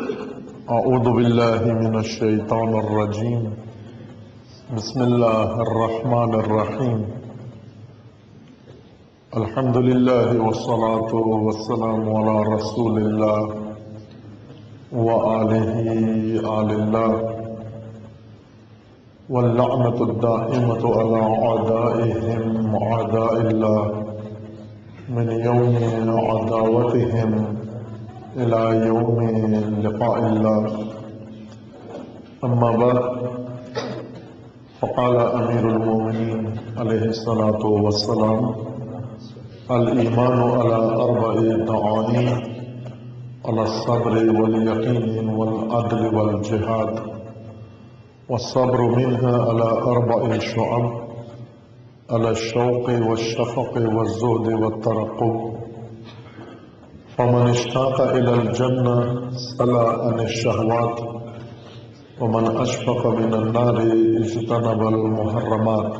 अऊज़ु बिल्लाहि मिनश शैतानिर रजीम बिस्मिल्लाहिर रहमानिर रहीम अल्हम्दुलिल्लाहि वस्सलातु वस्सलामु अला रसूलिल्लाह व आलिहि आलिल्लाह वल्लअनतु दाइमतु अला अदाइहिम अदाइल्लाह मिन यौमि अदावतिहिम इला यौमि लिक़ाइल्लाह। अम्मा बाद फ़क़ाल अमीरुल मोमिनीन अलैहिस्सलातु वस्सलाम अल-ईमानु अला अर्बअि मआनी अलस्सब्रि वल-यक़ीन वल-अदल वल-जिहाद वस्सब्रु मिन्हा अला अर्बअि शुअब अलश्शौक़ि वश्शफ़क़ि वज़्ज़ुहदि वत्तरक़्क़ुब फ़मन इश्ताक़ इलल जन्ना सला अनिश्शहवात वमन अशफ़क़ मिनन नारि इज्तनबल मुहर्रमात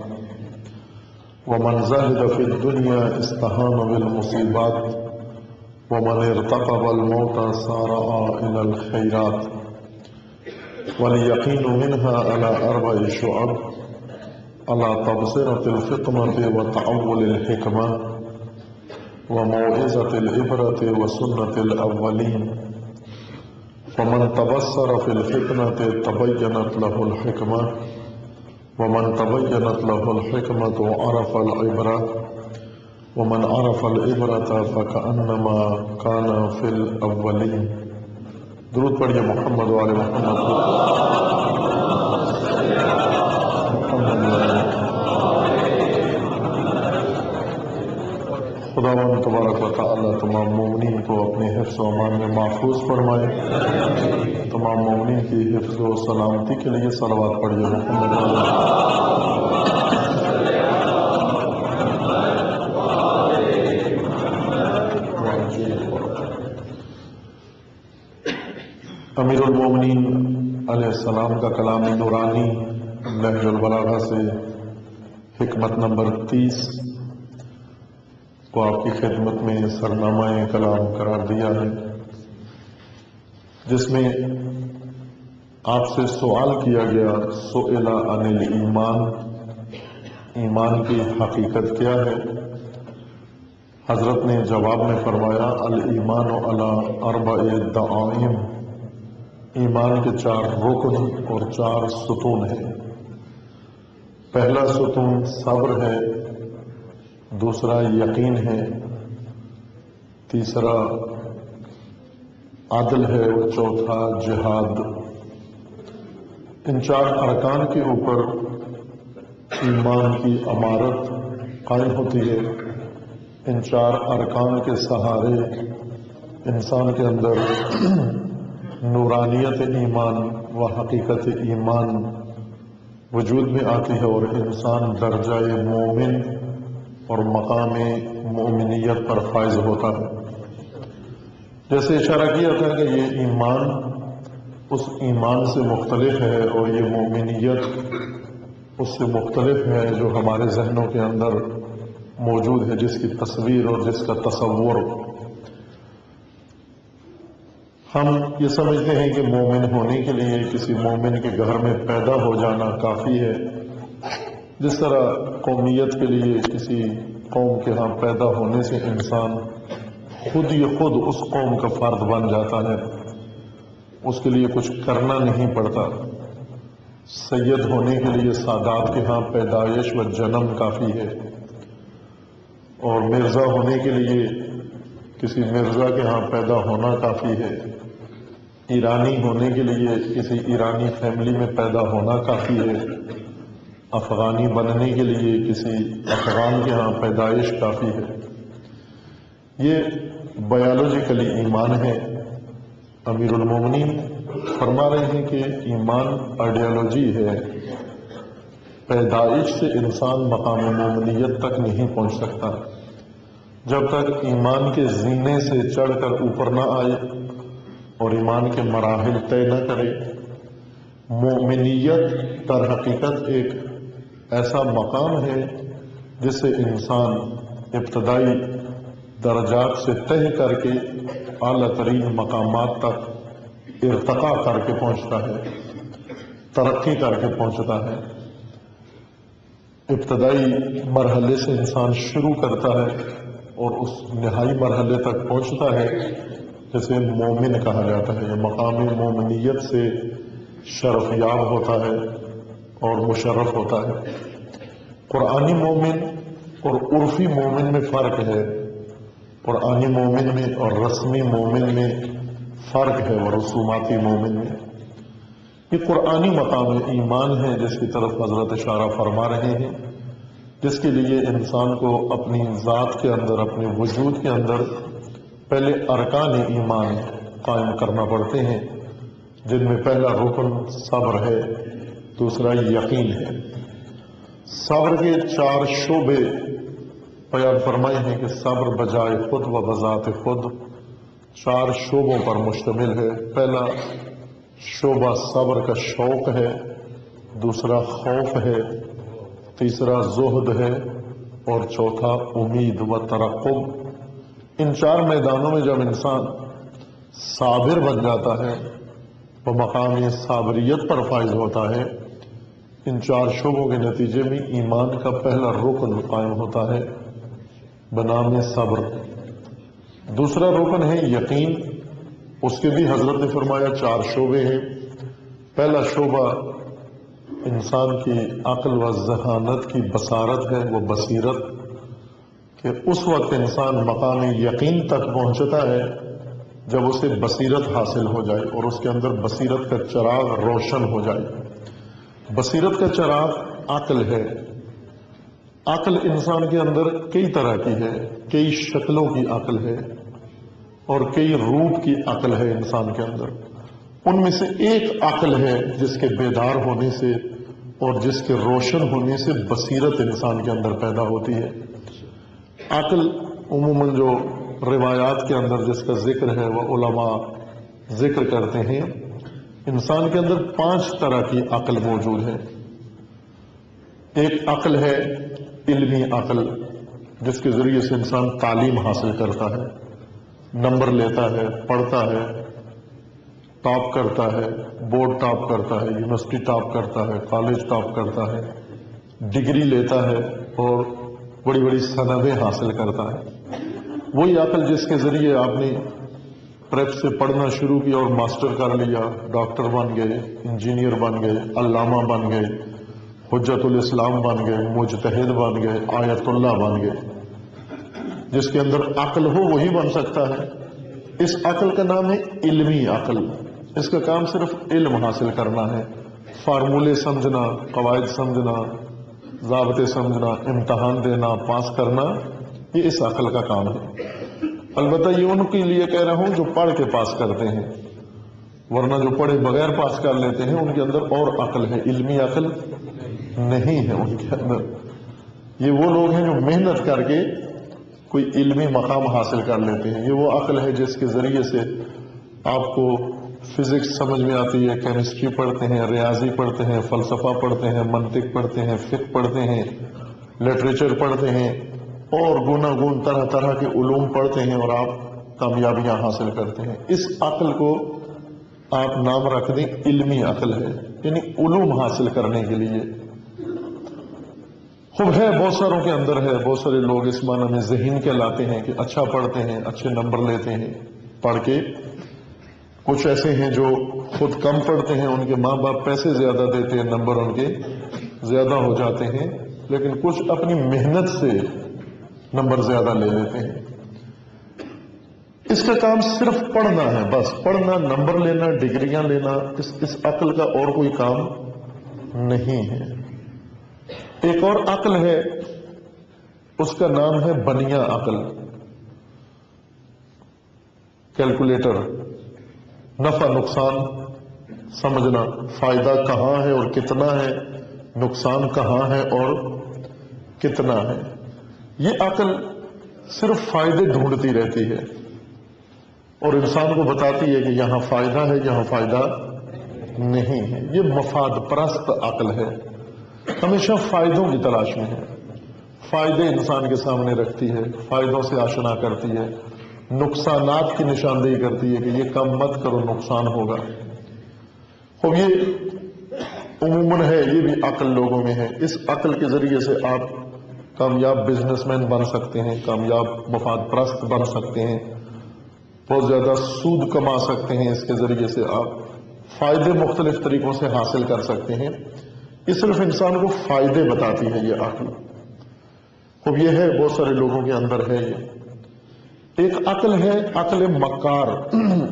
वमन ज़हद फ़िद्दुन्या इस्तहान बिलमुसीबात वमन इर्तक़बल मौता सारअ इलल ख़ैरात वलयक़ीन मिन्हा अला अर्बअि शुअब अला तबसीरतिल फ़ितनति वतअव्वुलिल हिकमा वमौइज़तिल इब्रति वसुन्नतिल अव्वलीन फ़मन तबस्सर फ़िल फ़ितनति तबय्यनत लहुल हिकमा वमन तबय्यनत लहुल हिकमतु अरफ़ल इब्रा वमन अरफ़ल इब्रता फ़कअन्नमा काना फ़िल अव्वलीन। दुरूद पढ़िए मोहम्मद व आले मोहम्मद। खुदावंद तबारक व तआला तमाम मोमिनीन को अपने हिफ्ज़ व अमान में महफूज फरमाए। तमाम मोमिनीन की हिफ्ज़ व सलामती के लिए सलावत पढ़िए मोहम्मद। अमीरुल मोमिनीन अलैहिस्सलाम का कलाम नूरानी नहजुल बलागा से हिकमत नंबर 30 को आपकी खिदमत में सरनामाए कलाम करार दिया है, जिसमें आपसे सवाल किया गया, सुइला अनिल ईमान, ईमान की हकीकत क्या है। हजरत ने जवाब में फरमाया, अल ईमान अला अर्बअि दअाइम, ईमान के 4 रुकन और 4 सुतून है। पहला सुतून सब्र है, दूसरा यकीन है, तीसरा आदल है और चौथा जिहाद। इन 4 अरकान के ऊपर ईमान की अमारत कायम होती है। इन 4 अरकान के सहारे इंसान के अंदर नूरानियत ईमान व हकीकत ईमान वजूद में आती है और इंसान दर्जाए मोमिन और मकाम मोमिनियत पर फायज होता है। जैसे इशारा किया था कि ये ईमान उस ईमान से मुख्तलिफ है और ये मोमिनियत उससे मुख्तलिफ है जो हमारे जहनों के अंदर मौजूद है, जिसकी तस्वीर और जिसका तसव्वुर हम ये समझते हैं कि मोमिन होने के लिए किसी मोमिन के घर में पैदा हो जाना काफ़ी है। जिस तरह कौमियत के लिए किसी कौम के यहाँ पैदा होने से इंसान खुद ही खुद उस कौम का फर्द बन जाता है, उसके लिए कुछ करना नहीं पड़ता। सैयद होने के लिए सादात के यहाँ पैदाइश व जन्म काफ़ी है और मिर्ज़ा होने के लिए किसी मिर्ज़ा के यहाँ पैदा होना काफ़ी है। ईरानी होने के लिए किसी ईरानी फैमिली में पैदा होना काफ़ी है। अफ़गानी बनने के लिए किसी अफ़गान के यहाँ पैदाइश काफ़ी है। ये बायोलॉजिकली ईमान है। अमीरुल मोमिनीन फरमा रहे हैं कि ईमान आइडियोलॉजी है। पैदाइश से इंसान मकाम मोमिनियत तक नहीं पहुँच सकता जब तक ईमान के जीने से चढ़कर ऊपर ना आए और ईमान के मराहिल तय न करे। मोमिनियत तर हकीकत एक ऐसा मकाम है जिसे इंसान इब्तदाई दर्जात से तय करके आला तरीन मकामात तक इर्तका करके पहुंचता है, तरक्की करके पहुंचता है। इब्तदाई मरहले से इंसान शुरू करता है और उस नहाई मरहले तक पहुंचता है जिसे मोमिन कहा जाता है, या मकामी मोमिनियत से शरफयाब होता है और मुशर्रफ होता है। कुरानी मोमिन और उर्फी मोमिन में फ़र्क है, कुरानी मोमिन में और रस्मी मोमिन में फ़र्क है और रसूमाती मोमिन में। ये कुरानी मकाम ईमान है जिसकी तरफ हजरत इशारा फरमा रहे हैं, जिसके लिए इंसान को अपनी ज़ात के अंदर, अपने वजूद के अंदर पहले अरकान ईमान कायम करना पड़ते हैं, जिनमें पहला रुकन सब्र है, दूसरा यकीन है। सब्र के चार शोबे बयान फरमाए हैं कि सब्र बजाय खुद व बजात खुद चार शोबों पर मुश्तमिल है। पहला शोबा सब्र का शौक है, दूसरा खौफ है, तीसरा ज़ुहद है और चौथा उम्मीद व तरक्कुब। इन चार मैदानों में जब इंसान साबिर बन जाता है तो मकामी साबरियत पर फायज होता है। इन चार शोबों के नतीजे में ईमान का पहला रुकन कायम होता है बनाम सब्र। दूसरा रुकन है यकीन, उसके भी हजरत ने फरमाया चार शोबे हैं। पहला शोबा इंसान की अक्ल व जहानत की बसारत है, वो बसीरत कि उस वक्त इंसान मकाम यकीन तक पहुँचता है जब उसे बसीरत हासिल हो जाए और उसके अंदर बसीरत का चराग रोशन हो जाए। बसीरत का चराग अक्ल है। अक्ल इंसान के अंदर कई तरह की है, कई शक्लों की अक्ल है और कई रूप की अक्ल है इंसान के अंदर। उनमें से एक अक्ल है जिसके बेदार होने से और जिसके रोशन होने से बसीरत इंसान के अंदर पैदा होती है। अक्ल उमूमन जो रिवायात के अंदर जिसका जिक्र है वह उलमा जिक्र करते हैं, इंसान के अंदर 5 तरह की अक्ल मौजूद है। एक अक्ल है इल्मी अक्ल, जिसके जरिए से इंसान तालीम हासिल करता है, नंबर लेता है, पढ़ता है, टॉप करता है, बोर्ड टॉप करता है, यूनिवर्सिटी टॉप करता है, कॉलेज टॉप करता है, डिग्री लेता है और बड़ी बड़ी सनदें हासिल करता है। वही अक्ल जिसके ज़रिए आपने प्रेप से पढ़ना शुरू किया और मास्टर कर लिया, डॉक्टर बन गए, इंजीनियर बन गए, अल्लामा बन गए, हुज्जतुल इस्लाम बन गए, मुजतहिद बन गए, आयतुल्ला बन गए। जिसके अंदर अक्ल हो वही बन सकता है। इस अक्ल का नाम है इल्मी अक्ल। इसका काम सिर्फ इल्म हासिल करना है, फार्मूले समझना, कवायद समझना, ज़ाबते समझना, इम्तहान देना, पास करना, ये इस अक्ल का काम है। अलबत्ता ये उनके लिए कह रहा हूँ जो पढ़ के पास करते हैं, वरना जो पढ़े बगैर पास कर लेते हैं उनके अंदर और अक्ल है, इल्मी अक्ल नहीं है उनके अंदर। ये वो लोग हैं जो मेहनत करके कोई इल्मी मकाम हासिल कर लेते हैं। ये वो अक्ल है जिसके ज़रिए से आपको फिज़िक्स समझ में आती है, केमिस्ट्री पढ़ते हैं, रियाजी पढ़ते हैं, फ़लसफ़ा पढ़ते हैं, मंतिक पढ़ते हैं, फ़िक़्ह पढ़ते हैं, लिटरेचर पढ़ते हैं और गुनागुन तरह तरह के उलूम पढ़ते हैं और आप कामयाबियाँ हासिल करते हैं। इस अक्ल को आप नाम रख दें इल्मी अक्ल है, यानी उलूम हासिल करने के लिए। खूब है, बहुत सारों के अंदर है, बहुत सारे लोग इस माना में जहीन कहलाते हैं कि अच्छा पढ़ते हैं, अच्छे नंबर लेते हैं पढ़ के। कुछ ऐसे हैं जो खुद कम पढ़ते हैं, उनके माँ बाप पैसे ज़्यादा देते हैं, नंबर उनके ज़्यादा हो जाते हैं, लेकिन कुछ अपनी मेहनत से नंबर ज़्यादा ले लेते हैं। इसका काम सिर्फ पढ़ना है, बस पढ़ना, नंबर लेना, डिग्रियाँ लेना। इस अक्ल का और कोई काम नहीं है। एक और अक्ल है, उसका नाम है बनिया अक्ल, कैलकुलेटर। नफा नुकसान समझना, फायदा कहाँ है और कितना है, नुकसान कहाँ है और कितना है। ये अक्ल सिर्फ फायदे ढूंढती रहती है और इंसान को बताती है कि यहाँ फायदा है, यहाँ फायदा नहीं है। ये मफाद परस्त अक्ल है, हमेशा फायदों की तलाश में है। फायदे इंसान के सामने रखती है, फायदों से आशना करती है, नुकसानात की निशानदेही करती है कि ये कम मत करो, नुकसान होगा। अब ये उमूमन है, ये भी अक्ल लोगों में है। इस अक्ल के जरिए से आप कामयाब बिजनेसमैन बन सकते हैं, कामयाब मफाद परस्त बन सकते हैं, बहुत ज्यादा सूद कमा सकते हैं। इसके जरिए से आप फायदे मुख्तलिफ तरीकों से हासिल कर सकते हैं। ये सिर्फ इंसान को फायदे बताती है ये अक्ल। अब ये है, बहुत सारे लोगों के अंदर है ये। एक अक्ल है अक्ल मक्कार,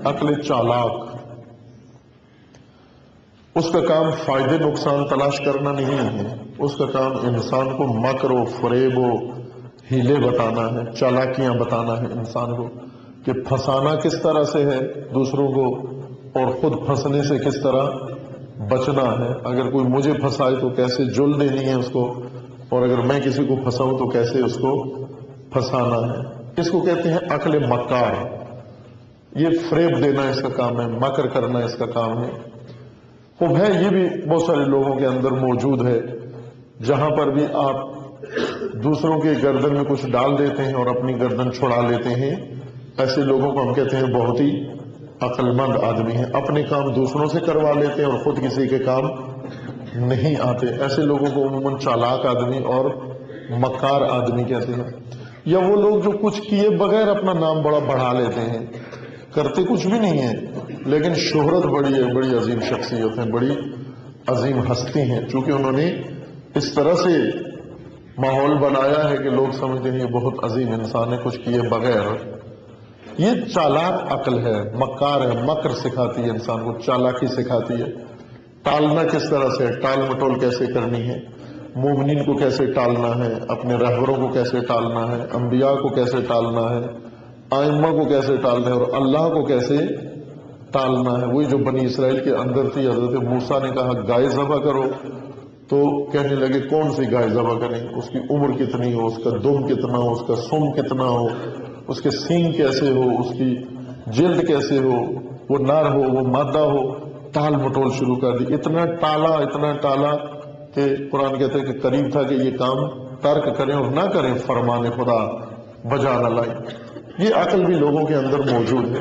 अक्ल चालाक। उसका काम फायदे नुकसान तलाश करना नहीं है, उसका काम इंसान को मकरो फरेबो हीले बताना है, चालाकियां बताना है इंसान को कि फंसाना किस तरह से है दूसरों को और खुद फंसने से किस तरह बचना है। अगर कोई मुझे फंसाए तो कैसे जुल देनी है उसको, और अगर मैं किसी को फंसाऊं तो कैसे उसको फंसाना है। इसको कहते हैं अक्ल मक्कार। ये फ्रेब देना इसका काम है, मकर करना इसका काम है। खूब है, ये भी बहुत सारे लोगों के अंदर मौजूद है। जहां पर भी आप दूसरों के गर्दन में कुछ डाल देते हैं और अपनी गर्दन छुड़ा लेते हैं, ऐसे लोगों को हम कहते हैं बहुत ही अक्लमंद आदमी है। अपने काम दूसरों से करवा लेते हैं और खुद किसी के काम नहीं आते। ऐसे लोगों को उमूमन चालाक आदमी और मक्कार आदमी कहते हैं। या वो लोग जो कुछ किए बगैर अपना नाम बड़ा बढ़ा लेते हैं, करते कुछ भी नहीं है लेकिन शोहरत बड़ी है, बड़ी अजीम शख्सियत है, बड़ी अजीम हस्ती हैं। चूंकि उन्होंने इस तरह से माहौल बनाया है कि लोग समझते हैं ये बहुत अजीम इंसान है कुछ किए बगैर। ये चालाक अक्ल है, मक्कार है, मकर सिखाती है इंसान को, चालाकी सिखाती है। टालना किस तरह से, टाल मटोल कैसे करनी है, मोमिनीन को कैसे टालना है, अपने रहबरों को कैसे टालना है, अंबिया को कैसे टालना है, आइम्मा को कैसे टालना है, और अल्लाह को कैसे टालना है। वही जो बनी इसराइल के अंदर थी, हजरत मूसा ने कहा गाय ज़बह करो, तो कहने लगे कौन सी गाय ज़बह करें, उसकी उम्र कितनी हो, उसका दुम कितना हो, उसका सुम कितना हो, उसके सींग कैसे हो, उसकी जिल्द कैसे हो, वो नर हो वो मादा हो। टाल मटोल शुरू कर दी, इतना टाला कि कुरान कहते हैं कि करीब था कि ये काम तर्क करें और ना करें, फरमाने खुदा बजा न लाए। ये अक्ल भी लोगों के अंदर मौजूद है।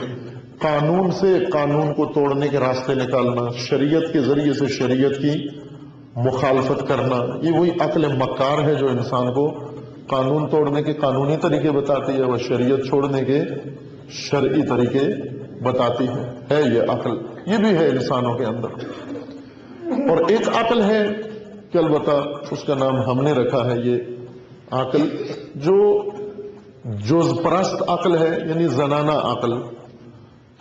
कानून से कानून को तोड़ने के रास्ते निकालना, शरीयत के जरिए से शरीयत की मुखालफत करना, ये वही अक्ल मक्कार है जो इंसान को कानून तोड़ने के कानूनी तरीके बताती है और शरीयत छोड़ने के शरई तरीके बताती है ये अक्ल। ये भी है इंसानों के अंदर। और एक अक्ल है कि अलबत्ता उसका नाम हमने रखा है ये अक्ल, जो जुज़परस्त अक्ल है, यानी जनाना अक्ल।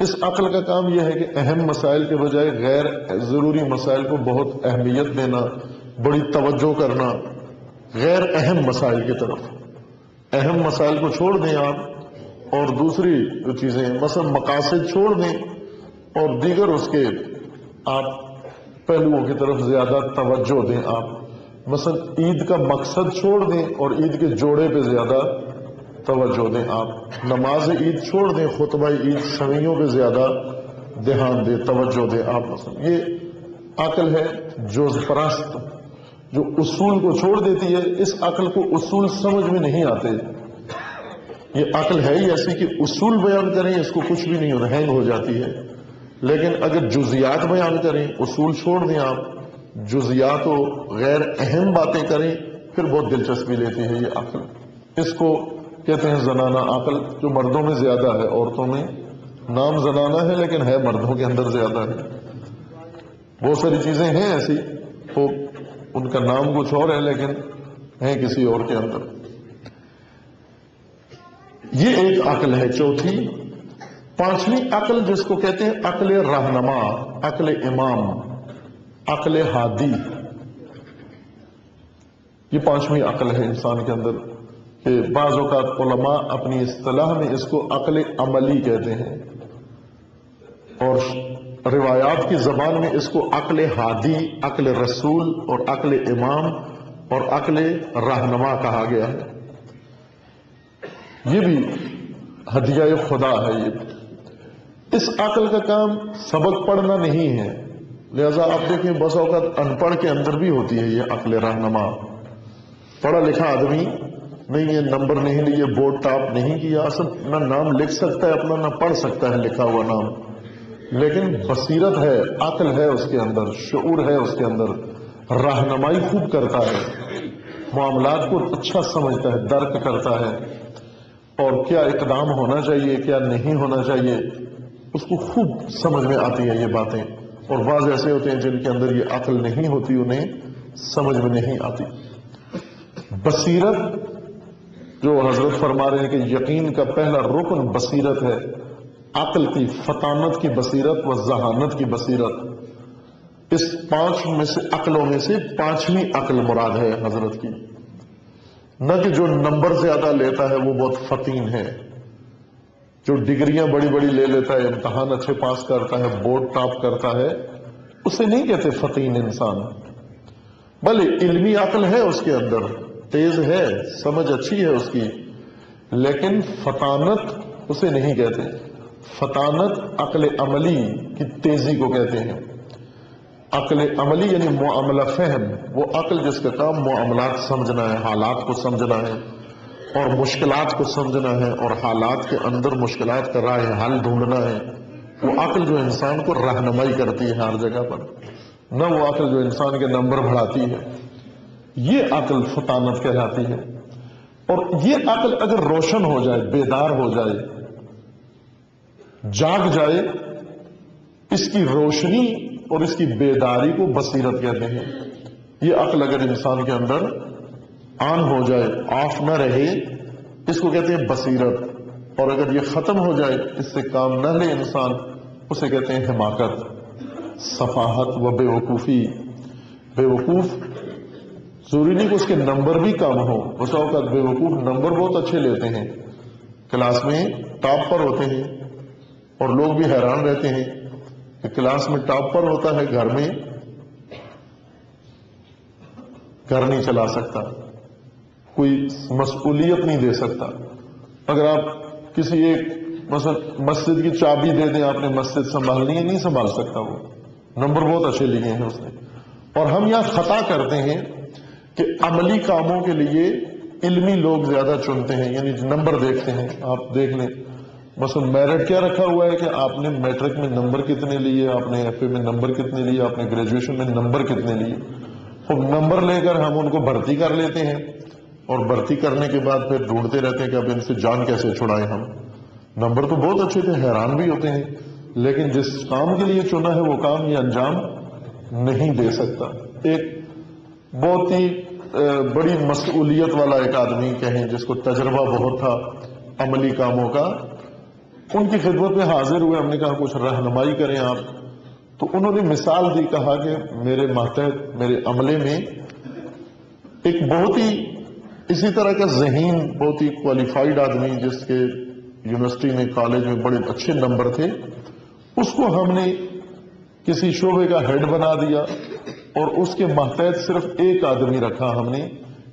इस अक्ल का काम यह है कि अहम मसाइल के बजाय गैर जरूरी मसाइल को बहुत अहमियत देना, बड़ी तवज्जो करना गैर अहम मसाइल की तरफ। अहम मसाइल को छोड़ दें आप और दूसरी चीज़ें मसलन मकासद छोड़ दें और दीगर उसके आप पहलुओं की तरफ ज़्यादा तवज्जो दें। आप मसलन ईद का मकसद छोड़ दें और ईद के जोड़े पे ज़्यादा तवज्जो दें। आप नमाज ईद छोड़ दें, खुतबा ईद शवियों पे ज़्यादा ध्यान दें, तवज्जो दें आप। मसलन ये अक्ल है जुज़परस्त, जो उसूल को छोड़ देती है। इस अक्ल को उसूल समझ में नहीं आते। ये अक्ल है ही ऐसी कि उसूल बयान करें इसको कुछ भी नहीं होता, हैंग हो जाती है। लेकिन अगर जुजियात बयान करें, उसूल छोड़ दें आप, जुजियात हो गैर अहम बातें करें, फिर बहुत दिलचस्पी लेती है ये अक्ल। इसको कहते हैं जनाना अक्ल, जो मर्दों में ज्यादा है, औरतों में नाम जनाना है लेकिन है मर्दों के अंदर ज्यादा है। बहुत सारी चीजें हैं ऐसी तो उनका नाम कुछ और है लेकिन है किसी और के अंदर। ये एक अक्ल है चौथी। पांचवी अक्ल जिसको कहते हैं अक्ल रहनुमा, अक्ल इमाम, अक्ल हादी। ये पांचवी अक्ल है इंसान के अंदर। बाज़ औक़ात उलमा अपनी इस्तिलाह में इसको अक्ल अमली कहते हैं और रिवायात की जबान में इसको अक्ल हादी, अक्ल रसूल और अक्ल इमाम और अक्ल रहनुमा कहा गया है। ये भी हदिया खुदा है। ये इस अक्ल का काम सबक पढ़ना नहीं है, लिहाजा आप देखें बस औक़ात अनपढ़ के अंदर भी होती है ये अक्ल रहनुमा। पढ़ा लिखा आदमी नहीं ये नंबर नहीं लिए, बोर्ड टॉप नहीं किया, सब ना नाम लिख सकता है अपना, ना पढ़ सकता है लिखा हुआ नाम, लेकिन बसीरत है, अक्ल है उसके अंदर, शऊर है उसके अंदर, रहनुमाई खूब करता है, मामलात को अच्छा समझता है, दर्क करता है, और क्या इकदाम होना चाहिए क्या नहीं होना चाहिए उसको खूब समझ में आती है ये बातें। और बाज ऐसे होते हैं जिनके अंदर ये अक्ल नहीं होती, उन्हें समझ में नहीं आती। बसीरत जो हजरत फरमा रहे हैं कि यकीन का पहला रुकन बसीरत है, अक्ल की फतानत की बसीरत व जहानत की बसीरत, इस पांच में से अक्लों में से पांचवी अक्ल मुराद है हजरत की। न कि जो नंबर ज्यादा लेता है वो बहुत फतीन है, जो डिग्रियां बड़ी बड़ी ले लेता है, इम्तहान अच्छे पास करता है, बोर्ड टॉप करता है, उसे नहीं कहते फतीन इंसान। भले इल्मी अक्ल है उसके अंदर, तेज है, समझ अच्छी है उसकी, लेकिन फतानत उसे नहीं कहते। फतानत अक्ल अमली की तेजी को कहते हैं। अक्ल अमली यानी मुआमला फहम, वो अक्ल जिसका काम मुआमलात समझना है, हालात को समझना है और मुश्किलात को समझना है, और हालात के अंदर मुश्किलात का राय हल ढूंढना है। वो अक्ल जो इंसान को रहनुमाई करती है हर जगह पर, न वो अक्ल जो इंसान के नंबर बढ़ाती है, ये अक्ल फतानत कहलाती है। और ये अक्ल अगर रोशन हो जाए, बेदार हो जाए, जाग जाए, इसकी रोशनी और इसकी बेदारी को बसीरत कहते हैं। ये अक्ल अगर इंसान के अंदर आन हो जाए, ऑफ न रहे, इसको कहते हैं बसीरत। और अगर ये खत्म हो जाए, इससे काम न ले इंसान, उसे कहते हैं हिमाकत, सफाहत व बेवकूफ़ी। बेवकूफ़ जरूरी नहीं कि उसके नंबर भी कम हो, उस औक़ात बेवकूफ़ नंबर बहुत अच्छे लेते हैं, क्लास में टॉप पर होते हैं, और लोग भी हैरान रहते हैं कि क्लास में टॉप पर होता है, घर में घर नहीं चला सकता, कोई मसऊलियत नहीं दे सकता। अगर आप किसी एक मस्जिद की चाबी दे दें, आपने मस्जिद संभालनी है, नहीं संभाल सकता वो, नंबर बहुत अच्छे लिए हैं उसने। और हम यहाँ खता करते हैं कि अमली कामों के लिए इल्मी लोग ज्यादा चुनते हैं, यानी नंबर देखते हैं। आप देख लें मसलन मेरिट क्या रखा हुआ है कि आपने मैट्रिक में नंबर कितने लिए, आपने एफए में नंबर कितने लिए, आपने ग्रेजुएशन में नंबर कितने लिए। तो नंबर लेकर हम उनको भर्ती कर लेते हैं, और भर्ती करने के बाद फिर ढूंढते रहते हैं कि अब इनसे जान कैसे छुड़ाएं हम। नंबर तो बहुत अच्छे थे, हैरान भी होते हैं, लेकिन जिस काम के लिए चुना है वो काम ये अंजाम नहीं दे सकता। एक बहुत ही बड़ी मसऊलियत वाला एक आदमी कहें, जिसको तजर्बा बहुत था अमली कामों का, उनकी खिदमत में हाजिर हुए। हमने कहा कुछ रहनुमाई करें आप, तो उन्होंने मिसाल दी, कहा कि मेरे मातहत मेरे अमले में एक बहुत ही इसी तरह का जहीन, बहुत ही क्वालिफाइड आदमी, जिसके यूनिवर्सिटी में कॉलेज में बड़े अच्छे नंबर थे, उसको हमने किसी शोबे का हेड बना दिया, और उसके मातहत सिर्फ एक आदमी रखा हमने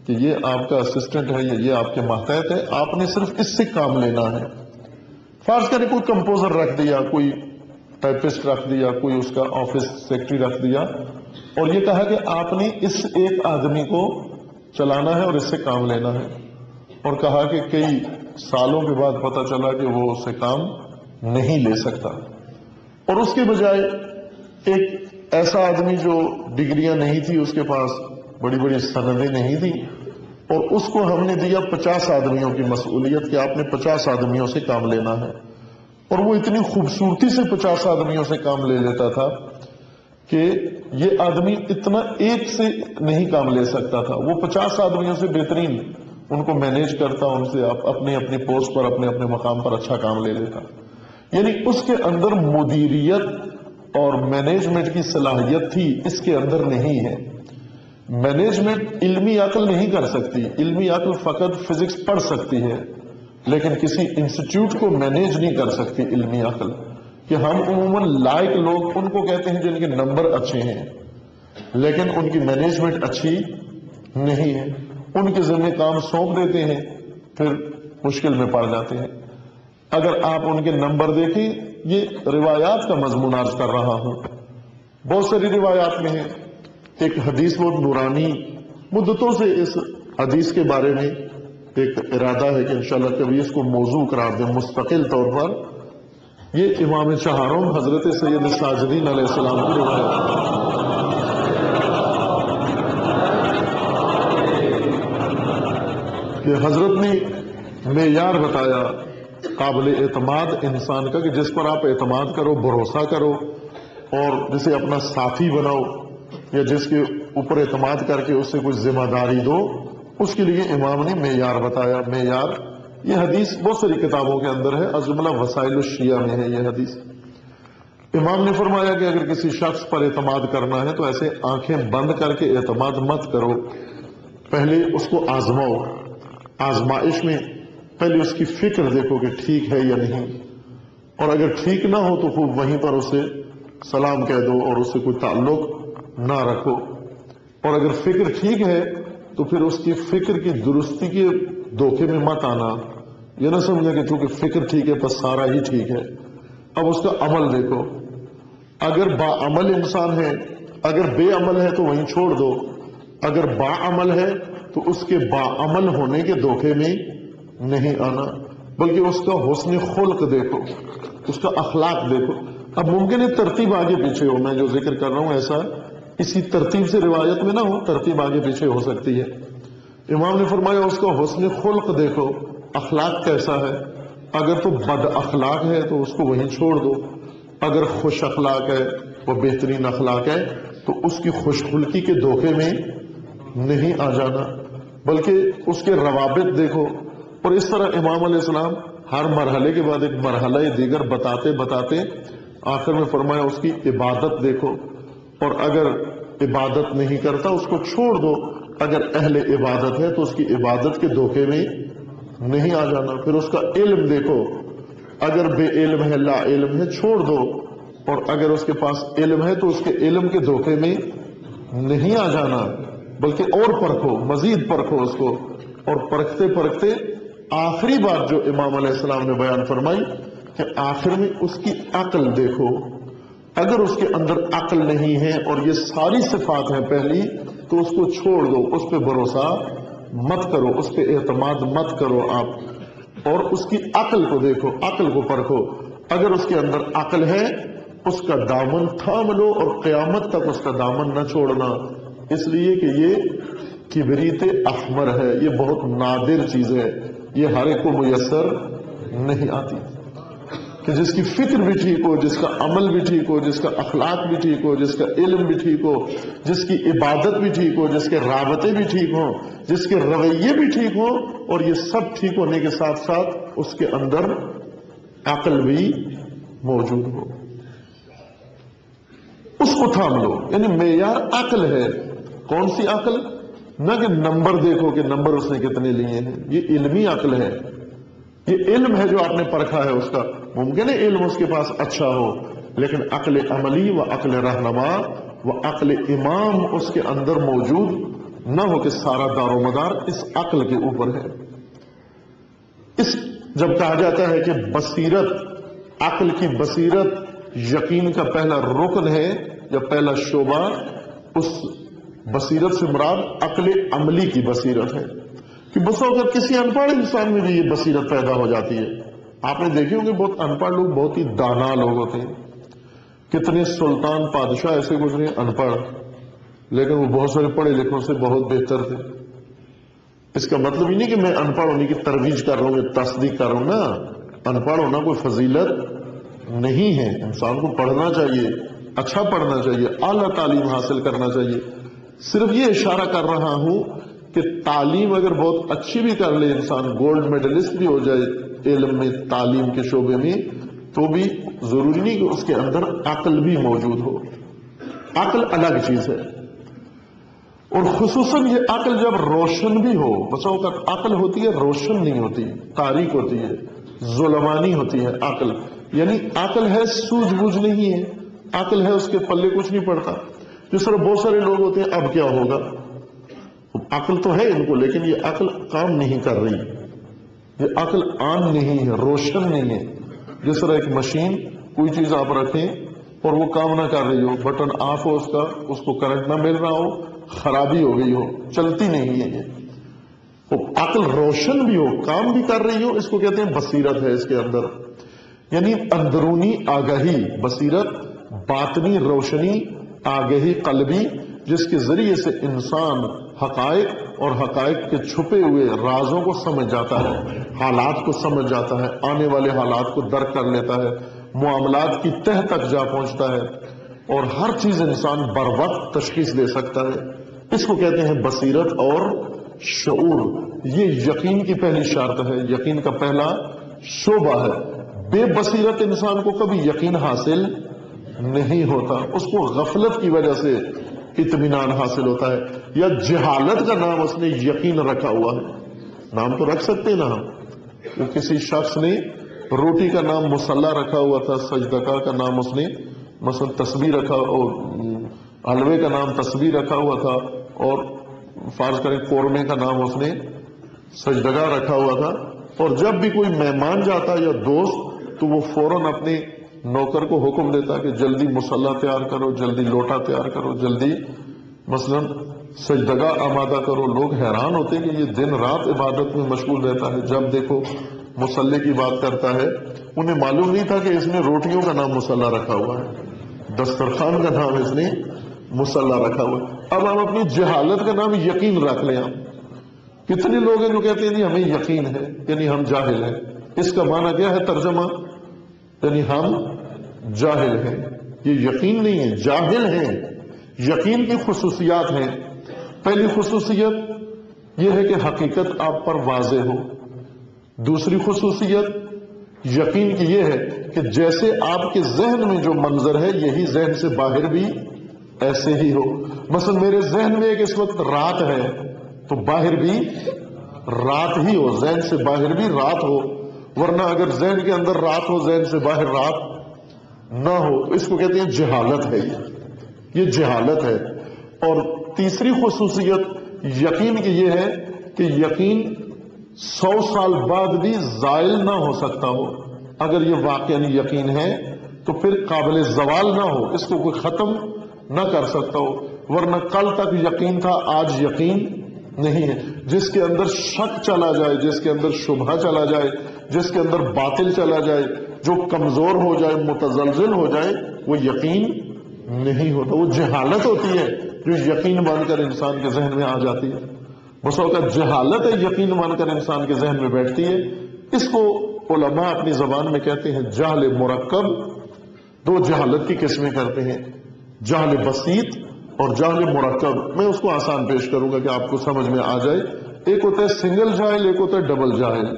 कि ये आपका असिस्टेंट है, ये आपके मातहत है, आपने सिर्फ इससे काम लेना है। फर्ज करें कोई कंपोजर रख दिया, कोई टाइपिस्ट रख दिया, कोई उसका ऑफिस सेक्रेटरी रख दिया, और ये कहा कि आपने इस एक आदमी को चलाना है और इससे काम लेना है। और कहा कि कई सालों के बाद पता चला कि वो उससे काम नहीं ले सकता, और उसके बजाय एक ऐसा आदमी जो डिग्रियां नहीं थी उसके पास, बड़ी बड़ी सनदें नहीं थी, और उसको हमने दिया 50 आदमियों की मसऊलियत कि आपने 50 आदमियों से काम लेना है। और वो इतनी खूबसूरती से 50 आदमियों से काम ले लेता था कि ये आदमी इतना एक से नहीं काम ले सकता था। वो 50 आदमियों से बेहतरीन उनको मैनेज करता, उनसे आप अपने अपने पोस्ट पर अपने अपने मकाम पर अच्छा काम ले लेता। यानी उसके अंदर मुदीरियत और मैनेजमेंट की सलाहियत थी, इसके अंदर नहीं है। मैनेजमेंट इल्मी अक्ल नहीं कर सकती, इल्मी अक्ल फकत फिजिक्स पढ़ सकती है, लेकिन किसी इंस्टीट्यूट को मैनेज नहीं कर सकती इल्मी अक्ल। कि हम उमूमन लायक लोग उनको कहते हैं जिनके नंबर अच्छे हैं, लेकिन उनकी मैनेजमेंट अच्छी नहीं है, उनके जिम्मे काम सौंप देते हैं, फिर मुश्किल में पड़ जाते हैं। अगर आप उनके नंबर देखें, ये रिवायात का मजमून आज कर रहा हूं, बहुत सारी रिवायात में है। एक हदीस बहुत नूरानी, मुद्दतों से इस हदीस के बारे में एक इरादा है कि इंशाअल्लाह कभी इसको मौजू करार दें मुस्तकिल तौर पर। ये इमाम शाहरुम हजरत सैयद साजिदीन अलैहिस्सलाम की रिवायत कि हजरत ने मेयार बताया काबिल एतमाद इंसान का कि जिस पर आप एतमाद करो, भरोसा करो और जिसे अपना साथी बनाओ या जिसके ऊपर एतमाद करके उससे कुछ जिम्मेदारी दो, उसके लिए इमाम ने मेयार बताया। मेयार ये हदीस बहुत सारी किताबों के अंदर है, अजमला वसाइल शिया में है ये हदीस। इमाम ने फरमाया कि अगर किसी शख्स पर एतमाद करना है तो ऐसे आंखें बंद करके एतमाद मत करो, पहले उसको आजमाओ। आजमाइश में पहले उसकी फिक्र देखो कि ठीक है या नहीं, और अगर ठीक ना हो तो खूब वहीं पर उसे सलाम कह दो और उससे कोई ताल्लुक ना रखो, और अगर फिक्र ठीक है तो फिर उसकी फिक्र की दुरुस्ती के धोखे में मत आना। यह ना समझे कि चूंकि फिक्र ठीक है बस सारा ही ठीक है। अब उसका अमल देखो, अगर बाअमल इंसान है, अगर बेअमल है तो वहीं छोड़ दो, अगर बाअमल है तो उसके बाअमल होने के धोखे में नहीं आना, बल्कि उसका हुस्न खुल्क देखो, उसका अखलाक देखो। अब मुमकिन है तरतीब आगे पीछे हो, मैं जो जिक्र कर रहा हूं ऐसा इसी तरतीब से रिवायत में ना हो, तरतीब आगे पीछे हो सकती है। इमाम ने फरमाया उसका हुस्न खुल्क देखो, अखलाक कैसा है। अगर तो बद अखलाक है तो उसको वहीं छोड़ दो, अगर खुश अखलाक है और बेहतरीन अखलाक है तो उसकी खुशखुल्की के धोखे में नहीं आ जाना, बल्कि उसके रवाबित देखो। और इस तरह इमाम अलैहिस्सलाम हर मरहले के बाद एक मरहला दीगर बताते बताते आखिर में फरमाया उसकी इबादत देखो, और अगर इबादत नहीं करता उसको छोड़ दो, अगर अहले इबादत है तो उसकी इबादत के धोखे में नहीं आ जाना। फिर उसका इल्म देखो, अगर बेइल्म है, ला इल्म है, छोड़ दो, और अगर उसके पास इल्म है तो उसके इल्म के धोखे में नहीं आ जाना, बल्कि और परखो, मजीद परखो उसको। और परखते परखते आखिरी बात जो इमाम अलैहिस्सलाम ने बयान फरमाई कि आखिर में उसकी अक्ल देखो, अगर उसके अंदर अक्ल नहीं है और ये सारी सिफात है पहली, तो उसको छोड़ दो, उस पर भरोसा मत करो, उस पर एतमाद मत करो आप, और उसकी अक्ल को देखो, अक्ल को परखो। अगर उसके अंदर अक्ल है उसका दामन थाम लो और क़यामत तक उसका दामन न छोड़ना, इसलिए कि ये किबरीत अहमर है, ये बहुत नादिर चीज है, ये हर एक को मुयसर नहीं आती। कि जिसकी फिक्र भी ठीक हो, जिसका अमल भी ठीक हो, जिसका अखलाक भी ठीक हो, जिसका इल्म भी ठीक हो, जिसकी इबादत भी ठीक हो, जिसके रावते भी ठीक हो, जिसके रवैये भी ठीक हो, और ये सब ठीक होने के साथ साथ उसके अंदर अक्ल भी मौजूद हो, उसको थाम लो। यानी मेयार अक्ल है, कौन सी अक्ल? ना कि नंबर देखो कि नंबर उसने कितने लिए हैं, ये इल्मी अक्ल है, ये इल्म है जो आपने परखा है उसका। मुमकिन है इल्म उसके पास अच्छा हो, लेकिन अक्ल अमली व अक्ल रहनुमा व अक्ल इमाम उसके अंदर मौजूद ना हो कि सारा दारोमदार इस अक्ल के ऊपर है। इस जब कहा जाता है कि बसीरत, अक्ल की बसीरत यकीन का पहला रुकन है या पहला शोबा, उस बसीरत से मुराद अक्ल अमली की बसीरत है। कि बसौकत किसी अनपढ़ इंसान में भी ये बसीरत पैदा हो जाती है। आपने देखे होंगे बहुत अनपढ़ लोग बहुत ही दाना लोग होते हैं, कितने सुल्तान बादशाह ऐसे गुजरे अनपढ़, लेकिन वो बहुत सारे पढ़े लिखों से बहुत बेहतर थे। इसका मतलब ही नहीं कि मैं अनपढ़ होने की तरवीज कर रहा हूँ, तस्दीक कर रहा हूँ ना। अनपढ़ होना कोई फजीलत नहीं है, इंसान को पढ़ना चाहिए, अच्छा पढ़ना चाहिए, आला तालीम हासिल करना चाहिए। सिर्फ ये इशारा कर रहा हूं कि तालीम अगर बहुत अच्छी भी कर ले इंसान, गोल्ड मेडलिस्ट भी हो जाए इल्म में, तालीम के शोबे में, तो भी जरूरी नहीं कि उसके अंदर अक्ल भी मौजूद हो। अक्ल अलग चीज है, और खुसूसन ये अक्ल जब रोशन भी हो। बसों का अक्ल होती है रोशन नहीं होती, तारीक होती है, जुलमानी होती है अक्ल। यानी अक्ल है सूझबूझ नहीं है, अक्ल है उसके पल्ले कुछ नहीं पड़ता। जिस तरह बहुत सारे लोग होते हैं अब क्या होगा, अक्ल तो है इनको लेकिन ये अक्ल काम नहीं कर रही, ये अक्ल आन नहीं है, रोशन नहीं है। जिस तरह एक मशीन, कोई चीज आप रखें और वो काम ना कर रही हो, बटन ऑफ हो उसका, उसको करंट ना मिल रहा हो, खराबी हो गई हो, चलती नहीं है। ये अक्ल रोशन भी हो, काम भी कर रही हो, इसको कहते हैं बसीरत है इसके अंदर, यानी अंदरूनी आगाही बसीरत, बातनी रोशनी आगाही कल्बी, जिसके जरिए से इंसान हकायक और हकायक के छुपे हुए राजों को समझ जाता है, हालात को समझ जाता है, आने वाले हालात को दर्क कर लेता है, मुआमलात की तह तक जा पहुंचता है और हर चीज इंसान बर वक्त तशखीस दे सकता है। इसको कहते हैं बसीरत और शऊर। ये यकीन की पहली शर्त है, यकीन का पहला शोबा है। बेबसीरत इंसान को कभी यकीन हासिल नहीं होता, उसको गफलत की वजह से इत्मीनान हासिल होता है, या जहालत का नाम उसने यकीन रखा हुआ है। नाम तो रख सकते हैं ना हम। वो किसी शख्स ने रोटी का नाम मुसल्ला रखा हुआ था, सजदका का नाम उसने मसल तस्बीह रखा, और हलवे का नाम तस्बीह रखा हुआ था, और फर्ज करें कोरमे का नाम उसने सजदगा रखा हुआ था। और जब भी कोई मेहमान जाता या दोस्त, तो वो फौरन अपने नौकर को हुक्म देता कि जल्दी मुसल्ला तैयार करो, जल्दी लोटा तैयार करो, जल्दी मसलन सजदगा आमादा करो। लोग हैरान होते हैं कि ये दिन रात इबादत में मशगूल रहता है, जब देखो मुसल्ले की बात करता है। उन्हें मालूम नहीं था कि इसने रोटियों का नाम मुसल्ला रखा हुआ है, दस्तरखान का नाम इसने मुसल्ला रखा हुआ है। अब हम अपनी जहालत का नाम यकीन रख लें। हम कितने लोग हैं जो कहते हैं हमें यकीन है, यानी हम जाहिल हैं। इसका माना क्या है तर्जमा, यानी हम जाहिल हैं। ये यकीन नहीं है, जाहिल हैं। यकीन की खुसूसियात हैं। पहली खुसूसियत यह है कि हकीकत आप पर वाजे हो। दूसरी खुसूसियत यकीन की यह है कि जैसे आपके जहन में जो मंजर है, यही जहन से बाहर भी ऐसे ही हो। मसलन मेरे जहन में एक इस वक्त रात है, तो बाहर भी रात ही हो, जहन से बाहर भी रात हो, वरना अगर जहन के अंदर रात हो, जहन से बाहर रात ना हो। इसको कहते हैं जहालत है, ये जहालत है। और तीसरी खुसूसियत यकीन की ये है कि यकीन 100 साल बाद भी जायल ना हो सकता हो। अगर ये वाकई यकीन है तो फिर काबिल जवाल ना हो, इसको कोई खत्म ना कर सकता हो, वरना कल तक यकीन था, आज यकीन नहीं है। जिसके अंदर शक चला जाए, जिसके अंदर शुबहा चला जाए, जिसके अंदर बातिल चला जाए, जो कमजोर हो जाए, मुतजलजल हो जाए, वो यकीन नहीं होता, वो जहालत होती है जो यकीन मानकर इंसान के जहन में आ जाती है। बसौकत जहालत है, यकीन मानकर इंसान के जहन में बैठती है। इसको उलमा अपनी जबान में कहते हैं जहल मुरक्कब। दो जहालत की किस्में करते हैं, जहल बसीत और जाहिल मुरक्कब। मैं उसको आसान पेश करूंगा कि आपको समझ में आ जाए। एक होता है सिंगल जाहिल, एक होता है डबल जाहिल।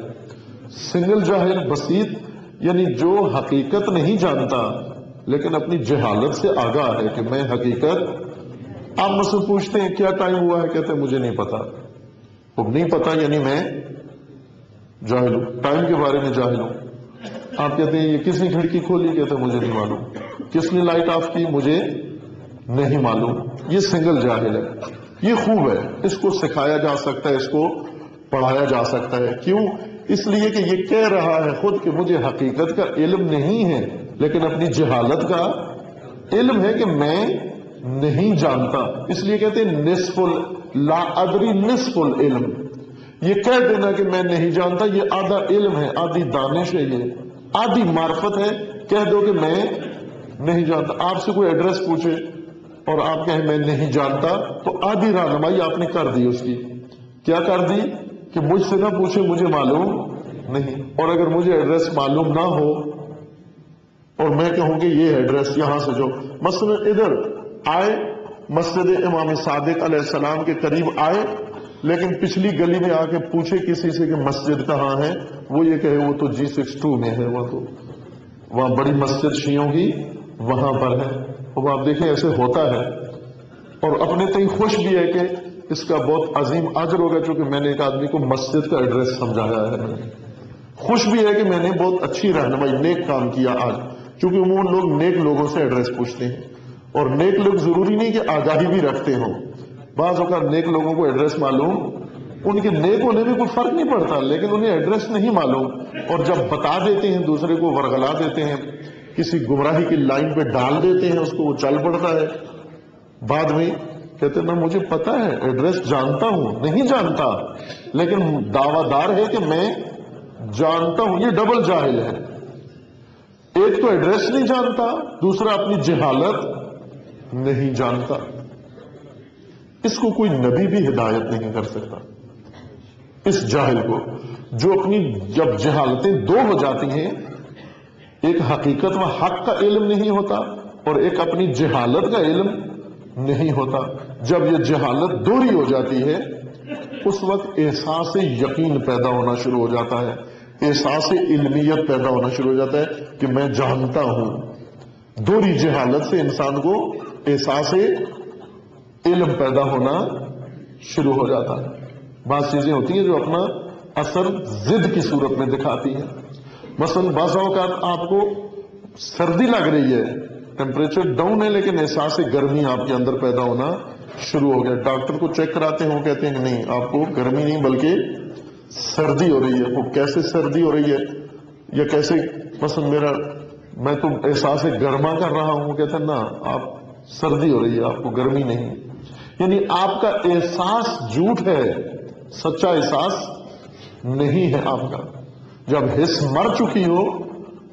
सिंगल जाहिल बसीत, यानी जो हकीकत नहीं जानता लेकिन अपनी जहालत से आगाह है कि मैं हकीकत। आप मुझसे पूछते हैं क्या टाइम हुआ है, कहते हैं मुझे नहीं पता। अब नहीं पता यानी मैं जाहिल हूं, टाइम के बारे में जाहिल हूं। आप कहते हैं ये किसने खिड़की खोली, कहते हैं मुझे नहीं मालूम। किसने लाइट ऑफ की, मुझे नहीं मालूम। ये सिंगल जाहिल है। ये खूब है, इसको सिखाया जा सकता है, इसको पढ़ाया जा सकता है। क्यों? इसलिए कि ये कह रहा है खुद कि मुझे हकीकत का इल्म नहीं है, लेकिन अपनी जहालत का इल्म है कि मैं नहीं जानता। इसलिए कहते हैं निस्फुल ला अदरी निस्फुल इल्म। ये कह देना कि मैं नहीं जानता, ये आधा इल्म है, आधी दानिश है, ये आधी मार्फत है। कह दो कि मैं नहीं जानता। आपसे कोई एड्रेस पूछे और आप कहें मैं नहीं जानता, तो आधी रहनुमाई आपने कर दी उसकी। क्या कर दी कि मुझसे ना पूछे, मुझे मालूम नहीं। और अगर मुझे एड्रेस मालूम ना हो और मैं कहूं कि ये एड्रेस यहां से जो मसलन इधर आए, मस्जिद इमाम सादिक अलैहिस्सलाम के करीब आए, लेकिन पिछली गली में आके पूछे किसी से कि मस्जिद कहाँ है, वो ये कहे वो तो G62 में है, वह तो वहां बड़ी मस्जिद शियों की वहां पर है। अब आप देखें ऐसे होता है, और अपने तई खुश भी है कि इसका बहुत अजीम अजर होगा, क्योंकि मैंने एक आदमी को मस्जिद का एड्रेस समझाया है। मैंने खुश भी है कि मैंने बहुत अच्छी रहनुमाई, नेक काम किया आज, क्योंकि वो लोग नेक लोगों से एड्रेस पूछते हैं। और नेक लोग जरूरी नहीं कि आगाही भी रखते हों, बाज़ औक़ात नेक लोगों को एड्रेस मालूम, उनके नेक होने में कोई फर्क नहीं पड़ता, लेकिन उन्हें एड्रेस नहीं मालूम। और जब बता देते हैं, दूसरे को वरगला देते हैं, किसी गुमराही की लाइन पे डाल देते हैं, उसको वो चल पड़ता है। बाद में कहते मैं मुझे पता है, एड्रेस जानता हूं, नहीं जानता लेकिन दावादार है कि मैं जानता हूं। ये डबल जाहिल है, एक तो एड्रेस नहीं जानता, दूसरा अपनी जहालत नहीं जानता। इसको कोई नबी भी हिदायत नहीं कर सकता, इस जाहिल को। जो अपनी जब जहालतें दो हो जाती हैं, एक हकीकत व हक का इल्म नहीं होता और एक अपनी जहालत का इल्म नहीं होता, जब यह जहालत दूरी हो जाती है उस वक्त एहसास यकीन पैदा होना शुरू हो जाता है, एहसास इल्मियत पैदा होना शुरू हो जाता है कि मैं जानता हूं। दूरी जहालत से इंसान को एहसास इल्म पैदा होना शुरू हो जाता है। बात चीजें होती हैं जो अपना असर जिद की सूरत में दिखाती है। मसलन बाज़ औक़ात आपको सर्दी लग रही है, टेम्परेचर डाउन है, लेकिन एहसास गर्मी आपके अंदर पैदा होना शुरू हो गया। डॉक्टर को चेक कराते हो, कहते हैं नहीं आपको गर्मी नहीं बल्कि सर्दी हो रही है। वो कैसे सर्दी हो रही है या कैसे? मसलन मैं तो एहसास गर्मा कर रहा हूं, कहते हैं ना आप सर्दी हो रही है, आपको गर्मी नहीं। यानी आपका एहसास झूठ है, सच्चा एहसास नहीं है आपका। जब हिस्स मर चुकी हो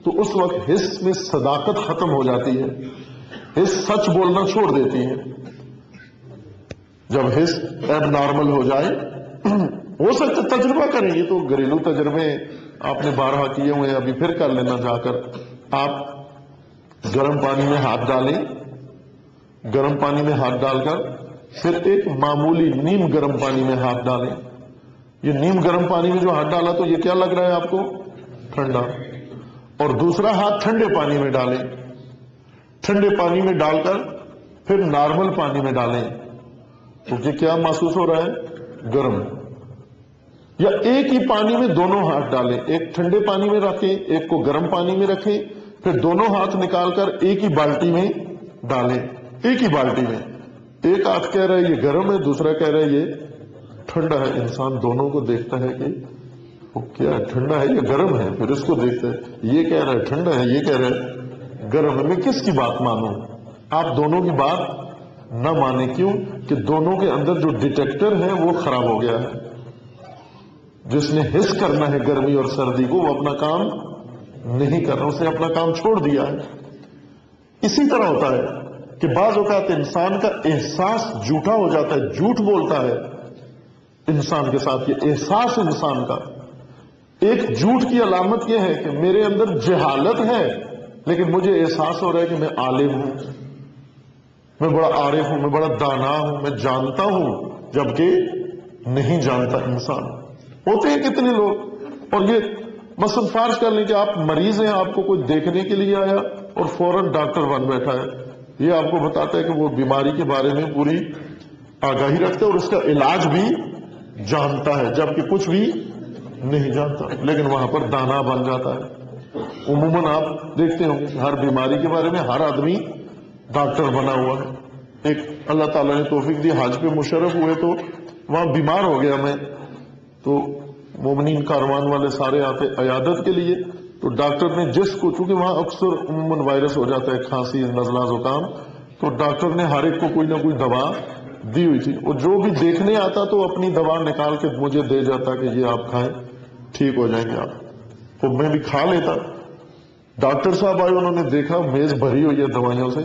तो उस वक्त हिस्स में सदाकत खत्म हो जाती है, हिस्स सच बोलना छोड़ देती है। जब हिस्स एबनॉर्मल हो जाए, हो सकता तजुर्बा करेंगे तो घरेलू तजुर्बे आपने बारहा किए हुए हैं, अभी फिर कर लेना जाकर। आप गर्म पानी में हाथ डालें, गर्म पानी में हाथ डालकर फिर एक मामूली नीम गर्म पानी में हाथ डालें। ये नीम गर्म पानी में जो हाथ डाला तो ये क्या लग रहा है आपको? ठंडा। और दूसरा हाथ ठंडे पानी में डालें, ठंडे पानी में डालकर फिर नॉर्मल पानी में डालें तो ये क्या महसूस हो रहा है? गर्म। या एक ही पानी में दोनों हाथ डालें, एक ठंडे पानी में रखें, एक को गर्म पानी में रखें, फिर दोनों हाथ निकालकर एक ही बाल्टी में डालें, एक ही बाल्टी में। एक हाथ कह रहा है ये गर्म है, दूसरा कह रहा है ये ठंडा है। इंसान दोनों को देखता है कि वो क्या ठंडा है या गर्म है, फिर इसको देखता है, ये कह रहा है ठंडा है, ये कह रहा है गर्म है, मैं किसकी बात मानूं? आप दोनों की बात न माने, क्यों कि दोनों के अंदर जो डिटेक्टर है वो खराब हो गया है। जिसने हिस्स करना है गर्मी और सर्दी को, वो अपना काम नहीं कर रहा, उसने अपना काम छोड़ दिया है। इसी तरह होता है कि बाज़ औक़ात इंसान का एहसास झूठा हो जाता है, झूठ बोलता है इंसान के साथ। ये एहसास इंसान का एक झूठ की अलामत यह है कि मेरे अंदर जहालत है लेकिन मुझे एहसास हो रहा है कि मैं आलिम हूं, मैं बड़ा आरिफ हूं, मैं बड़ा दाना हूं, मैं जानता हूं, जबकि नहीं जानता इंसान। होते हैं कितने लोग। और ये मसलन फर्ज कर लें कि आप मरीज हैं, आपको कोई देखने के लिए आया और फौरन डॉक्टर बन बैठा है। ये आपको बताता है कि वो बीमारी के बारे में पूरी आगाही रखता है और उसका इलाज भी जानता है, जबकि कुछ भी नहीं जानता, लेकिन वहां पर दाना बन जाता है। उमूमन आप देखते होंगे हर बीमारी के बारे में हर आदमी डॉक्टर बना हुआ है। एक अल्लाह ताला ने तौफीक दी, हज पे मुशर्रफ हुए तो वहां बीमार हो गया मैं, तो मोमिनीन कारवान वाले सारे आते अयादत के लिए। तो डॉक्टर ने जिसको, चूंकि वहां अक्सर उमूमन वायरस हो जाता है, खांसी, नजला, जुकाम, तो डॉक्टर ने हर एक को कोई ना कोई दवा दी हुई थी। और जो भी देखने आता तो अपनी दवा निकाल के मुझे दे जाता कि ये आप खाएं, ठीक हो जाएंगे आप। तो मैं भी खा लेता। डॉक्टर साहब आए, उन्होंने देखा मेज भरी हुई है दवाइयों से,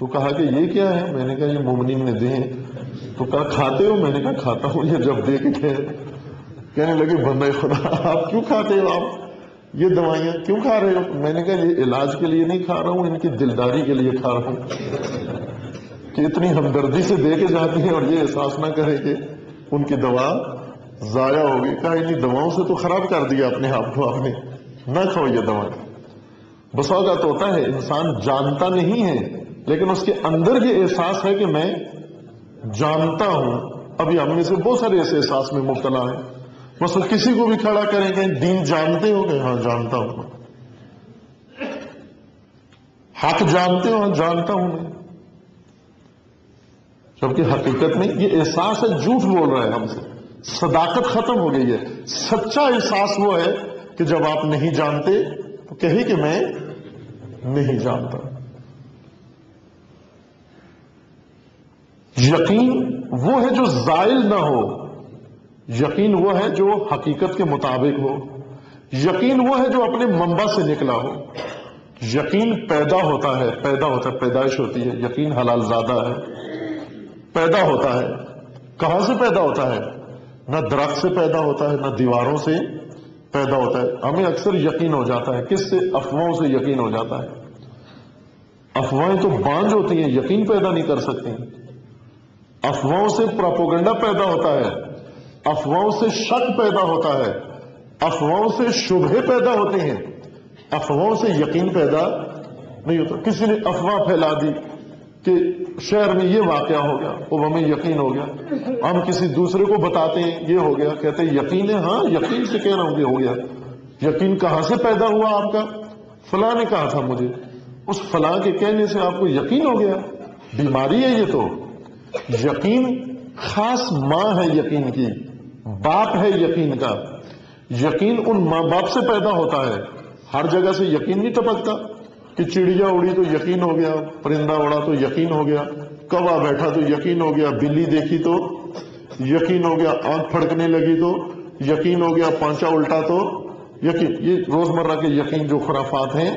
तो कहा कि ये क्या है? मैंने कहा ये मोमिनीन ने दी है। तो कहा खाते हो? मैंने कहा खाता हूं। ये जब दे के कहने लगे बंदा खुदा आप क्यों खाते हो? आप ये दवाइयां क्यों खा रहे हो? मैंने कहा ये इलाज के लिए नहीं खा रहा हूं, इनकी दिलदारी के लिए खा रहा हूं कि इतनी हमदर्दी से दे के जाती है और ये एहसास ना करे कि उनकी दवा जाया होगी। कहा इन्हीं दवाओं से तो खराब कर दिया अपने आप को आपने, ना खाओ ये दवाएं। बसौगत होता है इंसान जानता नहीं है लेकिन उसके अंदर ये एहसास है कि मैं जानता हूं। अभी हम में से बहुत सारे ऐसे एहसास में मुबतला है। मसल किसी को भी खड़ा करेंगे, दीन जानते हो? हाँ जानता हूं। हक जानते हो? हाँ जानता हूं मैं। जबकि हकीकत में ये एहसास है झूठ बोल रहा है हमसे, सदाकत खत्म हो गई है। सच्चा एहसास वो है कि जब आप नहीं जानते तो कहे कि मैं नहीं जानता। यकीन वो है जो जायल ना हो, यकीन वो है जो हकीकत के मुताबिक हो, यकीन वो है जो अपने मंबा से निकला हो। यकीन पैदा होता है, पैदा होता है, पैदाइश होती है। यकीन हलाल ज़्यादा है, पैदा होता है। कहाँ से पैदा होता है? ना दरख्त से पैदा होता है, ना दीवारों से पैदा होता है। हमें अक्सर यकीन हो जाता है किससे? अफवाहों से यकीन हो जाता है। अफवाहें तो बांझ होती हैं, यकीन पैदा नहीं कर सकती। अफवाहों से प्रोपोगंडा पैदा होता है, अफवाहों से शक पैदा होता है, अफवाहों से शुबहे पैदा होते हैं, अफवाहों से यकीन पैदा नहीं होता। किसी ने अफवाह फैला दी कि शहर में ये वाकया हो गया, वो हमें यकीन हो गया। हम किसी दूसरे को बताते हैं ये हो गया, कहते हैं यकीन है। हाँ, यकीन से कह रहा हूँ हो गया। यकीन कहाँ से पैदा हुआ आपका? फलां ने कहा था मुझे, उस फलां के कहने से आपको यकीन हो गया। बीमारी है ये तो। यकीन खास माँ है यकीन की, बाप है यकीन का। यकीन उन माँ बाप से पैदा होता है, हर जगह से यकीन नहीं टपकता कि चिड़िया उड़ी तो यकीन हो गया, परिंदा उड़ा तो यकीन हो गया, कौवा बैठा तो यकीन हो गया, बिल्ली देखी तो यकीन हो गया, आंख फड़कने लगी तो यकीन हो गया, पांचा उल्टा तो यकीन। ये रोजमर्रा के यकीन जो खुराफात हैं,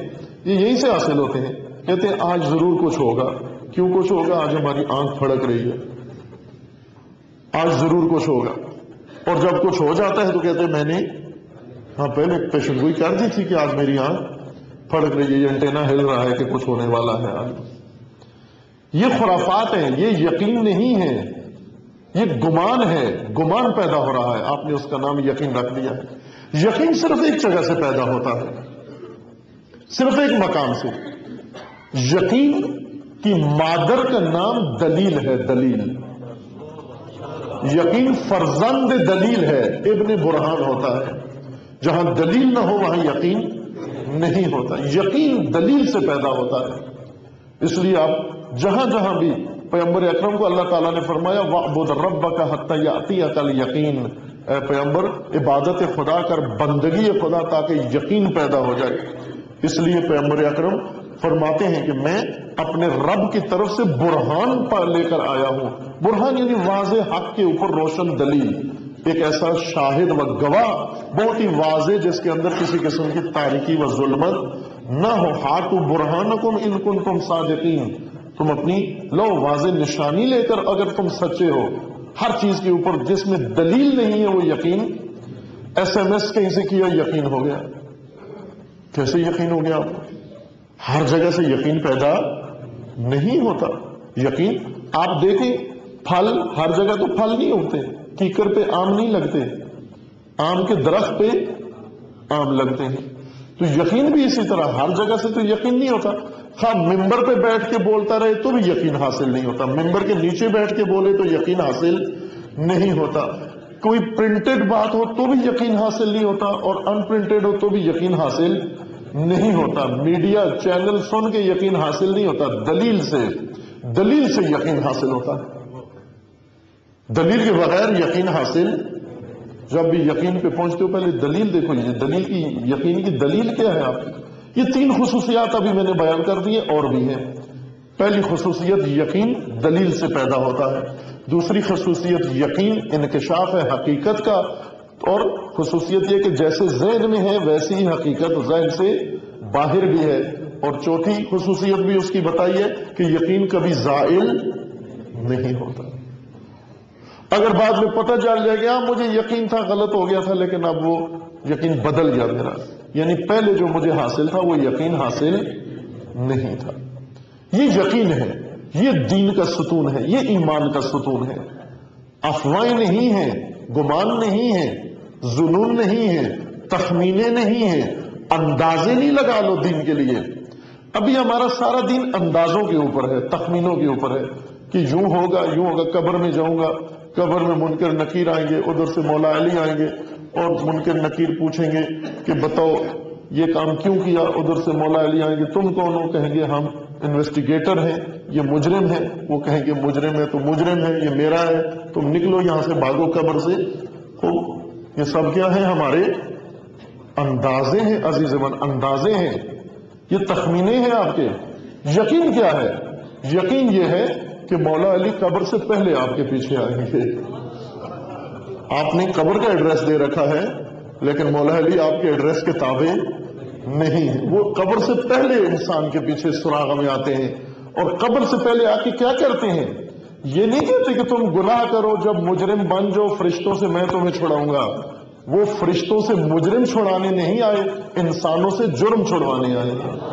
ये यहीं से हासिल होते हैं। कहते हैं आज जरूर कुछ होगा। क्यों कुछ होगा? आज हमारी आंख फड़क रही है, आज जरूर कुछ होगा। और जब कुछ हो जाता है तो कहते हैं मैंने हाँ पहले पेशेंटगोई कर दी थी कि आज मेरी आंख फड़क रही है, ये एंटेना हिल रहा है कि कुछ होने वाला है आज। ये खुराफात है, ये यकीन नहीं है, ये गुमान है। गुमान पैदा हो रहा है, आपने उसका नाम यकीन रख दिया है। यकीन सिर्फ एक जगह से पैदा होता है, सिर्फ एक मकाम से। यकीन की मादर का नाम दलील है, दलील। यकीन फर्जंद दलील है, इब्ने बुरहान होता है। जहां दलील ना हो वहां यकीन नहीं होता। यकीन दलील से पैदा होता है। इसलिए आप जहां जहां भी पैगंबर अकरम को अल्लाह ताला ने फरमाया वअबुद रब्बका हत्ता यातियकल यकीन, ए पैगंबर इबादत खुदा कर, बंदगी खुदा, ताकि यकीन पैदा हो जाए। इसलिए पैगंबर अकरम फरमाते हैं कि मैं अपने रब की तरफ से बुरहान पर लेकर आया हूं। बुरहान यानी वाज़े हक के ऊपर रोशन दलील, एक ऐसा शाहिद व गवाह बहुत ही वाज़े जिसके अंदर किसी किस्म की तारीकी व जुल्मत ना हो। हातु बुरहानकुम इन कुंतुम सादिकीन, तुम अपनी लो वाज़े निशानी लेकर अगर तुम सच्चे हो। हर चीज के ऊपर जिसमें दलील नहीं है वो यकीन। SMS कहीं से किया, यकीन हो गया। कैसे यकीन हो गया आपको? हर जगह से यकीन पैदा नहीं होता। यकीन आप देखें, फल हर जगह तो फल नहीं होते, कीकर पे आम नहीं लगते, आम के दरख्त पे आम लगते हैं। तो यकीन भी इसी तरह हर जगह से तो यकीन नहीं होता। हाँ, मिंबर पे बैठ के बोलता रहे तो भी यकीन हासिल नहीं होता, मिंबर के नीचे बैठ के बोले तो यकीन हासिल नहीं होता। कोई प्रिंटेड बात हो तो भी यकीन हासिल नहीं होता, और अनप्रिंटेड हो तो भी यकीन हासिल नहीं होता। मीडिया चैनल सुन के यकीन हासिल नहीं होता, दलील से। दलील से यकीन हासिल होता है, दलील के बगैर यकीन हासिल। जब भी यकीन पे पहुंचते हो पहले दलील देखो, ये दलील की, यकीन की दलील क्या है आपकी। ये 3 खुसूसियात अभी मैंने बयान कर दी है, और भी है। पहली खुसूसियत यकीन दलील से पैदा होता है। दूसरी खुसूसियत यकीन इनकिशाफ है हकीकत का, और खुसूसियत यह कि जैसे ज़हन में है वैसी ही हकीकत ज़हन से बाहर भी है। और चौथी खुसूसियत भी उसकी बताई है कि यकीन कभी ज़ाइल नहीं होता। अगर बाद में पता चल जाएगा मुझे यकीन था, गलत हो गया था, लेकिन अब वो यकीन बदल गया मेरा, यानी पहले जो मुझे हासिल था वो यकीन हासिल नहीं था। ये यकीन है, ये दीन का सुतून है, ये ईमान का सुतून है। अफवाहें नहीं है, गुमान नहीं है, जुनून नहीं है, तखमीने नहीं है, अंदाजे नहीं लगा लो दिन के लिए। अभी हमारा सारा दिन अंदाजों के ऊपर है, तखमीनों के ऊपर है कि यूं होगा, यूं होगा, कब्र में जाऊंगा, कब्र में मुनकर नकीर आएंगे, उधर से मौला अली आएंगे और मुनकर नकीर पूछेंगे कि बताओ ये काम क्यों किया, उधर से मौला अली आएंगे तुम कौन हो, कहेंगे हम इन्वेस्टिगेटर हैं, ये मुजरिम है, वो कहेंगे मुजरिम है तो मुजरिम है, ये मेरा है, तुम निकलो यहां से, भागो कब्र से। तो ये सब क्या है? हमारे अंदाजे हैं अजीज मन, अंदाजे हैं, ये तखमीने हैं आपके। यकीन क्या है? यकीन ये है कि मौला अली कब्र से पहले आपके पीछे आएंगे। आपने कब्र का एड्रेस दे रखा है लेकिन मौला अली आपके एड्रेस के ताबे नहीं है, वो कब्र से पहले इंसान के पीछे सुराग में आते हैं। और कब्र से पहले आके क्या करते हैं, ये नहीं कहते कि तुम गुनाह करो जब मुजरिम बन जाओ फरिश्तों से मैं तुम्हें छुड़ाऊंगा। वो फरिश्तों से मुजरिम छुड़ाने नहीं आए, इंसानों से जुर्म छुड़वाने आए।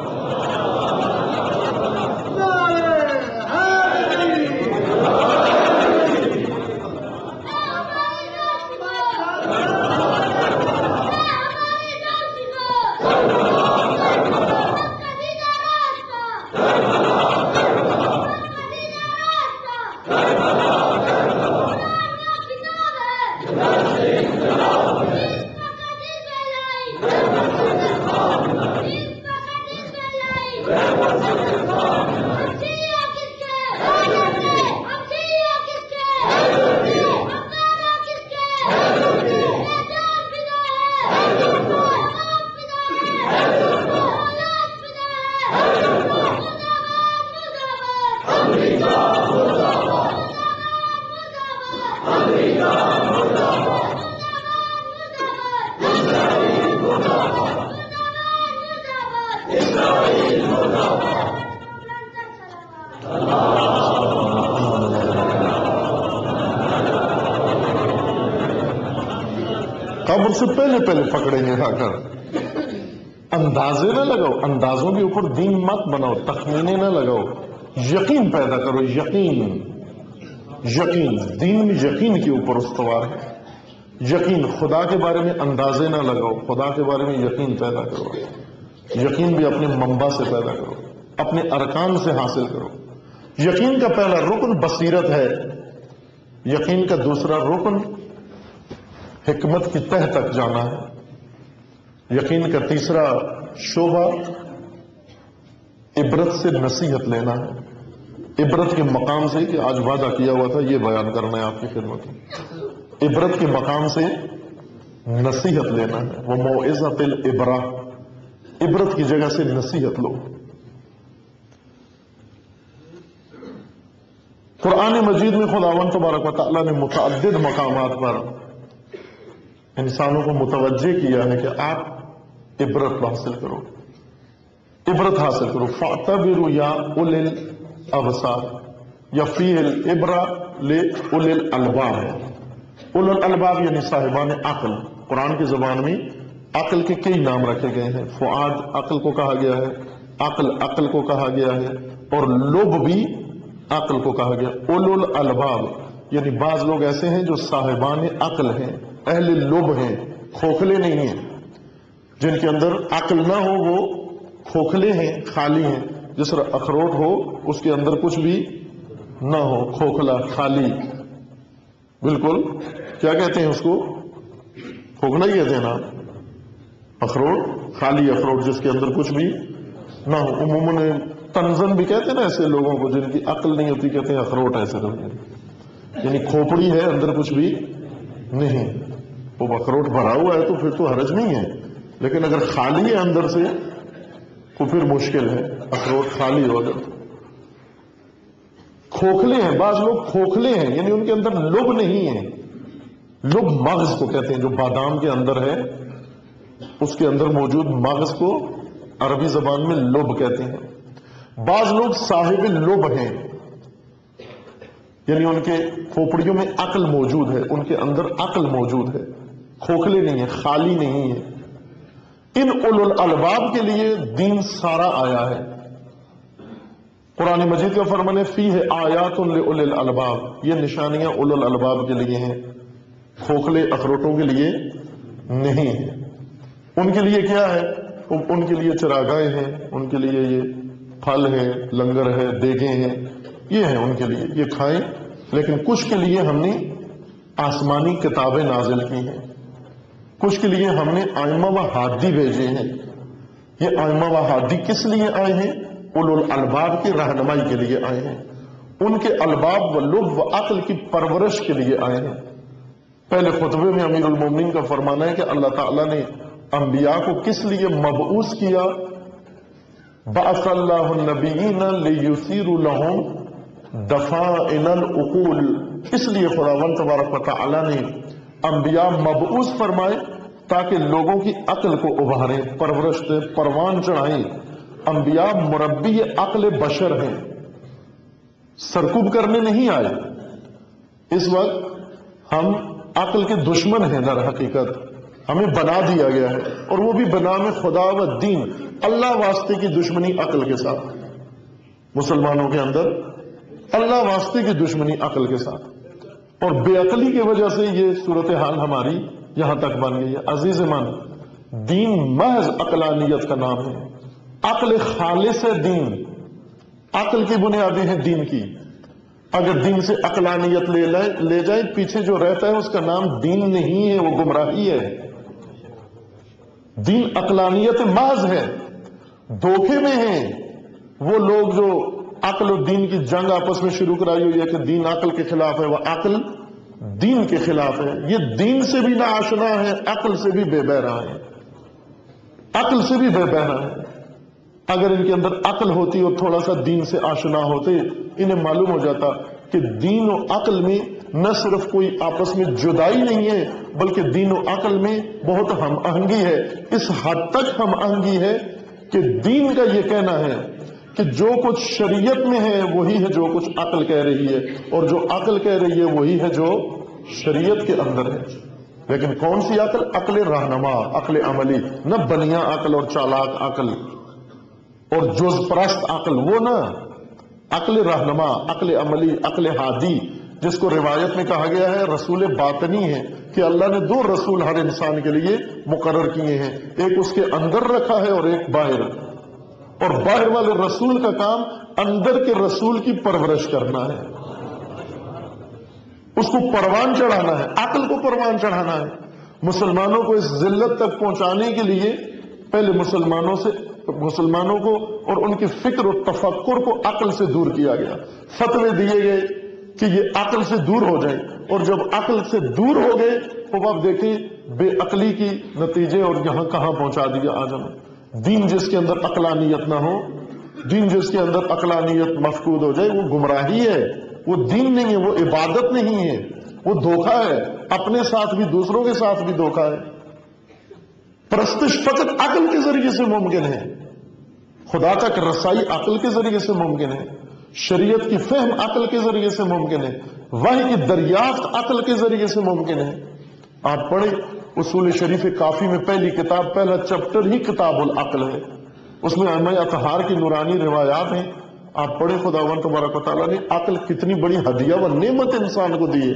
कब्र से पहले पहले पकड़ेंगे आकर। अंदाजे ना लगाओ, अंदाजों के ऊपर दीन मत बनाओ, तखमीने ना लगाओ, यकीन पैदा करो। यकीन, यकीन दीन में यकीन के ऊपर उस्तवार है। यकीन खुदा के बारे में अंदाजे ना लगाओ, खुदा के बारे में यकीन पैदा करो। यकीन भी अपने मंबा से पैदा करो, अपने अरकान से हासिल करो। यकीन का पहला रुकन बसीरत है, यकीन का दूसरा रुकन हिकमत की तह तक जाना है, यकीन का तीसरा शोभा इबरत से नसीहत लेना है। इबरत के मकाम से कि आज वादा किया हुआ था ये बयान करना है आपकी खिदमत में, इबरत के मकाम से नसीहत लेना है। वो मौइज़तिल इबरा, इबरत की जगह से नसीहत लो। कुरान मजीद में खुदावंद तबारक व तआला ने मुतअद्दिद मकामात पर इंसानों को मुतवज्जे किया है कि आप इबरत हासिल करो, इबरत हासिल करो। फ़अतबिरू या उलिल अबसार या फ़ील इबरा ले उलिल अलबाब है। उलिल अलबाब यानी साहिबान अक्ल। कुरान की ज़बान में अक्ल के कई नाम रखे गए हैं। फ़ुआद अक्ल को कहा गया है, अक्ल अक्ल को कहा गया है, और लोभ भी अक्ल को कहा गया। उलिल अलबाब यानी बाज लोग ऐसे हैं जो साहिबान अक्ल हैं, अहले लोभ हैं, खोखले नहीं हैं। जिनके अंदर अक्ल ना हो वो खोखले हैं, खाली हैं। जिस तरह अखरोट हो उसके अंदर कुछ भी ना हो, खोखला, खाली, बिल्कुल क्या कहते हैं उसको, खोखला ही कहते हैं ना अखरोट, खाली अखरोट जिसके अंदर कुछ भी ना हो। उमूमन तंजन भी कहते हैं ना ऐसे लोगों को जिनकी अक्ल नहीं होती, कहते हैं अखरोट ऐसे लोग, यानी खोपड़ी है अंदर कुछ भी नहीं। वो अखरोट भरा हुआ है तो फिर तो हरज नहीं है, लेकिन अगर खाली है अंदर से तो फिर मुश्किल है। अखरोट खाली हो अगर, खोखले हैं बाज लोग, खोखले हैं यानी उनके अंदर लोभ नहीं है। लोभ मगज को कहते हैं, जो बादाम के अंदर है उसके अंदर मौजूद मगज को अरबी जबान में लोभ कहते हैं। बाज लोग साहिब लोभ हैं, यानी उनके खोपड़ियों में अक्ल मौजूद है, उनके अंदर अक्ल मौजूद है, खोखले नहीं है, खाली नहीं है। इन उलुल अलबाब के लिए दीन सारा आया है। कुरान मजीद का फरमान है फीह आयातुन लिउलिल अलबाब, ये निशानियां उलुल अलबाब के लिए हैं, खोखले अखरोटों के लिए नहीं है। उनके लिए क्या है, उनके लिए चिरागाहें हैं, उनके लिए ये फल है, लंगर है, देगे हैं, ये है उनके लिए, ये खाएं। लेकिन कुछ के लिए हमने आसमानी किताबें नाजिल की हैं, कुछ के लिए हमने आइमा व हादी भेजे हैं। ये आइमा व हादी किस लिए आए हैं, उलुल अलबाब की रहनुमाई के लिए आए हैं, उनके अलबाब व लुब व अक्ल की परवरिश के लिए आए हैं। पहले खुतबे में अमीरुल मोमिनीन का फरमाना है कि अल्लाह ताला ने अम्बिया को किस लिए मबऊस किया, बअसल्लाहुन नबिय्यीन लियुसीरु लहुम दफाइनल उकूल, इसलिए खुदावंद तबारक व तआला ने अम्बिया मबऊस फरमाए ताकि लोगों की अक्ल को उभारे, परवरिश दे, परवान चढ़ाएं। अम्बिया मुरब्बी अक्ल बशर हैं, सरकुब करने नहीं आए। इस वक्त हम अक्ल के दुश्मन हैं, दर हकीकत हमें बना दिया गया है, और वो भी बना में खुदा व दीन, अल्लाह वास्ते की दुश्मनी अक्ल के साथ। मुसलमानों के अंदर अल्लाह वास्ते की दुश्मनी अक्ल के साथ, और बेअकली की वजह से ये सूरत हाल हमारी यहां तक बन गई है। अजीज मान, दीन महज अक्लानियत का नाम है। अक्ल खालिस है दीन, अक्ल की बुनियादें हैं दीन की। अगर दीन से अक्लानियत ले जाए, पीछे जो रहता है उसका नाम दीन नहीं है, वो गुमराही है। दीन अक्लानियत महज है। धोखे में है वो लोग जो अक्ल और दीन की जंग आपस में शुरू कराई हुई है कि दीन अक्ल के खिलाफ है, वह अक्ल दीन के खिलाफ है। ये दीन से भी ना आशना है, अक्ल से भी बेबहरा है, अक्ल से भी बेबहरा है। अगर इनके अंदर अक्ल होती और थोड़ा सा दीन से आशना होते, इन्हें मालूम हो जाता कि दीन और अक्ल में न सिर्फ कोई आपस में जुदाई नहीं है, बल्कि दीन और अक्ल में बहुत हम आहंगी है। इस हद तक हम आहंगी है कि दीन का ये कहना है कि जो कुछ शरीयत में है वही है जो कुछ अक्ल कह रही है, और जो अक्ल कह रही है वही है जो शरीयत के अंदर है। लेकिन कौन सी अक्ल? अक्ल रहनुमा, अक्ल अमली, न बनिया अक्ल और चालाक अक्ल और जुज़परस्त अक्ल, वो ना। अक्ल रहनुमा, अक्ल अमली, अक्ल हादी, जिसको रिवायत में कहा गया है रसूल बातनी है कि अल्लाह ने दो रसूल हर इंसान के लिए मुकर्रर किए हैं, एक उसके अंदर रखा है और एक बाहर। और बाहर वाले रसूल का काम अंदर के रसूल की परवरिश करना है, उसको परवान चढ़ाना है, अक्ल को परवान चढ़ाना है। मुसलमानों को इस जिल्लत तक पहुंचाने के लिए पहले मुसलमानों को और उनकी फिक्र और तफक्कुर को अक्ल से दूर किया गया। फतवे दिए गए कि ये अक्ल से दूर हो जाए, और जब अक्ल से दूर हो गए तो आप देखिए बेअकली की नतीजे और यहां कहां पहुंचा दिया आज हमें। दीन जिसके अंदर अक्लानियत ना हो, दीन जिसके अंदर अक्लानियत मफकूद हो जाए, वो गुमराही है, वो दीन नहीं है, वो इबादत नहीं है, वो धोखा है। अपने साथ भी दूसरों के साथ भी धोखा है। परस्तिश फकत अक्ल के जरिए से मुमकिन है, खुदा तक रसाई अक्ल के जरिए से मुमकिन है, शरीयत की फहम अक्ल के जरिए से मुमकिन है, वही की दरियाफ्त अक्ल के जरिए से मुमकिन है। आप पढ़े उसूल शरीफ काफी में पहली किताब, पहला चैप्टर ही किताबुल अक्ल है, उसमें इमाम अतहार की नूरानी रिवायात हैं। आप पढ़े खुदावंद तबारक व तआला ने अक्ल कितनी बड़ी हदिया व नेमत इंसान को दी है,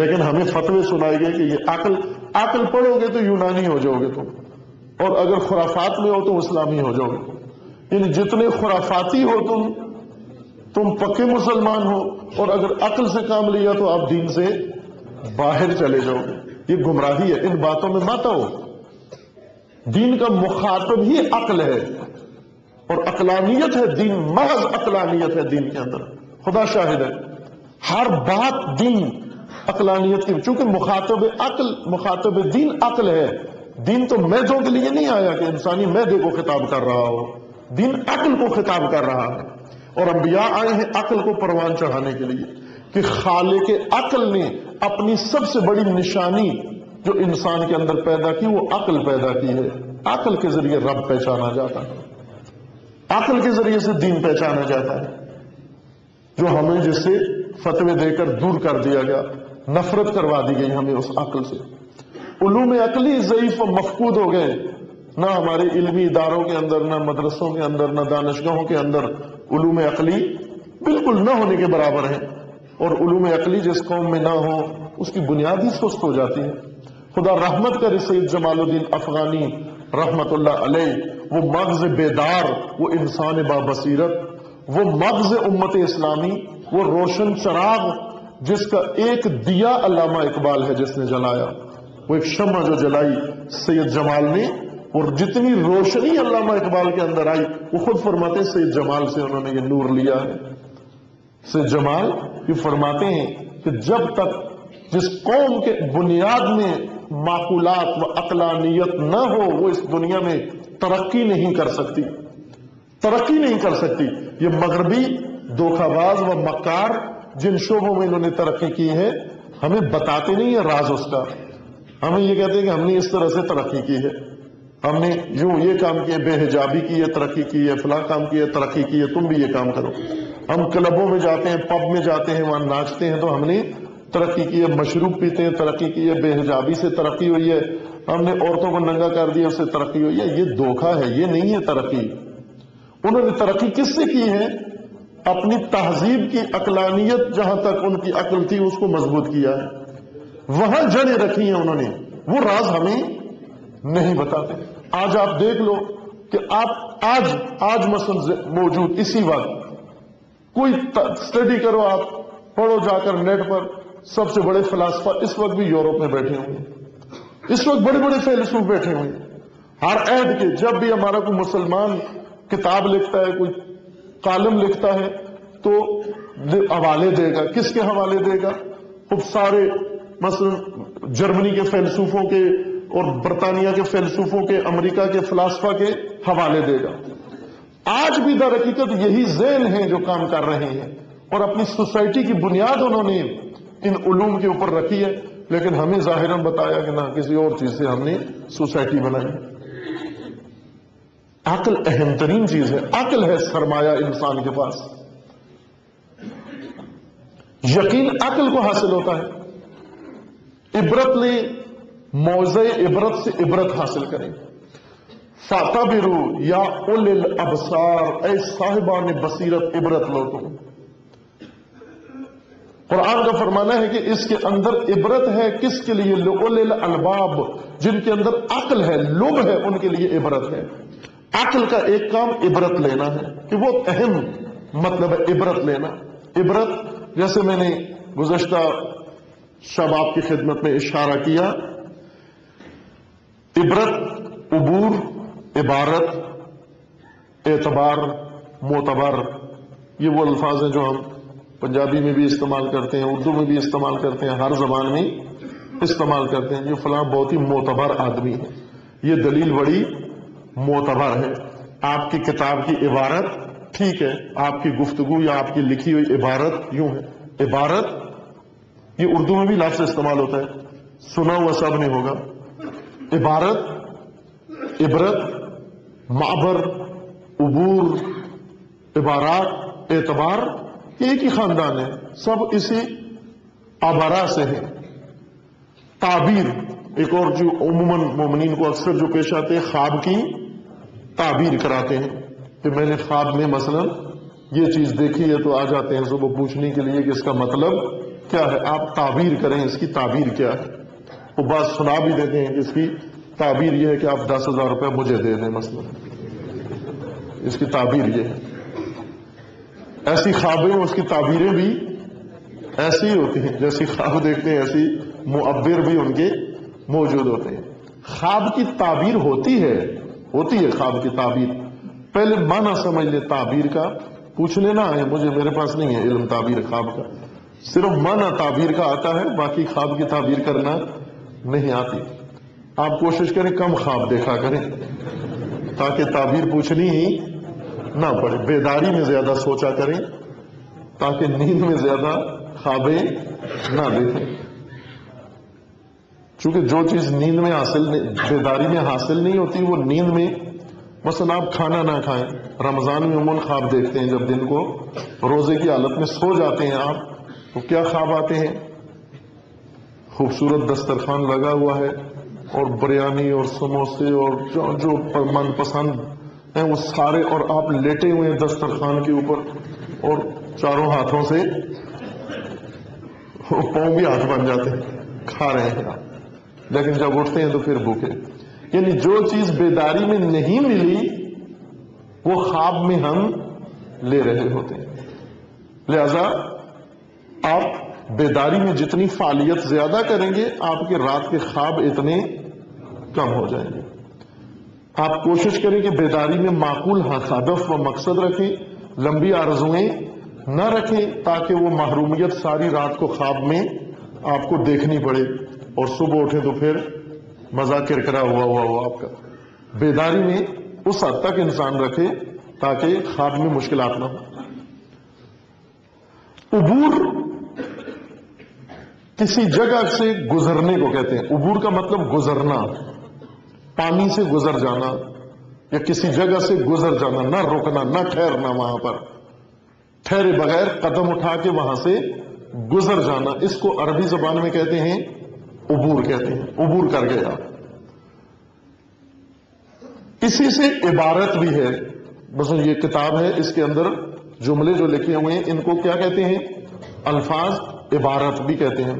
लेकिन हमें फतवे सुनाए गए कि ये अक्ल, अक्ल पढ़ोगे तो यूनानी हो जाओगे तुम, और अगर खुराफात में हो तो इस्लामी हो जाओगे। इन जितने खुराफाती हो तुम पक्के मुसलमान हो, और अगर अक्ल से काम लिया तो आप दीन से बाहर चले जाओगे। ये गुमराही है, इन बातों में मत आओ। दीन का मुखातब ही अक्ल है और अक्लानियत है, दीन महज अक्लानियत है। दीन के अंदर खुदा शाहिद है, हर बात दीन अक्लानियत की, चूंकि मुखातब अक्ल, मुखातब दीन अक्ल है। दीन तो मैदों के लिए नहीं आया कि इंसानी मैदे को खिताब कर रहा हो, दीन अक्ल को खिताब कर रहा है। और अंबिया आए हैं अक्ल को परवान चढ़ाने के लिए कि खालिक अक्ल ने अपनी सबसे बड़ी निशानी जो इंसान के अंदर पैदा की, वो अक्ल पैदा की है। अक्ल के जरिए रब पहचाना जाता है, अक्ल के जरिए से दीन पहचाना जाता है, जो हमें जिससे फतवे देकर दूर कर दिया गया, नफरत करवा दी गई हमें उस अक्ल से। उलूम अक्ली ज़ईफ़ और मफकूद हो गए, ना हमारे इल्मी इदारों के अंदर, ना मदरसों के अंदर, ना दानिशगाहों के अंदर उलूम अक्ली बिल्कुल न होने के बराबर है। और उलूम अक्ली जिस कौम में ना हो उसकी बुनियाद ही सुस्त हो जाती है। खुदा रहमत करे सैयद जमालुद्दीन अफगानी रहमतुल्लाह अलैह, वो मग़ज़ बेदार, वो इंसान बाबसीरत, वो मग़ज़ उम्मत इस्लामी, वो रोशन चराग जिसका एक दिया अल्लामा इकबाल है जिसने जलाया, वो एक शम्मा जो जलाई सैयद जमाल ने, और जितनी रोशनी अल्लामा इकबाल के अंदर आई, वो खुद फरमाते सैयद जमाल से उन्होंने ये नूर लिया है। सैयद जमाल ये फरमाते हैं कि जब तक जिस कौम के बुनियाद में माकूलात व अक्लानियत न हो, वो इस दुनिया में तरक्की नहीं कर सकती, तरक्की नहीं कर सकती। ये मगरबी धोखाबाज व मक्कार जिन शोबों में इन्होंने तरक्की की है हमें बताते नहीं है राज उसका, हमें ये कहते हैं कि हमने इस तरह से तरक्की की है, हमने यूं ये काम किए, बेहिजाबी की है तरक्की की है, फला काम की है तरक्की की है, तुम भी ये काम करो। हम क्लबों में जाते हैं, पब में जाते हैं, वहां नाचते हैं तो हमने तरक्की की है, मशरूब पीते हैं तरक्की की है, बेहिजाबी से तरक्की हुई है, हमने औरतों को नंगा कर दिया उससे तरक्की हुई है। ये धोखा है, ये नहीं है तरक्की। उन्होंने तरक्की किससे की है? अपनी तहजीब की अकलानियत जहां तक उनकी अकल थी उसको मजबूत किया है, वहां जड़ें रखी हैं उन्होंने, वो राज हमें नहीं बताते। आज आप देख लो कि आप आज मसलन मौजूद इसी वक्त कोई स्टडी करो, आप पढ़ो जाकर नेट पर, सबसे बड़े फिलासफा इस वक्त भी यूरोप में बैठे होंगे, इस वक्त बड़े बड़े फिलसफे बैठे होंगे। हर ऐड के जब भी हमारा कोई मुसलमान किताब लिखता है, कोई कालम लिखता है तो हवाले देगा, किसके हवाले देगा? खूब सारे मसलन जर्मनी के फिलसफों के और बरतानिया के फिलसफों के, अमेरिका के फिलासफा के हवाले देगा। आज भी दरअकीकत यही ज़हन है जो काम कर रहे हैं और अपनी सोसाइटी की बुनियाद उन्होंने इन उलूम के ऊपर रखी है, लेकिन हमें ज़ाहिरन बताया कि ना किसी और चीज से हमने सोसाइटी बनाई। अकल अहम तरीन चीज है, अकल है सरमाया इंसान के पास। यकीन अकल को हासिल होता है। इबरत ले, मौज़े इबरत से इबरत हासिल करें। फातबिरू या उलिल अबसार, ऐ साहिबान बसीरत इबरत लो। तुम कुरान का फरमाना है कि इसके अंदर इबरत है, किसके लिए? उलिल अलबाब, जिनके अंदर अकल है, लोभ है, उनके लिए इबरत है। अकल का एक काम इबरत लेना है, कि वो अहम मतलब है इबरत लेना। इबरत जैसे मैंने गुज़श्ता शब आपकी खिदमत में इशारा किया, इबरत उबूर, इबारत, एतबार, मोतबर, ये वो अल्फाज हैं जो हम पंजाबी में भी इस्तेमाल करते हैं, उर्दू में भी इस्तेमाल करते हैं, हर जबान में इस्तेमाल करते हैं। ये फलां बहुत ही मोतबर आदमी है, ये दलील बड़ी मोतबर है। आपकी किताब की इबारत ठीक है, आपकी गुफ्तगू या आपकी लिखी हुई इबारत यूं है। इबारत ये उर्दू में भी लफ्ज़ इस्तेमाल होता है, सुना हुआ सब नहीं होगा। इबारत, इबरत, माबर, उबूर, इबारात, एतबार, एक ही खानदान है, सब इसी आबारा से है। ताबीर एक और जो उमूमन मोमिनीन को अक्सर जो पेश आते हैं, ख्वाब की ताबीर कराते हैं कि मैंने ख्वाब में मसलन ये चीज देखी है, तो आ जाते हैं सुबह पूछने के लिए कि इसका मतलब क्या है। आप ताबीर करें, इसकी ताबीर क्या है। वो बात सुना भी देते हैं कि इसकी ताबीर यह है कि आप 10,000 रुपये मुझे दे दें, मसलन इसकी ताबीर ये है। ऐसी ख्वाबें, उसकी ताबीरें भी ऐसी ही होती हैं, जैसी ख्वाब देखते हैं ऐसी मुअब्बिर भी उनके मौजूद होते हैं। ख्वाब की ताबीर होती है ख्वाब की ताबीर। पहले माना समझ ले ताबीर का, पूछने ना आए मुझे, मेरे पास नहीं है इल्म ताबीर ख्वाब का, सिर्फ माना ताबीर का आता है, बाकी ख्वाब की ताबीर करना नहीं आती। आप कोशिश करें कम ख्वाब देखा करें ताकि ताबीर पूछनी ही ना पड़े, बेदारी में ज्यादा सोचा करें ताकि नींद में ज्यादा ख्वाबें ना देखें, क्योंकि जो चीज नींद में बेदारी में हासिल नहीं होती वो नींद में। मसलन आप खाना ना खाएं, रमजान में उमूमन ख्वाब देखते हैं, जब दिन को रोजे की हालत में सो जाते हैं आप तो क्या ख्वाब आते हैं? खूबसूरत दस्तरखान लगा हुआ है और बिरयानी और समोसे और जो मनपसंद हैं वो सारे, और आप लेटे हुए हैं दस्तरखान के ऊपर और चारों हाथों से पाँव भी हाथ बन जाते हैं, खा रहे हैं आप, लेकिन जब उठते हैं तो फिर भूखे। यानी जो चीज बेदारी में नहीं मिली वो ख्वाब में हम ले रहे होते हैं। लिहाजा आप बेदारी में जितनी फालियत ज्यादा करेंगे आपके रात के ख्वाब इतने कम हो जाएंगे। आप कोशिश करें कि बेदारी में माकूल हदफ व मकसद रखें, लंबी आरजुएं न रखें, ताकि वो महरूमियत सारी रात को ख्वाब में आपको देखनी पड़े और सुबह उठे तो फिर मजा किरकिरा हुआ आपका। बेदारी में उस हद तक इंसान रखे ताकि ख्वाब में मुश्किलात ना हो। उबूर किसी जगह से गुजरने को कहते हैं। उबूर का मतलब गुजरना, पानी से गुजर जाना या किसी जगह से गुजर जाना, ना रुकना ना ठहरना, वहां पर ठहरे बगैर कदम उठा के वहां से गुजर जाना, इसको अरबी जबान में कहते हैं उबूर कहते हैं। उबूर कर गया। इसी से इबारत भी है। बस ये किताब है, इसके अंदर जुमले जो लिखे हुए हैं इनको क्या कहते हैं? अल्फाज इबारत भी कहते हैं।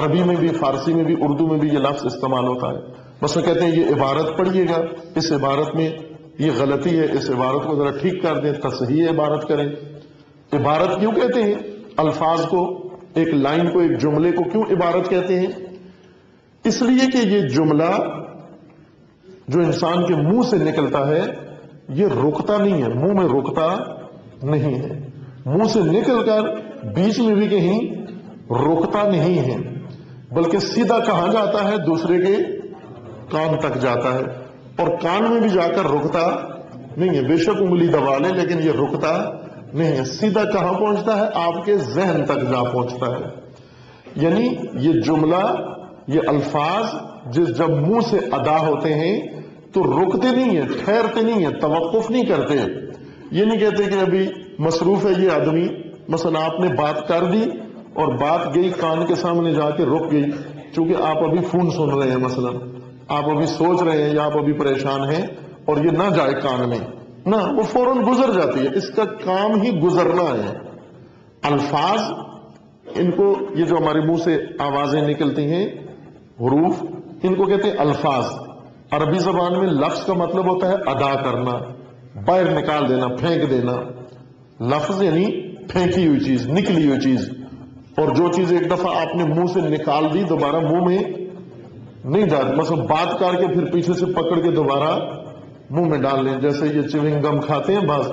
अरबी में भी, फारसी में भी, उर्दू में भी ये लफ्ज इस्तेमाल होता है। बस कहते हैं ये इबारत पढ़िएगा, इस इबारत में ये गलती है, इस इबारत को जरा ठीक कर दें, तसहीह इबारत करें। इबारत क्यों कहते हैं? अल्फाज को, एक लाइन को, एक जुमले को क्यों इबारत कहते हैं? इसलिए कि ये जुमला जो इंसान के मुंह से निकलता है ये रुकता नहीं है, मुंह में रुकता नहीं है, मुंह से निकलकर बीच में भी कहीं रुकता नहीं है, बल्कि सीधा कहां जाता है? दूसरे के कान तक जाता है, और कान में भी जाकर रुकता नहीं है। बेशक उंगली दबा ले, लेकिन ये रुकता नहीं है। सीधा कहां पहुंचता है? आपके जहन तक जा पहुंचता है। यानी ये जुमला, ये अल्फाज जब मुंह से अदा होते हैं तो रुकते नहीं है, ठहरते नहीं है, तवक्कुफ नहीं करते। ये नहीं कहते कि अभी मसरूफ है ये आदमी, मसलन आपने बात कर दी और बात गई कान के सामने जाके रुक गई, क्योंकि आप अभी फोन सुन रहे हैं, मसलन आप अभी सोच रहे हैं या आप अभी परेशान हैं, और ये ना जाए कान में, ना, वो फौरन गुजर जाती है। इसका काम ही गुजरना है। अल्फाज, इनको, ये जो हमारे मुंह से आवाजें निकलती हैं, हुरूफ, इनको कहते हैं अल्फाज। अरबी जबान में लफ्ज का मतलब होता है अदा करना, बाहर निकाल देना, फेंक देना। लफ्ज यानी फेंकी हुई चीज, निकली हुई चीज। और जो चीज एक दफा आपने मुंह से निकाल दी दोबारा मुंह में नहीं जाती, मतलब बात करके फिर पीछे से पकड़ के दोबारा मुंह में डाल लें, जैसे ये चिविंग गम खाते हैं, बस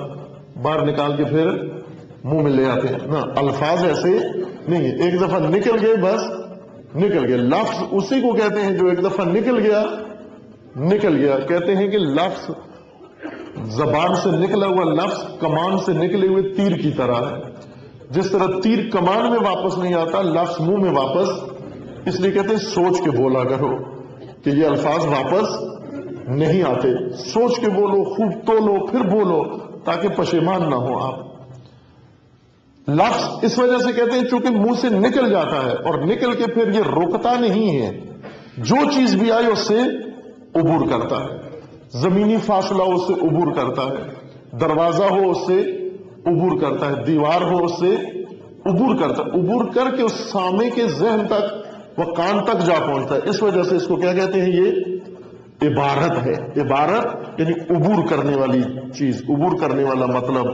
बाहर निकाल के फिर मुंह में ले आते हैं, ना। अल्फाज ऐसे नहीं है, एक दफा निकल गए बस निकल गए। लफ्ज उसी को कहते हैं जो एक दफा निकल गया निकल गया। कहते हैं कि लफ्ज, जबान से निकला हुआ लफ्ज कमान से निकले हुए तीर की तरह है। जिस तरह तीर कमान में वापस नहीं आता, लफ्ज मुंह में वापस, इसलिए कहते हैं सोच के बोला करो कि ये अल्फाज वापस नहीं आते, सोच के बोलो, खूब तोलो फिर बोलो, ताकि पशेमान ना हो आप। लफ्ज इस वजह से कहते हैं चूंकि मुंह से निकल जाता है और निकल के फिर ये रुकता नहीं है, जो चीज भी आए उससे उबूर करता है। जमीनी फासला हो उससे उबूर करता है, दरवाजा हो उससे उबूर करता है, दीवार हो उससे उबूर करता है। उबूर करके उस सामने के जहन तक व कान तक जा पहुंचता है। इस वजह से इसको क्या कहते हैं? ये इबारत है। इबारत यानी उबूर करने वाली चीज, उबूर करने वाला मतलब,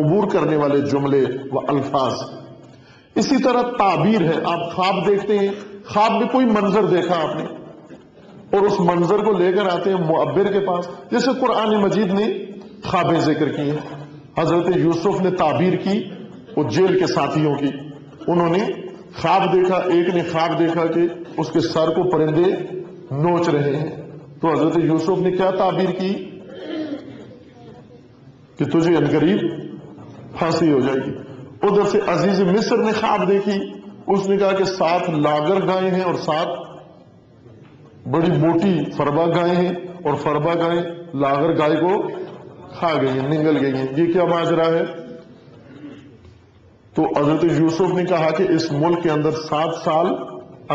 उबूर करने वाले जुमले व अल्फाज। इसी तरह ताबीर है। आप ख्वाब देखते हैं, ख्वाब में कोई मंजर देखा आपने और उस मंजर को लेकर आते हैं मुअब्बिर के पास, जैसे कुरान मजीद ने ख्वाबें जिक्र की हैं। हजरत यूसुफ ने ताबीर की और जेल के साथियों की। उन्होंने ख्वाब देखा, एक ने ख्वाब देखा कि उसके सर को परिंदे नोच रहे हैं, तो हजरत यूसुफ ने क्या ताबीर की कि तुझे अनकरीब फांसी हो जाएगी। उधर से अजीज मिस्र ने ख्वाब देखी, उसने कहा कि 7 लागर गायें हैं और 7 बड़ी मोटी फरबा गायें हैं, और फरबा गायें लागर गाय को खा गई हैं, निगल गई हैं, ये क्या माजरा है? तो हजरत यूसुफ ने कहा कि इस मुल्क के अंदर 7 साल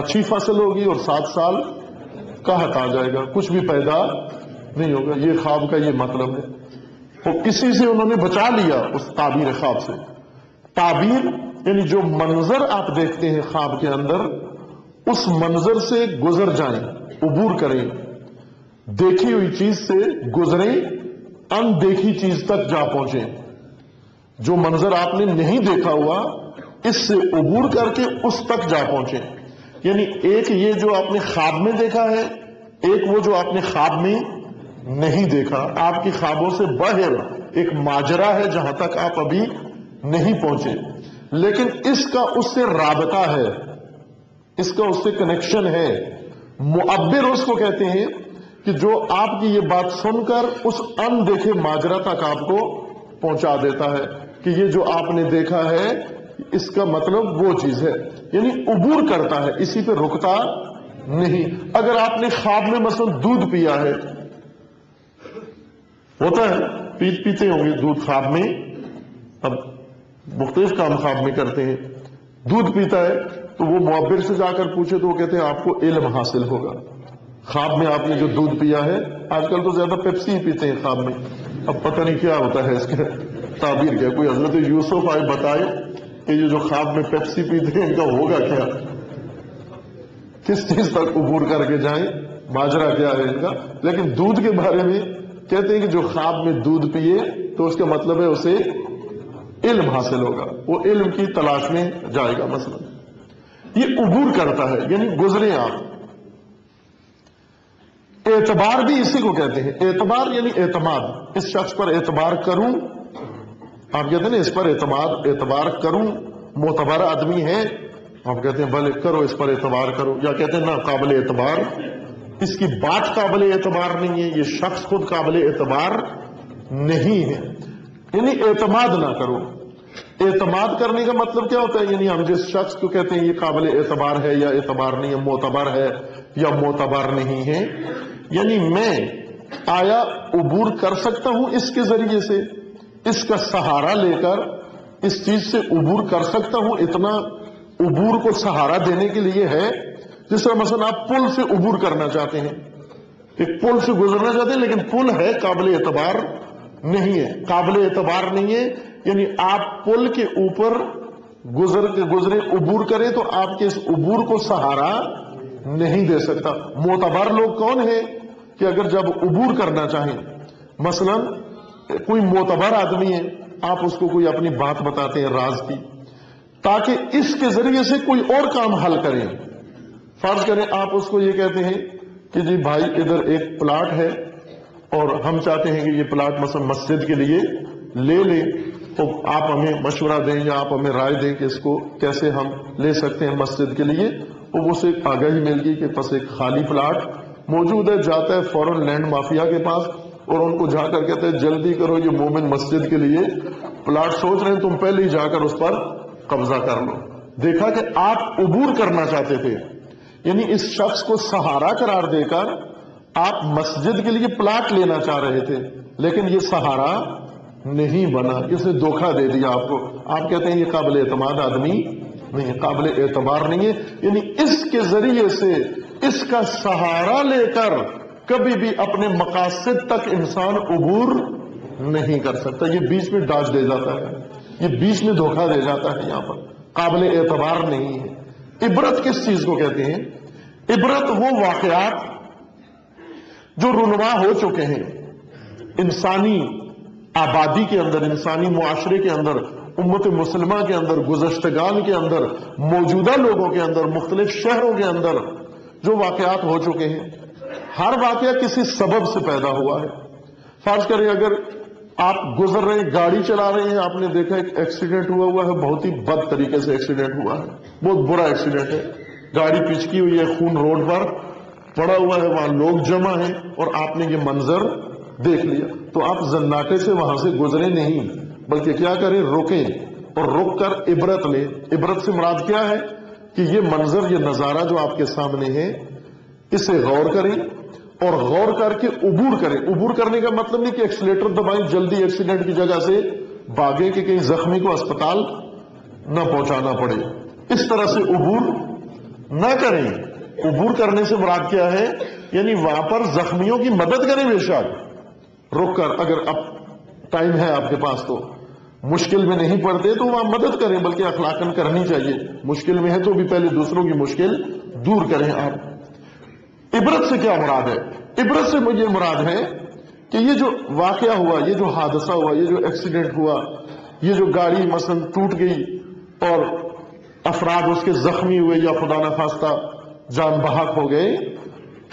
अच्छी फसल होगी और 7 साल कहत आ जाएगा, कुछ भी पैदा नहीं होगा। ये ख्वाब का ये मतलब है। और किसी से उन्होंने बचा लिया उस ताबीर ख्वाब से। ताबीर यानी जो मंजर आप देखते हैं ख्वाब के अंदर, उस मंजर से गुजर जाएं, उबूर करें, देखी हुई चीज से गुजरें, अनदेखी चीज तक जा पहुंचे। जो मंजर आपने नहीं देखा हुआ, इससे उबूर करके उस तक जा पहुंचे। यानी एक ये जो आपने ख्वाब में देखा है, एक वो जो आपने ख्वाब में नहीं देखा। आपकी ख्वाबों से बाहर एक माजरा है जहां तक आप अभी नहीं पहुंचे, लेकिन इसका उससे राबता है, इसका उससे कनेक्शन है। मुअब्बिर उसको कहते हैं कि जो आपकी ये बात सुनकर उस अनदेखे माजरा तक आपको पहुंचा देता है, कि ये जो आपने देखा है इसका मतलब वो चीज है, यानी उबूर करता है, इसी पे रुकता नहीं। अगर आपने ख्वाब में मसलन दूध पिया है, होता है पीते होंगे दूध ख्वाब में, अब मुख्तलिफ काम ख्वाब में करते हैं, दूध पीता है तो वो मुअब्बिर से जाकर पूछे तो वो कहते हैं आपको इल्म हासिल होगा, ख्वाब में आपने जो दूध पिया है। आजकल तो ज्यादा पेप्सी पीते हैं ख्वाब में, अब पता नहीं क्या होता है इसका ताबीर क्या। कोई हजरत यूसुफ आए बताए कि ये जो ख्वाब में पेप्सी पीते हैं इनका होगा क्या, किस चीज तक उबूर करके जाएं, माजरा क्या है इनका। लेकिन दूध के बारे में कहते हैं कि जो ख्वाब में दूध पिए तो उसका मतलब है उसे इल्म हासिल होगा, वो इल्म की तलाश में जाएगा। मसलन ये उबूर करता है यानी गुजरे आप। एतबार भी इसी को कहते हैं, एतबार यानी एतमाद, इस शख्स पर एतबार करूं, आप कहते हैं ना इस पर एतमाद, एतबार करूं, मोतबार आदमी है, आप कहते हैं भले करो इस पर एतबार करो, या कहते हैं ना काबिल एतबार, इसकी बात काबिल एतबार नहीं है, ये शख्स खुद काबिल एतबार नहीं है, यानी एतमाद ना करो। एतमाद करने का मतलब क्या होता है, यानी हम जिस शख्स को कहते हैं ये काबिल एतबार है या एतबार नहीं है, मोतबर है या मोतबर नहीं है, यानी मैं आया उबूर कर सकता हूं इसके जरिए से, इसका सहारा लेकर इस चीज से उबूर कर सकता हूं। इतना उबूर को सहारा देने के लिए है, जिस तरह मसलन आप पुल से उबूर करना चाहते हैं, एक पुल से गुजरना चाहते हैं लेकिन पुल है काबिल एतबार नहीं है, काबिल एतबार नहीं है, यानी आप पुल के ऊपर गुजरे उबूर करें तो आपके इस उबूर को सहारा नहीं दे सकता। मोतबर लोग कौन है कि अगर जब उबूर करना चाहें, मसलन कोई मोतबर आदमी है, आप उसको कोई अपनी बात बताते हैं राज की, ताकि इसके जरिए से कोई और काम हल करें। फर्ज करें आप उसको ये कहते हैं कि जी भाई इधर एक प्लाट है और हम चाहते हैं कि ये प्लाट मसलन मस्जिद के लिए ले लें, तो आप हमें मशवरा दें या आप हमें राय दें कि इसको कैसे हम ले सकते हैं मस्जिद के लिए। तो वो उसे आगाही मिल गई कि बस एक खाली प्लाट मौजूद है, जाता है फौरन लैंड माफिया के पास और उनको जाकर कहते हैं जल्दी करो ये मोमिन मस्जिद के लिए प्लाट सोच रहे हैं, तुम पहले ही जाकर उस पर कब्जा कर लो। देखा कि आप उबूर करना चाहते थे, यानी इस शख्स को सहारा करार देकर आप मस्जिद के लिए प्लाट लेना चाह रहे थे, लेकिन ये सहारा नहीं बना, इसने धोखा दे दिया आपको। आप कहते हैं ये काबिल एतमाद आदमी नहीं है, काबिल एतबार नहीं है, यानी इसके जरिए से, इसका सहारा लेकर कभी भी अपने मकासद तक इंसान उबूर नहीं कर सकता। ये बीच में डांच दे जाता है, ये बीच में धोखा दे जाता है, यहाँ पर काबिल एतबार नहीं है। इबरत किस चीज को कहते हैं, इबरत वो वाकयात जो रुनवा हो चुके हैं इंसानी आबादी के अंदर, इंसानी मुआशरे के अंदर, उम्मत मुसलमा के अंदर, गुज़श्तगान के अंदर, मौजूदा लोगों के अंदर, मुख्तलिफ शहरों के अंदर जो वाकयात हो चुके हैं। हर वाकया किसी सबब से पैदा हुआ है। फर्ज करें अगर आप गुजर रहे हैं, गाड़ी चला रहे हैं, आपने देखा एक एक्सीडेंट हुआ है, बहुत ही बद तरीके से एक्सीडेंट हुआ है, बहुत बुरा एक्सीडेंट है, गाड़ी पिचकी हुई है, खून रोड पर पड़ा हुआ है, वहां लोग जमा है और आपने ये मंजर देख लिया, तो आप जन्नाटे से वहां से गुजरे नहीं, बल्कि क्या करें, रुकें और रुककर इबरत लें। इबरत से मुराद क्या है कि ये मंजर, ये नजारा जो आपके सामने है, इसे गौर करें और गौर करके उबूर करें। उबूर करने का मतलब नहीं कि एक्सीलेटर दबाएं, जल्दी एक्सीडेंट की जगह से भागे कि कहीं जख्मी को अस्पताल न पहुंचाना पड़े, इस तरह से उबूर न करें। उबूर करने से मुराद क्या है, यानी वहां पर जख्मियों की मदद करें, बेशक रुक कर, अगर अब टाइम है आपके पास तो मुश्किल में नहीं पड़ते तो वहां मदद करें, बल्कि अखलाकन करनी चाहिए, मुश्किल में है तो भी पहले दूसरों की मुश्किल दूर करें आप। इबरत से क्या मुराद है, इबरत से मुझे मुराद है कि ये जो वाकया हुआ, ये जो हादसा हुआ, ये जो एक्सीडेंट हुआ, ये जो गाड़ी मसलन टूट गई और अफराद उसके जख्मी हुए या खुदा न खास्ता जान बहक हो गए,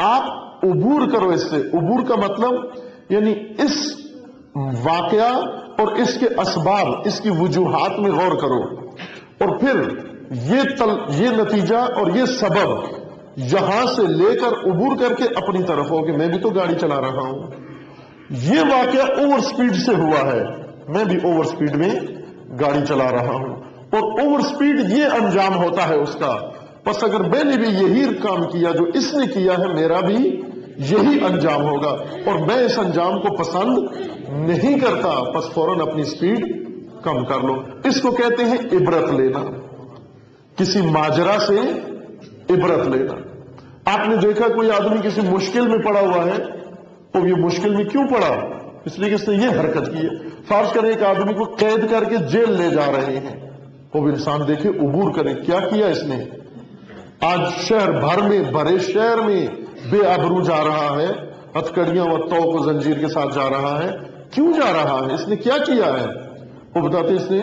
आप उबूर करो इससे। उबूर का मतलब यानी इस वाकया और इसके असबाब, इसकी वजूहात में गौर करो और फिर ये नतीजा और ये सबब यहां से लेकर उबूर करके अपनी तरफ हो कि मैं भी तो गाड़ी चला रहा हूं, ये वाकया ओवर स्पीड से हुआ है, मैं भी ओवर स्पीड में गाड़ी चला रहा हूं, और ओवर स्पीड ये अंजाम होता है उसका। बस अगर मैंने भी यही काम किया जो इसने किया है, मेरा भी यही अंजाम होगा और मैं इस अंजाम को पसंद नहीं करता। बस फौरन अपनी स्पीड कम कर लो। इसको कहते हैं इबरत लेना, किसी माजरा से इबरत लेना। आपने देखा कोई आदमी किसी मुश्किल में पड़ा हुआ है, तो ये मुश्किल में क्यों पड़ा, इसलिए कि इसने ये हरकत की है। फर्ज करें एक आदमी को कैद करके जेल ले जा रहे हैं, वो इंसान देखे उबूर करे, क्या किया इसने। आज शहर भर में, भरे शहर में बेआबरू जा रहा है, हथकड़ियां व तोप व जंजीर के साथ जा रहा है, क्यों जा रहा है, इसने क्या किया है। वो बताते इसने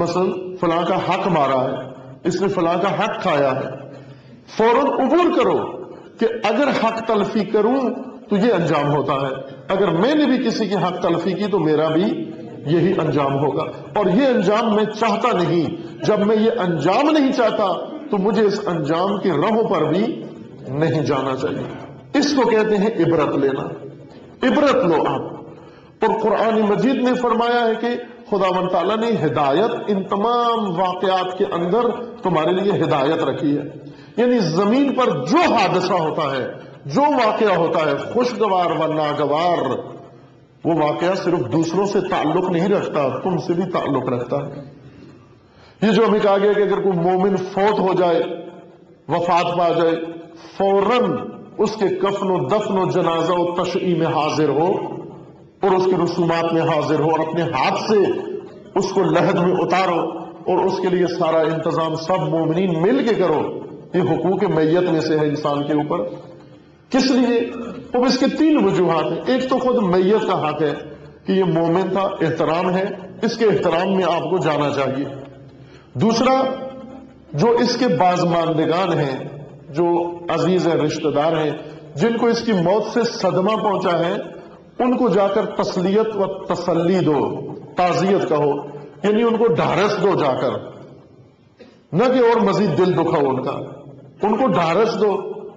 मसल फलां का हक मारा है, इसने फलां का हक खाया है। फौरन उबूर करो कि अगर हक तलफी करूं तो ये अंजाम होता है, अगर मैंने भी किसी की हक तलफी की तो मेरा भी यही अंजाम होगा। और ये अंजाम मैं चाहता नहीं, जब मैं ये अंजाम नहीं चाहता तो मुझे इस अंजाम की राहों पर भी नहीं जाना चाहिए। इसको कहते हैं इबरत लेना। इबरत लो आप। और कुरान मजीद ने फरमाया है कि खुदावंद ताला ने हिदायत इन तमाम वाकयात के अंदर तुम्हारे लिए हिदायत रखी है। यानी जमीन पर जो हादसा होता है, जो वाकया होता है, खुशगवार व नागवार, वो वाकया सिर्फ दूसरों से ताल्लुक नहीं रखता, तुमसे भी ताल्लुक रखता है। ये जो हमें कहा गया कि अगर कोई मोमिन फौत हो जाए, वफात पा जाए, फौरन उसके कफन व दफन व जनाजा व तशई में हाजिर हो और उसके रसूमात में हाजिर हो और अपने हाथ से उसको लहद में उतारो और उसके लिए सारा इंतजाम सब मोमिनीन मिल के करो। ये हुकूक मैयत में से है इंसान के ऊपर। किस लिए? तो इसके तीन वजूहात हैं। एक तो खुद मैयत का हक है कि ये मोमिन का एहतराम है, इसके एहतराम में आपको जाना चाहिए। दूसरा, जो इसके बाजमानदगान हैं, जो अजीज है, रिश्तेदार हैं, जिनको इसकी मौत से सदमा पहुंचा है, उनको जाकर तसलियत व तसल्ली दो, ताजियत कहो, यानी उनको ढारस दो जाकर, न कि और मजीद दिल दुखाओ उनका। उनको ढारस दो,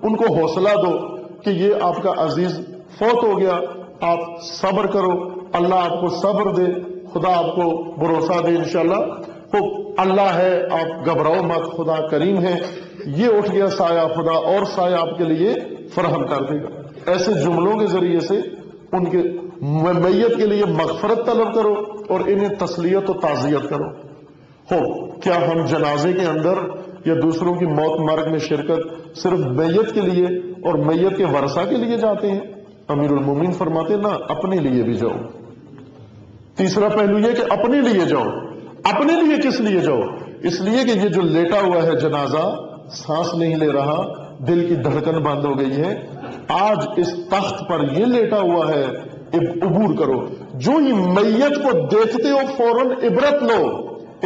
उनको हौसला दो कि ये आपका अजीज फौत हो गया, आप सब्र करो, अल्लाह आपको सब्र दे, खुदा आपको भरोसा दे इंशाल्लाह। तो अल्लाह है, आप घबराओ मत, खुदा करीम है, ये उठ गया साया, खुदा और साया आपके लिए फराहम कर देगा। ऐसे जुमलों के जरिए से उनके मैयत के लिए मगफरत तलब करो और इन्हें तसलियत और ताजियत करो। हो क्या हम जनाजे के अंदर या दूसरों की मौत मर्ग में शिरकत सिर्फ मैयत के लिए और मैयत के वरसा के लिए जाते हैं? अमीरुल मोमिन फरमाते ना, अपने लिए भी जाओ। तीसरा पहलू यह कि अपने लिए जाओ। अपने लिए किस लिए जाओ? इसलिए कि ये जो लेटा हुआ है जनाजा, सांस नहीं ले रहा, दिल की धड़कन बंद हो गई है, आज इस तख्त पर ये लेटा हुआ है, उबूर करो। जो ही मैयत को देखते हो फौरन इबरत लो।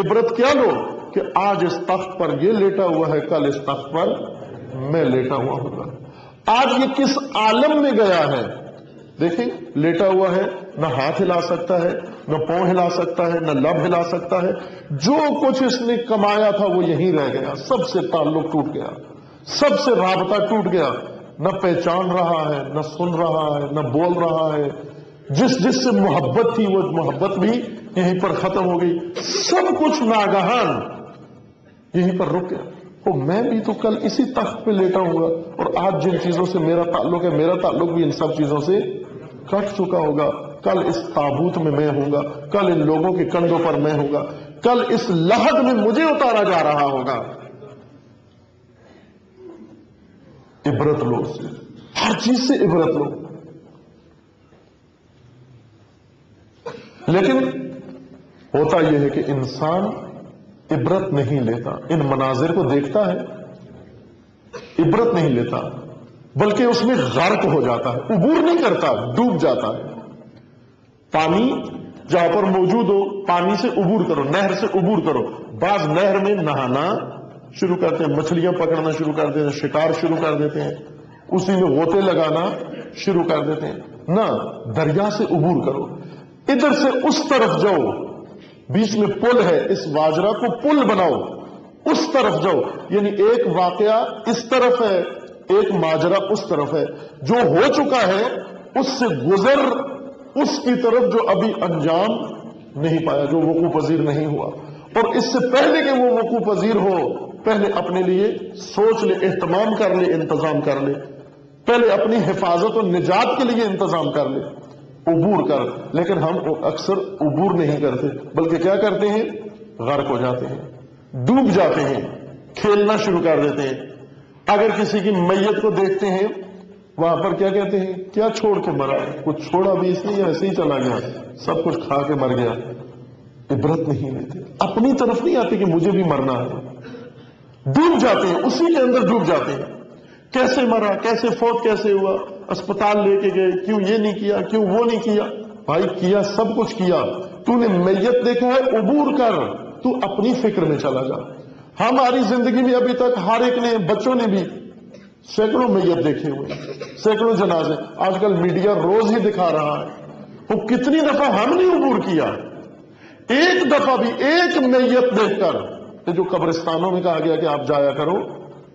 इबरत क्या लो? कि आज इस तख्त पर यह लेटा हुआ है, कल इस तख्त पर मैं लेटा हुआ होगा। आज ये किस आलम में गया है? देखिए, लेटा हुआ है, ना हाथ हिला सकता है, ना पांव हिला सकता है, ना लब हिला सकता है। जो कुछ इसने कमाया था वो यहीं रह गया, सबसे ताल्लुक टूट गया, सबसे राबता टूट गया, ना पहचान रहा है, ना सुन रहा है, ना बोल रहा है। जिस जिससे मोहब्बत थी वो मोहब्बत भी यहीं पर खत्म हो गई, सब कुछ नागहान यहीं पर रुक गया। तो मैं भी तो कल इसी तख्त पे लेटा हुआ और आज जिन चीजों से मेरा ताल्लुक है, मेरा ताल्लुक भी इन सब चीजों से कट चुका होगा। कल इस ताबूत में मैं होऊंगा, कल इन लोगों के कंधों पर मैं होऊंगा, कल इस लहद में मुझे उतारा जा रहा होगा। इबरत लो, हर चीज से इबरत लो। लेकिन होता यह है कि इंसान इबरत नहीं लेता, इन मनाजिर को देखता है, इबरत नहीं लेता, बल्कि उसमें गर्क हो जाता है, उबूर नहीं करता, डूब जाता है। पानी जहां पर मौजूद हो, पानी से उबूर करो, नहर से उबूर करो। बाज नहर में नहाना शुरू करते हैं, मछलियां पकड़ना शुरू कर देते हैं, शिकार शुरू कर देते हैं, उसी में गोते लगाना शुरू कर देते हैं। ना, दरिया से उबूर करो, इधर से उस तरफ जाओ, बीच में पुल है, इस वाजरा को पुल बनाओ, उस तरफ जाओ। यानी एक वाकया इस तरफ है, एक माजरा उस तरफ है। जो हो चुका है उससे गुजर उसकी तरफ, जो अभी अंजाम नहीं पाया, जो वकू पजीर नहीं हुआ, और इससे पहले कि वो वकू पजीर हो पहले अपने लिए सोच ले, एहतमाम कर ले, इंतजाम कर ले, पहले अपनी हिफाजत और निजात के लिए इंतजाम कर ले, उबूर कर। लेकिन हम अक्सर उबूर नहीं करते, बल्कि क्या करते हैं, गर्क हो जाते हैं, डूब जाते हैं, खेलना शुरू कर देते हैं। अगर किसी की मैयत को देखते हैं वहां पर क्या कहते हैं, क्या छोड़ के मरा, कुछ छोड़ा भी इसने या ऐसे ही चला गया, सब कुछ खा के मर गया। इबरत नहीं लेते, अपनी तरफ नहीं आते कि मुझे भी मरना है। डूब जाते हैं, उसी के अंदर डूब जाते हैं, कैसे मरा, कैसे फोत कैसे हुआ, अस्पताल लेके गए, क्यों ये नहीं किया, क्यों वो नहीं किया। भाई किया, सब कुछ किया, तूने मैयत देखा है, उबूर कर, तू अपनी फिक्र में चला जा। हमारी जिंदगी में अभी तक हर एक ने, बच्चों ने भी सैकड़ों मैयत देखे हुए, सैकड़ों जनाजे। आजकल मीडिया रोज ही दिखा रहा है, वो कितनी दफा हमने उबूर किया। एक दफा भी एक मैयत देखकर, जो कब्रिस्तानों में कहा गया कि आप जाया करो,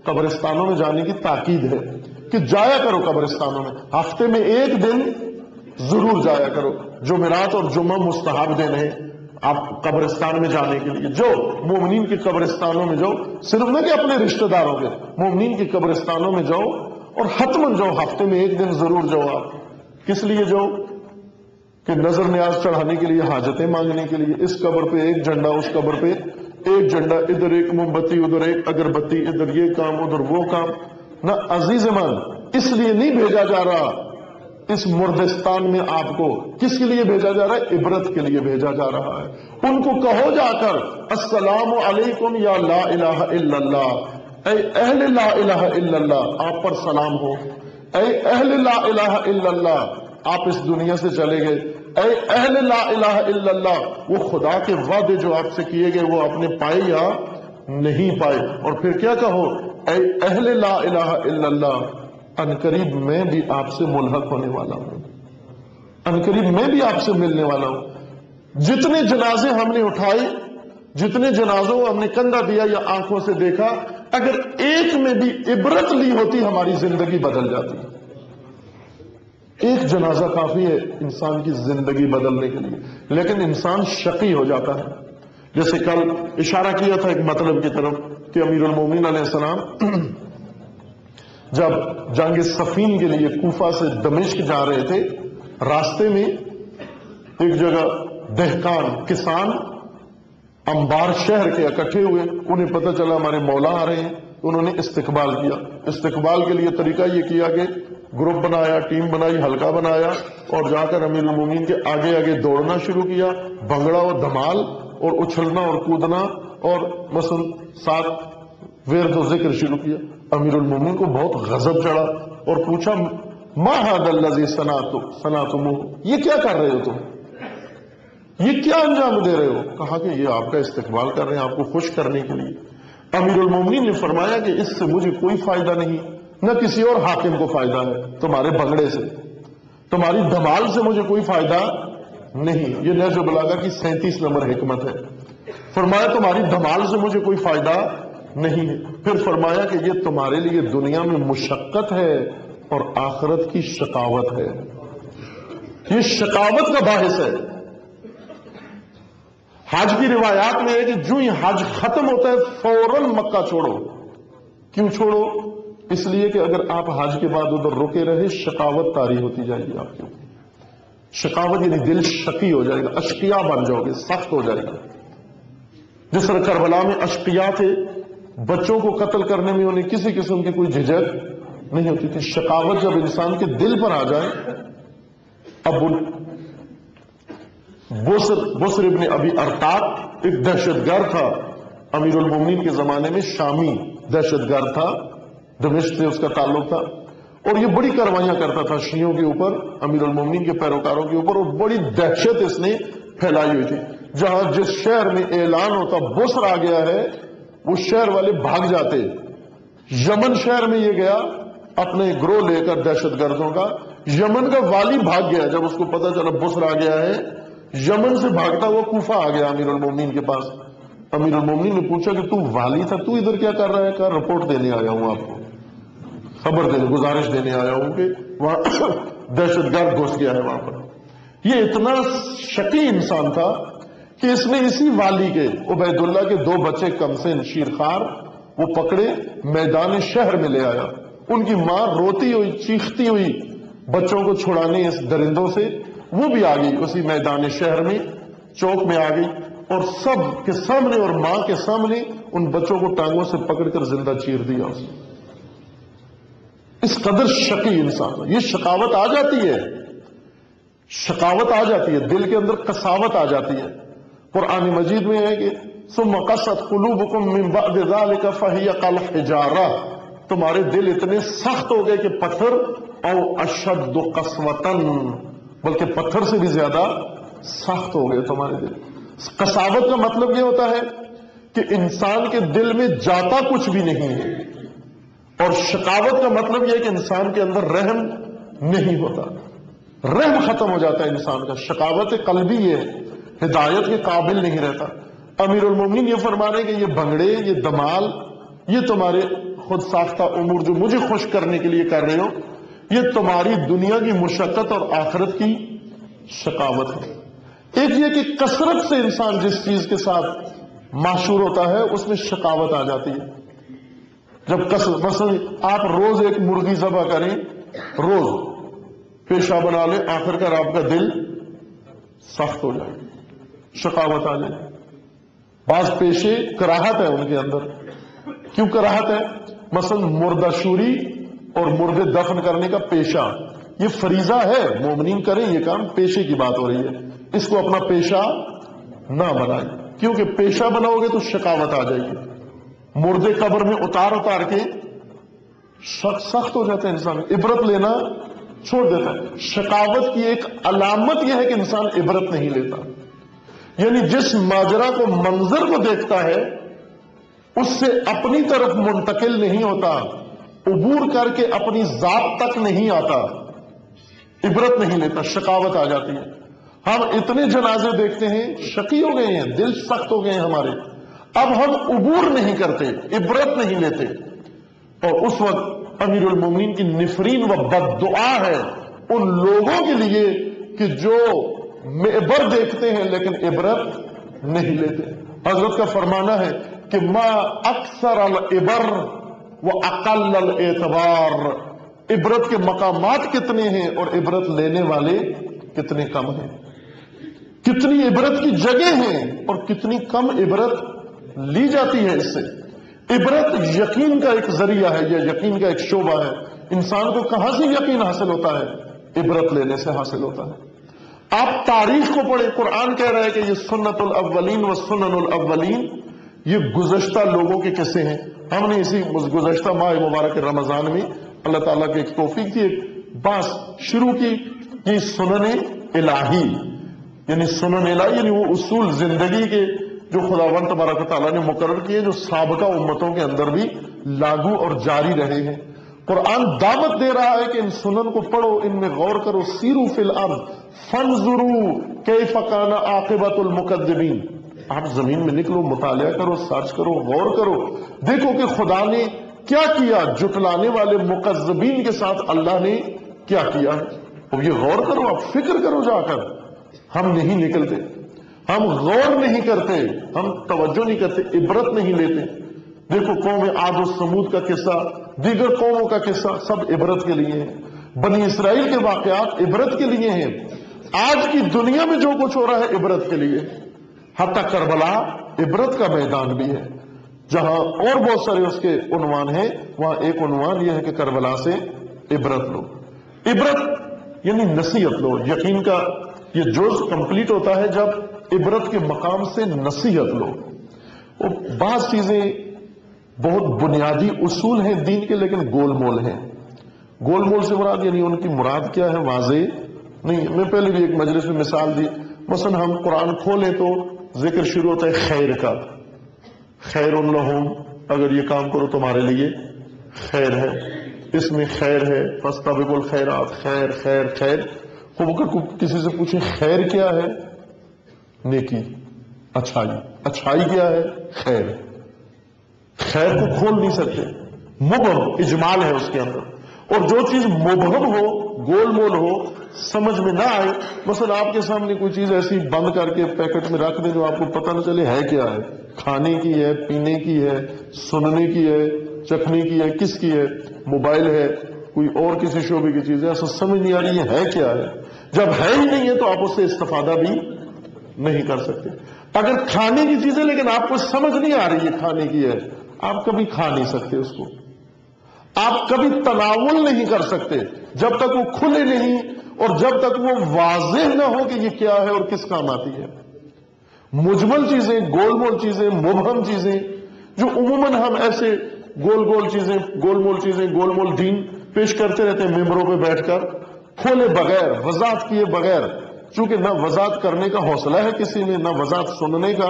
कब्रिस्तानों में जाने की ताकीद है कि जाया करो कब्रिस्तानों में, हफ्ते में एक दिन जरूर जाया करो। जुमेरात और जुम्मा मुस्तहब दिन है आप कब्रिस्तान में जाने के लिए। जो मोमिनीन के कब्रिस्तानों में जाओ, सिर्फ न कि अपने रिश्तेदारों के, मोमिनीन के कब्रिस्तानों में जाओ और हतमन जाओ, हफ्ते में एक दिन जरूर जाओ। आप किस लिए जाओ, कि नजर न्याज चढ़ाने के लिए, हाजतें मांगने के लिए। इस कब्र पे एक झंडा, उस कब्र पे एक झंडा, इधर एक मोमबत्ती, उधर एक अगरबत्ती, इधर ये काम, उधर वो काम। ना अजीजमान, इसलिए नहीं भेजा जा रहा इस मुर्दिस्तान में आपको। किसके लिए भेजा जा रहा है, इबरत के लिए भेजा जा रहा है। उनको कहो जाकर, अस्सलाम वालेकुम या ला इलाहा इल्लल्लाह, ऐ अहले ला इलाहा इल्लल्लाह, आप पर सलाम हो। ऐ अहले ला इलाहा इल्लल्लाह, आप इस दुनिया से चले गए, ऐ अहले ला इलाहा इल्लल्लाह, वो खुदा के वादे जो आपसे किए गए वो आपने पाए या नहीं पाए। और फिर क्या कहो, ऐ अहले ला इलाहा इल्लल्लाह, अनकरीब मैं भी आपसे मुल्हक होने वाला हूं, अनकरीब मैं भी आपसे मिलने वाला हूं। जितने जनाजे हमने उठाए, जितने जनाजों को हमने कंधा दिया या आंखों से देखा, अगर एक में भी इबरत ली होती हमारी जिंदगी बदल जाती। एक जनाजा काफी है इंसान की जिंदगी बदलने के लिए, लेकिन इंसान शकी हो जाता है। जैसे कल इशारा किया था एक मतलब की तरफ कि अमीरुल मोमिनीन अलैहिस्सलाम जब जंग सफीन के लिए कूफा से दमिश्क जा रहे थे, रास्ते में एक जगह दहकान, किसान, अंबार शहर के इकट्ठे हुए। उन्हें पता चला हमारे मौला आ रहे हैं, उन्होंने इस्तिकबाल किया। इस्तिकबाल के लिए तरीका यह किया कि ग्रुप बनाया, टीम बनाई, हल्का बनाया और जाकर अमीरुल मोमिनीन के आगे आगे दौड़ना शुरू किया, भंगड़ा और धमाल और उछलना और कूदना और मसल साथ वेर तो जिक्र शुरू किया। अमीरुल मोमिनीन को बहुत गजब चढ़ा और पूछा, मा हादल्लज़ी सनातुमू, ये क्या कर रहे हो तुम, ये क्या अंजाम दे रहे हो। कहा कि ये आपका इस्तिकबाल कर रहे हैं आपको खुश करने के लिए। अमीरुल मोमिनीन ने फरमाया कि इससे मुझे कोई फायदा नहीं, न किसी और हाकिम को फायदा है, तुम्हारे भंगड़े से, तुम्हारी धमाल से मुझे कोई फायदा नहीं। ये नज़्म बलागा की 37 नंबर हिकमत है। फरमाया तुम्हारी धमाल से मुझे कोई फायदा नहीं है। फिर फरमाया कि ये तुम्हारे लिए दुनिया में मुशक्कत है और आखिरत की शकावत है, ये शकावत का बाहिस है। हज की रिवायात में है कि जो ही हज खत्म होता है फौरन मक्का छोड़ो। क्यों छोड़ो, इसलिए कि अगर आप हज के बाद उधर रुके रहे शकावत तारी होती जाएगी आपके ऊपर। शकावत यानी दिल शकी हो जाएगा, अश्किया बन जाओगे, सख्त हो जाएगा। जिस तरह करबला में अश्किया थे, बच्चों को कत्ल करने में उन्हें किसी किस्म की कोई झिझक नहीं होती थी। शकावत जब इंसान के दिल पर आ जाए, अब बुसर इब्न अबी अर्ताक एक दहशतगर था अमीरुल मोमिनीन के जमाने में, शामी दहशतगर था, दमिश्क से उसका ताल्लुक था और ये बड़ी कार्रवाइयां करता था शियों के ऊपर, अमीरुल मोमिनीन के पैरोकारों के ऊपर, और बड़ी दहशत इसने फैलाई हुई थी। जहां जिस शहर में ऐलान होता बुसर आ गया है, वो शहर वाले भाग जाते। यमन शहर में ये गया अपने ग्रोह लेकर दहशतगर्दों का, यमन का वाली भाग गया जब उसको पता चला बुसर आ गया है, यमन से भागता हुआ कूफा आ गया अमीरुल मोमिनीन के पास। अमीरुल मोमिनीन ने पूछा कि तू वाली था, तू इधर क्या कर रहा है। कहा रिपोर्ट देने आया हूं, आपको खबर देने, गुजारिश देने आया हूं कि वहां दहशतगर्द घुस गया है वहां पर। यह इतना शकी इंसान था कि इसमें इसी वाली के उबैदुल्ला के दो बच्चे कमसिन शीरखार वो पकड़े, मैदान शहर में ले आया। उनकी मां रोती हुई चीखती हुई बच्चों को छुड़ाने इस दरिंदों से वो भी आ गई उसी मैदान शहर में, चौक में आ गई और सब के सामने और मां के सामने उन बच्चों को टांगों से पकड़कर जिंदा चीर दिया उसने। इस कदर शकी इंसान, ये शकावत आ जाती है, शकावत आ जाती है, दिल के अंदर कसावत आ जाती है। कुरान मजीद में है कि सुम्मा कसत कुलूबुकुम मिन बअद ज़ालिक फहिय कल हिजारा, तुम्हारे दिल इतने सख्त हो गए कि पत्थर, और अशद कसवतन, बल्कि पत्थर से भी ज्यादा सख्त हो गए तुम्हारे दिल। कसावत का मतलब यह होता है कि इंसान के दिल में जाता कुछ भी नहीं है, और शकावत का मतलब यह है कि इंसान के अंदर रहम नहीं होता, रहम खत्म हो जाता है इंसान का। शकावत कल्बी ये हिदायत के काबिल नहीं रहता। अमीरुल मोमिनीन ये फरमा रहे कि ये भंगड़े, ये दमाल, ये तुम्हारे खुद साख्ता उमूर जो मुझे खुश करने के लिए कर रहे हो, ये तुम्हारी दुनिया की मुशक्कत और आखिरत की शकावत है। एक ये कि कसरत से इंसान जिस चीज के साथ माशूर होता है उसमें शकावत आ जाती है। जब कसरत, आप रोज एक मुर्गी जबा करें, रोज पेशा बना लें, आखिरकार आपका दिल सख्त हो जाए, शकावत आ जाए। बाज पेशे कराहत है उनके अंदर, क्यों कराहत है? मसलन मुर्दाशूरी और मुर्दे दफन करने का पेशा, ये फरीजा है, मोमिनीन करें ये काम, पेशे की बात हो रही है, इसको अपना पेशा ना बनाएं, क्योंकि पेशा बनाओगे तो शकावत आ जाएगी। मुर्दे कब्र में उतार उतार के सख्त हो जाता है इंसान, इबरत लेना छोड़ देता है। शकावत की एक अलामत यह है कि इंसान इबरत नहीं लेता, यानी जिस माजरा को, मंजर को देखता है उससे अपनी तरफ मुंतकिल नहीं होता, उबूर करके अपनी जात तक नहीं आता, इबरत नहीं लेता, शकावत आ जाती है। हम इतने जनाजे देखते हैं, शकी हो गए हैं, दिल सख्त हो गए हैं हमारे, अब हम उबूर नहीं करते, इबरत नहीं लेते। और उस वक्त अमीरुल मोमिनीन की निफरीन व बद्दुआ है उन लोगों के लिए कि जो मेबर देखते हैं लेकिन इबरत नहीं लेते। हजरत का फरमाना है कि मा अक्सर अल इबर वह अकल अल एतबार, इबरत के मकामात कितने हैं और इबरत लेने वाले कितने कम हैं, कितनी इबरत की जगह हैं और कितनी कम इबरत ली जाती है। इससे इबरत यकीन का एक जरिया है, यह यकीन का एक शोबा है। इंसान को कहां से यकीन हासिल होता है? इबरत लेने से हासिल होता है। आप तारीख को पढ़ें, कुरान कह रहा है कि यह सुन्नतुल अव्वलीन व सुननुल अव्वलीन, ये गुज़श्ता लोगों के किस्से हैं। हमने इसी गुज़श्ता माह मुबारक रमजान में अल्लाह ताला की एक तौफीक थी, एक बास शुरू की कि सुनने इलाही, यानी सुनने इलाही यानी वो उसूल जिंदगी के जो खुदावंद तबारक व तआला ने मुकर्रर किए, जो साबका उम्मतों के अंदर भी लागू और जारी रहे हैं। कुरान दावत दे रहा है कि इन सुनन को पढ़ो, इनमें गौर करो। सीरू फिल अर्ज़ फंज़ुरू कैफ़ काना आक़िबतुल मुकद्दिबीन, आप जमीन में निकलो, मुतालिया करो, सर्च करो, गौर करो, देखो कि खुदा ने क्या किया, जुटलाने वाले मुकज़्ज़बीन के साथ अल्लाह ने क्या किया। अब ये गौर करो, आप फिक्र करो जाकर। हम नहीं निकलते, हम गौर नहीं करते, हम तवज्जो नहीं करते, इबरत नहीं लेते। देखो कौम आद और समूद का किस्सा, दीगर कौमों का किस्सा, सब इबरत के लिए है। बनी इसराइल के वाकयात इबरत के लिए हैं। आज की दुनिया में जो कुछ हो रहा है इबरत के लिए, हत्ता करबला इबरत का मैदान भी है, जहां और बहुत सारे उसके उन्वान हैं, वहां एक उन्वान यह है कि करबला से इबरत लो। इबरत यानी नसीहत लो। यकीन का ये जुज़ कंप्लीट होता है जब इबरत के मकाम से नसीहत लो। और बात चीजें बहुत बुनियादी उसूल हैं दीन के, लेकिन गोलमोल हैं। गोलमोल से मुराद यानी उनकी मुराद क्या है वाजे नहीं है। मैं पहले भी एक मजलिस में मिसाल दी, मसलन हम कुरान खोलें तो जिक्र शुरू होता है खैर का, खैरुन लहुम, अगर ये काम करो तुम्हारे लिए खैर है, इसमें खैर है, फस्ताबिकुल खैरात, खैर खैर खैर। खूब किसी से पूछे खैर क्या है? नेकी, अच्छाई। अच्छाई क्या है? खैर। खैर को खोल नहीं सकते, मुबहम इजमाल है उसके अंदर, और जो चीज मुबहम हो गोलमोल हो, समझ में ना आए। मसलन आपके सामने कोई चीज ऐसी बंद करके पैकेट में रख दे जो आपको पता ना चले है क्या है, खाने की है, पीने की है, सुनने की है, चखने की है, किसकी है, मोबाइल है, कोई और किसी शोबे की चीज है, ऐसा समझ नहीं आ रही है क्या है। जब है ही नहीं है तो आप उससे इस्तेफादा भी नहीं कर सकते। अगर खाने की चीज है लेकिन आपको समझ नहीं आ रही है खाने की है, आप कभी खा नहीं सकते उसको, आप कभी तनावुल नहीं कर सकते जब तक वो खुले नहीं और जब तक वो वाज़ेह ना हो कि ये क्या है और किस काम आती है। मुजमल चीजें, गोलमोल चीजें, मुबहम चीजें, जो उमूमन हम ऐसे गोल-गोल चीजें, गोलमोल चीजें, गोलमोल दीन पेश करते रहते हैं मेंबरों पे बैठकर, खोले बगैर, वजात किए बगैर, चूंकि ना वजात करने का हौसला है किसी में, ना वजात सुनने का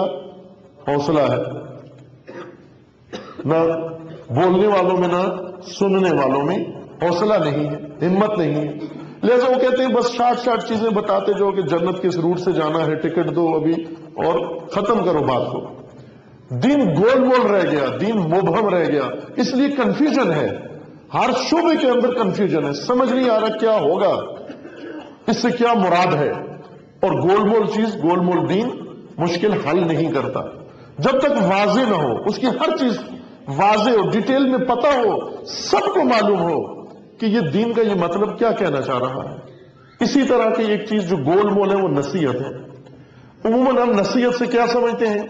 हौसला है, ना बोलने वालों में ना सुनने वालों में हौसला नहीं है, हिम्मत नहीं है। लिहाजा वो कहते हैं बस शॉर्ट शॉर्ट चीजें बताते जाओ कि जन्नत किस रूट से जाना है, टिकट दो अभी और खत्म करो बात को। दीन गोल गोल रह गया, दीन मुबहम रह गया, इसलिए कंफ्यूजन है, हर शोबे के अंदर कंफ्यूजन है, समझ नहीं आ रहा क्या होगा, इससे क्या मुराद है। और गोलमोल चीज, गोलमोल दीन मुश्किल हल नहीं करता जब तक वाजे ना हो, उसकी हर चीज वाजे हो, डिटेल में पता हो, सबको मालूम हो कि ये दीन का ये मतलब क्या कहना चाह रहा है। इसी तरह की एक चीज जो गोलमोल है वो नसीहत है। उमूमन हम नसीहत से क्या समझते हैं,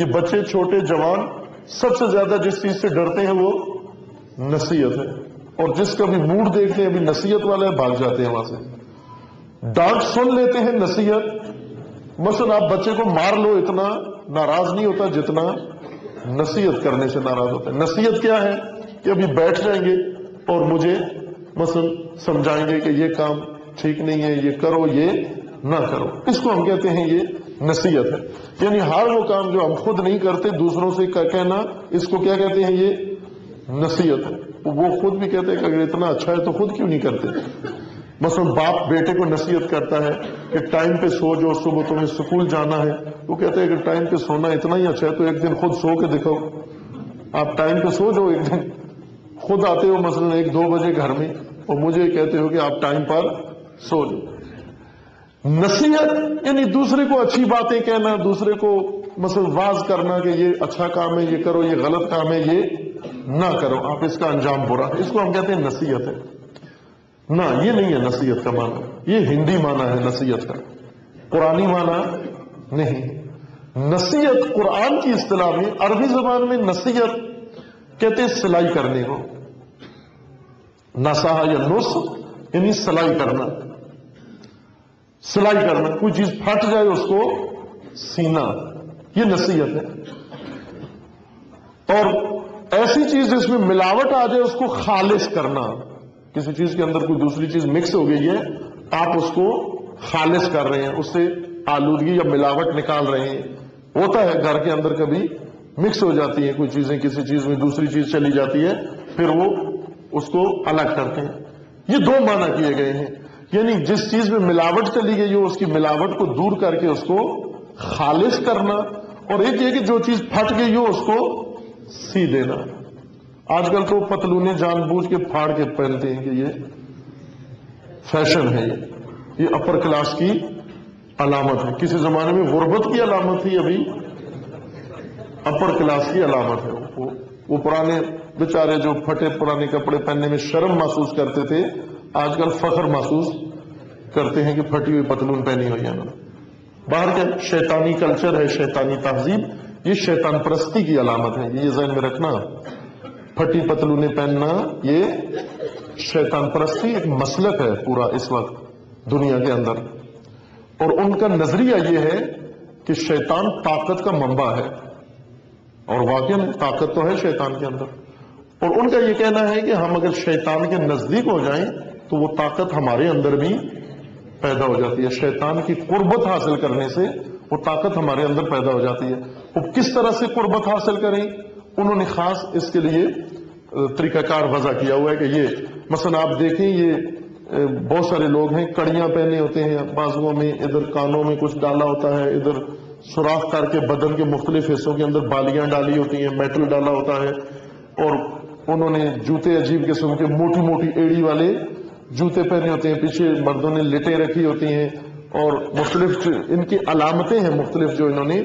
ये बच्चे, छोटे, जवान सबसे ज्यादा जिस चीज से डरते हैं वो नसीहत है, और जिसका भी मूड देखते हैं अभी नसीहत वाला है, भाग जाते हैं वहां से। डांट सुन लेते हैं नसीहत, मसलन आप बच्चे को मार लो इतना नाराज नहीं होता जितना नसीहत करने से नाराज होता है। नसीहत क्या है कि अभी बैठ जाएंगे और मुझे मसलन समझाएंगे कि ये काम ठीक नहीं है, ये करो, ये ना करो, इसको हम कहते हैं ये नसीहत है। यानी हर वो काम जो हम खुद नहीं करते दूसरों से कहना, इसको क्या कहते हैं, ये नसीहत है। वो खुद भी कहते हैं कि अगर इतना अच्छा है तो खुद क्यों नहीं करते। मसलन बाप बेटे को नसीहत करता है कि टाइम पे सो जाओ, सुबह तुम्हें स्कूल जाना है, वो कहते हैं कि टाइम पे सोना इतना ही अच्छा है तो एक दिन खुद सो के दिखाओ, आप टाइम पे सो जाओ एक दिन, खुद आते हो मसलन 1-2 बजे घर में और मुझे कहते हो कि आप टाइम पर सो जाओ। नसीहत यानी दूसरे को अच्छी बातें कहना, दूसरे को मसलन वाज करना कि ये अच्छा काम है, ये करो, ये गलत काम है, ये ना करो, आप इसका अंजाम बुरा, इसको हम कहते हैं नसीहत है। ना ये नहीं है नसीहत का माना, ये हिंदी माना है नसीहत का, कुरानी माना नहीं। नसीहत कुरान की इस्तिलाह में, अरबी जबान में नसीहत कहते हैं सिलाई करने को, नसाहा या नुस यानी सिलाई करना। सिलाई करना, कोई चीज फट जाए उसको सीना, ये नसीहत है। और ऐसी चीज जिसमें मिलावट आ जाए उसको खालिस करना, किसी चीज के अंदर कोई दूसरी चीज मिक्स हो गई है, आप उसको खालिस कर रहे हैं, उससे आलूदगी या मिलावट निकाल रहे हैं। होता है घर के अंदर कभी मिक्स हो जाती है कोई चीजें, किसी चीज में दूसरी चीज चली जाती है, फिर वो उसको अलग करते हैं। ये दो माना किए गए हैं, यानी जिस चीज में मिलावट चली गई हो उसकी मिलावट को दूर करके उसको खालिस करना, और एक ये कि जो चीज फट गई हो उसको सी देना। आजकल तो पतलूने जानबूझ के फाड़ के पहनते हैं कि ये फैशन है, ये अपर क्लास की अलामत है। किसी जमाने में गुर्बत की अलामत थी, अभी अपर क्लास की अलामत है। वो पुराने बेचारे जो फटे पुराने कपड़े पहनने में शर्म महसूस करते थे, आजकल फख्र महसूस करते हैं कि फटी हुई पतलून पहनी हुई है ना। बाहर का शैतानी कल्चर है, शैतानी तहजीब, ये शैतान परस्ती की अलामत है, ये जहन में रखना। फटी पतलूने पहनना ये शैतान परस्ती एक मसलक है पूरा इस वक्त दुनिया के अंदर, और उनका नजरिया ये है कि शैतान ताकत का मंबा है, और वाकई ताकत तो है शैतान के अंदर। और उनका ये कहना है कि हम अगर शैतान के नजदीक हो जाएं तो वो ताकत हमारे अंदर भी पैदा हो जाती है, शैतान की कुर्बत हासिल करने से वो ताकत हमारे अंदर पैदा हो जाती है। वो किस तरह से कुर्बत हासिल करें, उन्होंने खास इसके लिए तरीकाकार वजह किया हुआ है कि ये मसलन आप देखें, ये बहुत सारे लोग हैं कड़ियां पहने होते हैं बाजुओं में, इधर कानों में कुछ डाला होता है, इधर सुराख करके बदन के मुख्तलिफ हिस्सों के अंदर बालियां डाली होती हैं, मेटल डाला होता है, और उन्होंने जूते अजीब किस्म के मोटी मोटी एड़ी वाले जूते पहने होते हैं, पीछे मर्दों ने लिटे रखी होती हैं और मुख्तलिफ इनकी अलामतें हैं मुख्तलिफ जो इन्होंने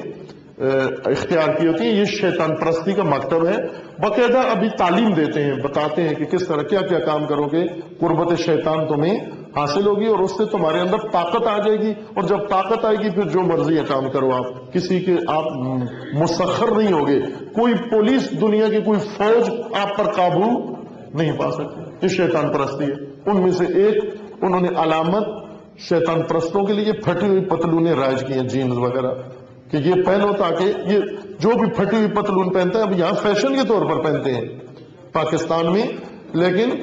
इख्तियार की होती हैं। ये शैतान परस्ती का मकतब है। बाकायदा अभी तालीम देते हैं, बताते हैं कि किस तरह क्या क्या काम करोगे कुर्बत शैतान तुम्हें हासिल होगी और उससे तुम्हारे अंदर ताकत आ जाएगी, और जब ताकत आएगी फिर जो मर्जी है काम करो, आप किसी के आप मुसखर नहीं होगे, कोई पुलिस दुनिया की कोई फौज आप पर काबू नहीं पा सकती। ये शैतान परस्ती है। उनमें से एक उन्होंने अलामत शैतान परस्तों के लिए फटी हुई पतलूने राज की हैं, जीन्स वगैरह, कि ये पहनो ताकि ये जो भी फटी हुई पतलून पहनता है, अब यहाँ फैशन के तौर पर पहनते हैं पाकिस्तान में, लेकिन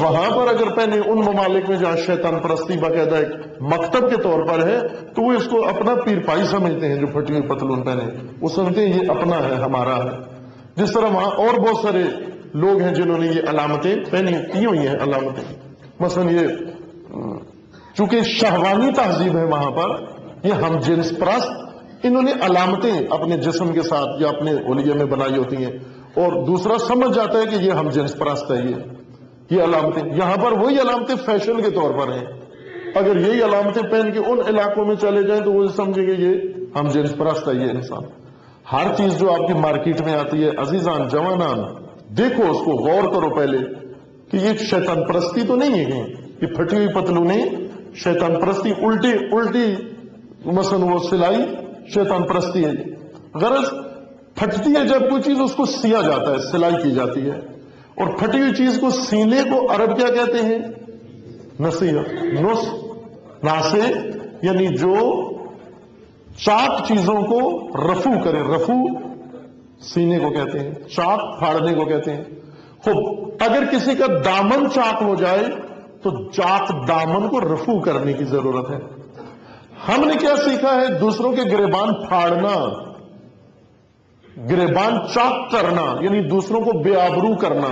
वहां पर अगर पहने उन ममालिक में जहाँ शैतान परस्ती बाकायदा एक मकतब के तौर पर है, तो वो इसको अपना पीरपाई समझते हैं। जो फटी हुई पतलून पहने वो समझते हैं ये अपना है, हमारा है। जिस तरह वहां और बहुत सारे लोग हैं जिन्होंने ये अलामतें पहनी की हुई हैं। अलामतें मसलन ये चूंकि शहवानी तहजीब है वहां पर, ये हम जिन्स परस्त, इन्होंने अलामतें अपने जिस्म के साथ या अपने ओलिया में बनाई होती हैं और दूसरा समझ जाता है कि ये हम जिन्स परस्त है। ये अलामतें यहां पर वही अलामतें फैशन के तौर पर हैं। अगर यही अलामतें पहन के उन इलाकों में चले जाएं तो वो समझेंगे ये हम जिन्स परस्त है। ये इंसान हर चीज जो आपकी मार्केट में आती है, अजीजान जवानान, देखो उसको, गौर करो पहले कि ये शैतान परस्ती तो नहीं है। ये फटी हुई पतलूने शैतान परस्ती, उल्टी उल्टी मसन वो सिलाई शैतान परस्ती है। गरज फटती है जब कोई चीज, उसको सिया जाता है, सिलाई की जाती है, और फटी हुई चीज को सीने को अरब क्या कहते हैं? नसिया, नुस, नासे, यानी जो चाक चीजों को रफू करे, रफू सीने को कहते हैं, चाक फाड़ने को कहते हैं। खूब, अगर किसी का दामन चाक हो जाए तो चाक दामन को रफू करने की जरूरत है। हमने क्या सीखा है? दूसरों के गिरेबान फाड़ना, गिरेबान चाक करना, यानी दूसरों को बेआबरू करना,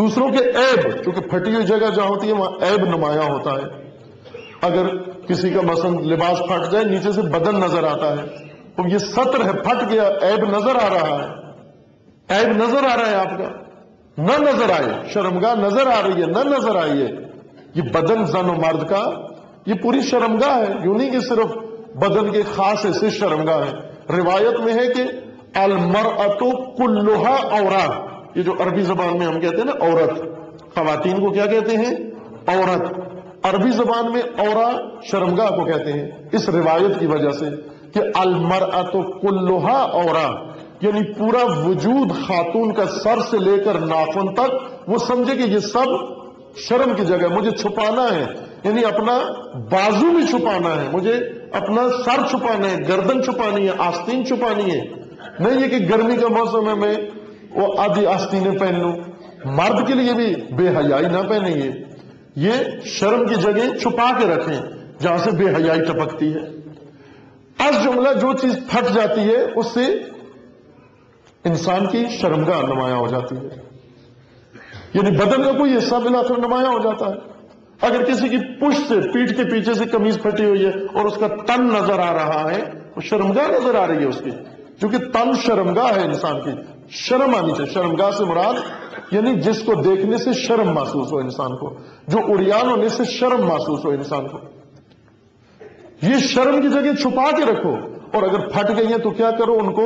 दूसरों के ऐब, क्योंकि फटी हुई जगह जहां होती है वहां ऐब नुमाया होता है। अगर किसी का मसलन लिबास फट जाए, नीचे से बदन नजर आता है, तो ये सतर है, फट गया, ऐब नजर आ रहा है, ऐब नजर आ रहा है आपका, न नजर आए, शर्मगाह नजर आ रही है, न नजर आई है। ये बदन जन और मर्द का ये पूरी शर्मगाह है, यूं नहीं कि सिर्फ बदन के खास हिस्से शर्मगाह है। रिवायत में है कि अलमरअतु कुल्लुहा औरत, ये जो अरबी जबान में हम कहते हैं ना औरत, खवातीन को क्या कहते हैं? औरत। अरबी जबान में औरा शर्मगाह को कहते हैं, इस रिवायत की वजह से कि अलमरअतु कुल्लुहा औरा, यानी पूरा वजूद खातून का सर से लेकर नाखून तक, वो समझे कि ये सब शर्म की जगह, मुझे छुपाना है, यानी अपना बाजू भी छुपाना है, मुझे अपना सर छुपाना है, गर्दन छुपानी है, आस्तीन छुपानी है। नहीं है कि गर्मी का मौसम है मैं वो आधी आस्तीनें पहन लूं। मर्द के लिए भी बेहयाई ना पहनेंगे, ये शर्म की जगह छुपा के रखें जहां से बेहयाई टपकती है। अस जुमला जो चीज फट जाती है उससे इंसान की शर्मगाह नुमाया हो जाती है, यानी बदन का कोई हिस्सा मिलाकर नुमाया हो जाता है। अगर किसी की पुश्त से, पीठ के पीछे से कमीज फटी हुई है और उसका तन नजर आ रहा है, वो शर्मगाह नजर आ रही है उसकी, क्योंकि तन शर्मगाह है इंसान की। शर्म आनी चाहिए। शर्मगाह से मुराद यानी जिसको देखने से शर्म महसूस हो इंसान को, जो उड़ियान होने से शर्म महसूस हो इंसान को। ये शर्म की जगह छुपा के रखो, और अगर फट गई है तो क्या करो? उनको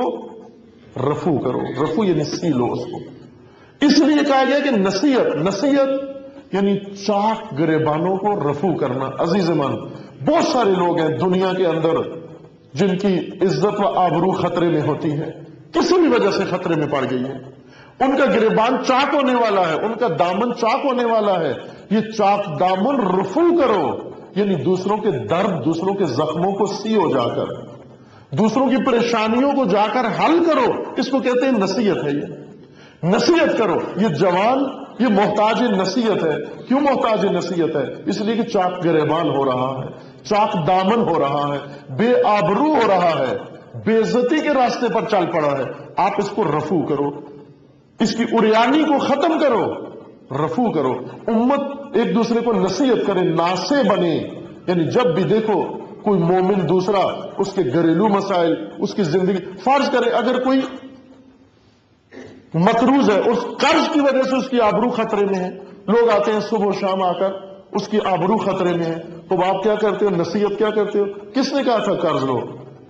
रफू करो, रफू यानी सीलो उसको। इसलिए कहा गया कि नसीहत, नसीहत यानी चाक गिरेबानों को रफू करना। अजीज मन, बहुत सारे लोग हैं दुनिया के अंदर जिनकी इज्जत व आबरू खतरे में होती है, किसी भी वजह से खतरे में पड़ गई है, उनका गिरेबान चाक होने वाला है, उनका दामन चाक होने वाला है। ये चाक दामन रफू करो, यानी दूसरों के दर्द, दूसरों के जख्मों को सीओ जाकर, दूसरों की परेशानियों को जाकर हल करो। इसको कहते हैं नसीहत है। ये नसीहत करो। ये जवान ये मोहताज नसीहत है। क्यों मोहताज नसीहत है? इसलिए कि चाक गिरेबान हो रहा है, चाक दामन हो रहा है, बेआबरू हो रहा है, बेइज्जती के रास्ते पर चल पड़ा है। आप इसको रफू करो, इसकी उरियानी को खत्म करो, रफू करो। उम्मत एक दूसरे को नसीहत करे, नासे बने, यानी जब भी देखो कोई मोमिन दूसरा उसके घरेलू मसाइल, उसकी जिंदगी, फर्ज करे अगर कोई मकरूज है, उस कर्ज की वजह से उसकी आबरू खतरे में है, लोग आते हैं सुबह शाम आकर उसकी आबरू खतरे में है, तो आप क्या करते हो, नसीहत क्या करते हो? किसने कहा था कर्ज लो?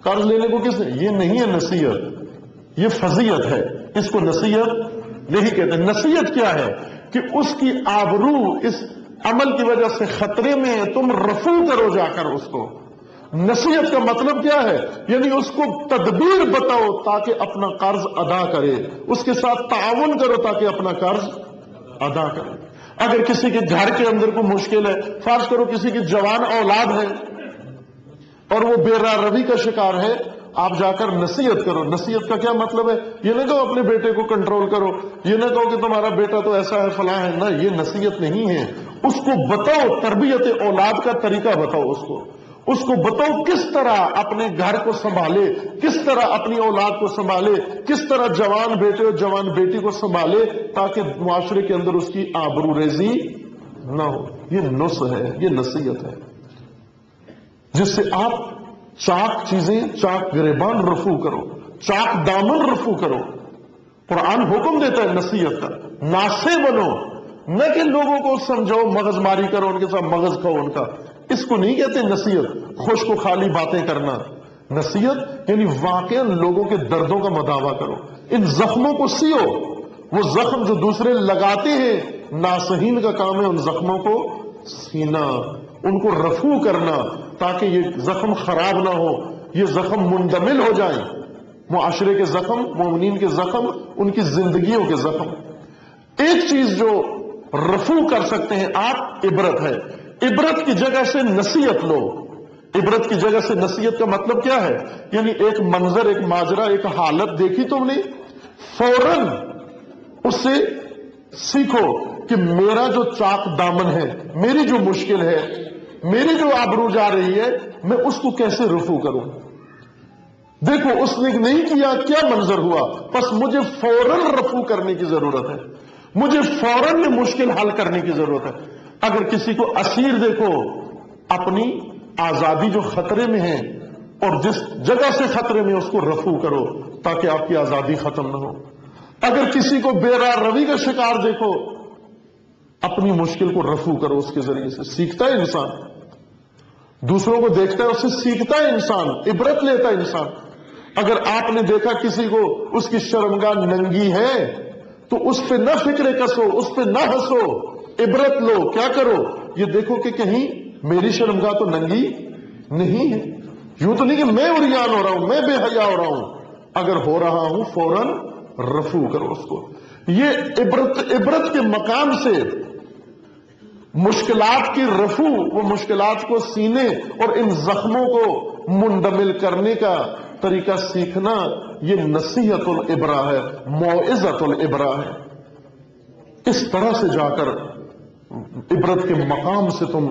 कर्ज लेने को किसने? ये नहीं है नसीहत, ये फजीयत है, इसको नसीहत नहीं कहते। नसीहत क्या है कि उसकी आबरू इस अमल की वजह से खतरे में है, तुम रफू करो जाकर उसको। नसीहत का मतलब क्या है? यानी उसको तदबीर बताओ ताकि अपना कर्ज अदा करे, उसके साथ ताउन करो ताकि अपना कर्ज अदा करे। अगर किसी के घर के अंदर कोई मुश्किल है, फर्ज करो किसी की जवान औलाद है और वो बेरा रवि का शिकार है, आप जाकर नसीहत करो। नसीहत का क्या मतलब है? ये ना कहो अपने बेटे को कंट्रोल करो, ये ना कहो कि तुम्हारा बेटा तो ऐसा है फला है, ना, ये नसीहत नहीं है। उसको बताओ, तरबियत औलाद का तरीका बताओ उसको, उसको बताओ किस तरह अपने घर को संभाले, किस तरह अपनी औलाद को संभाले, किस तरह जवान बेटे और जवान बेटी को संभाले ताकि मुआशरे के अंदर उसकी आबरूरेजी ना हो। ये नुस्ख है, ये नसीहत है, जिससे आप चाक चीजें, चाक गिरेबान रफू करो, चाक दामन रफू करो। कुरान हुक्म देता है नसीहत का, नासे बनो, न कि लोगों को समझाओ, मगजमारी करो, उनके साथ मगज खाओ उनका, इसको नहीं कहते नसीहत। खुश को खाली बातें करना नसीहत, यानी वाकई लोगों के दर्दों का मदावा करो, इन जख्मों को सियो। वो जख्म जो दूसरे लगाते हैं, नासहीन का काम है उन जख्मों को सीना, उनको रफू करना ताकि ये जख्म खराब ना हो, ये जख्म मुंदमिल हो जाए। मुआशरे के जख्म, मोमिनीन के जख्म, उनकी जिंदगियों के जख्म। एक चीज जो रफू कर सकते हैं आप, इबरत है। इबरत की जगह से नसीहत लो। इबरत की जगह से नसीहत का मतलब क्या है? यानी एक मंजर, एक माजरा, एक हालत देखी तुमने, फौरन उससे सीखो कि मेरा जो चाक दामन है, मेरी जो मुश्किल है, मेरी जो आबरू जा रही है, मैं उसको कैसे रफू करूं। देखो उसने नहीं किया, क्या मंजर हुआ, बस मुझे फौरन रफू करने की जरूरत है, मुझे फौरन में मुश्किल हल करने की जरूरत है। अगर किसी को असीर देखो, अपनी आजादी जो खतरे में है, और जिस जगह से खतरे में, उसको रफू करो ताकि आपकी आजादी खत्म ना हो। अगर किसी को बेरा रवि का शिकार देखो, अपनी मुश्किल को रफू करो, उसके जरिए से सीखता है इंसान, दूसरों को देखता है, उससे सीखता है इंसान, इबरत लेता है इंसान। अगर आपने देखा किसी को उसकी शर्मगाह नंगी है, तो उस पे ना फिक्रे कसो, उस पे ना हंसो, इबरत लो। क्या करो, ये देखो कि कहीं मेरी शर्मगाह तो नंगी नहीं है, यूं तो नहीं कि मैं उरियान हो रहा हूं, मैं बेहया हो रहा हूं। अगर हो रहा हूं, फौरन रफू करो उसको। ये इबरत के मकाम से मुश्किलात की रफू, वो मुश्किलात को सीने और इन जख्मों को मुंदमिल करने का तरीका सीखना, ये नसीहतुल इबरा है, मौइजतुल इबरा है। इस तरह से जाकर इबरत के मकाम से तुम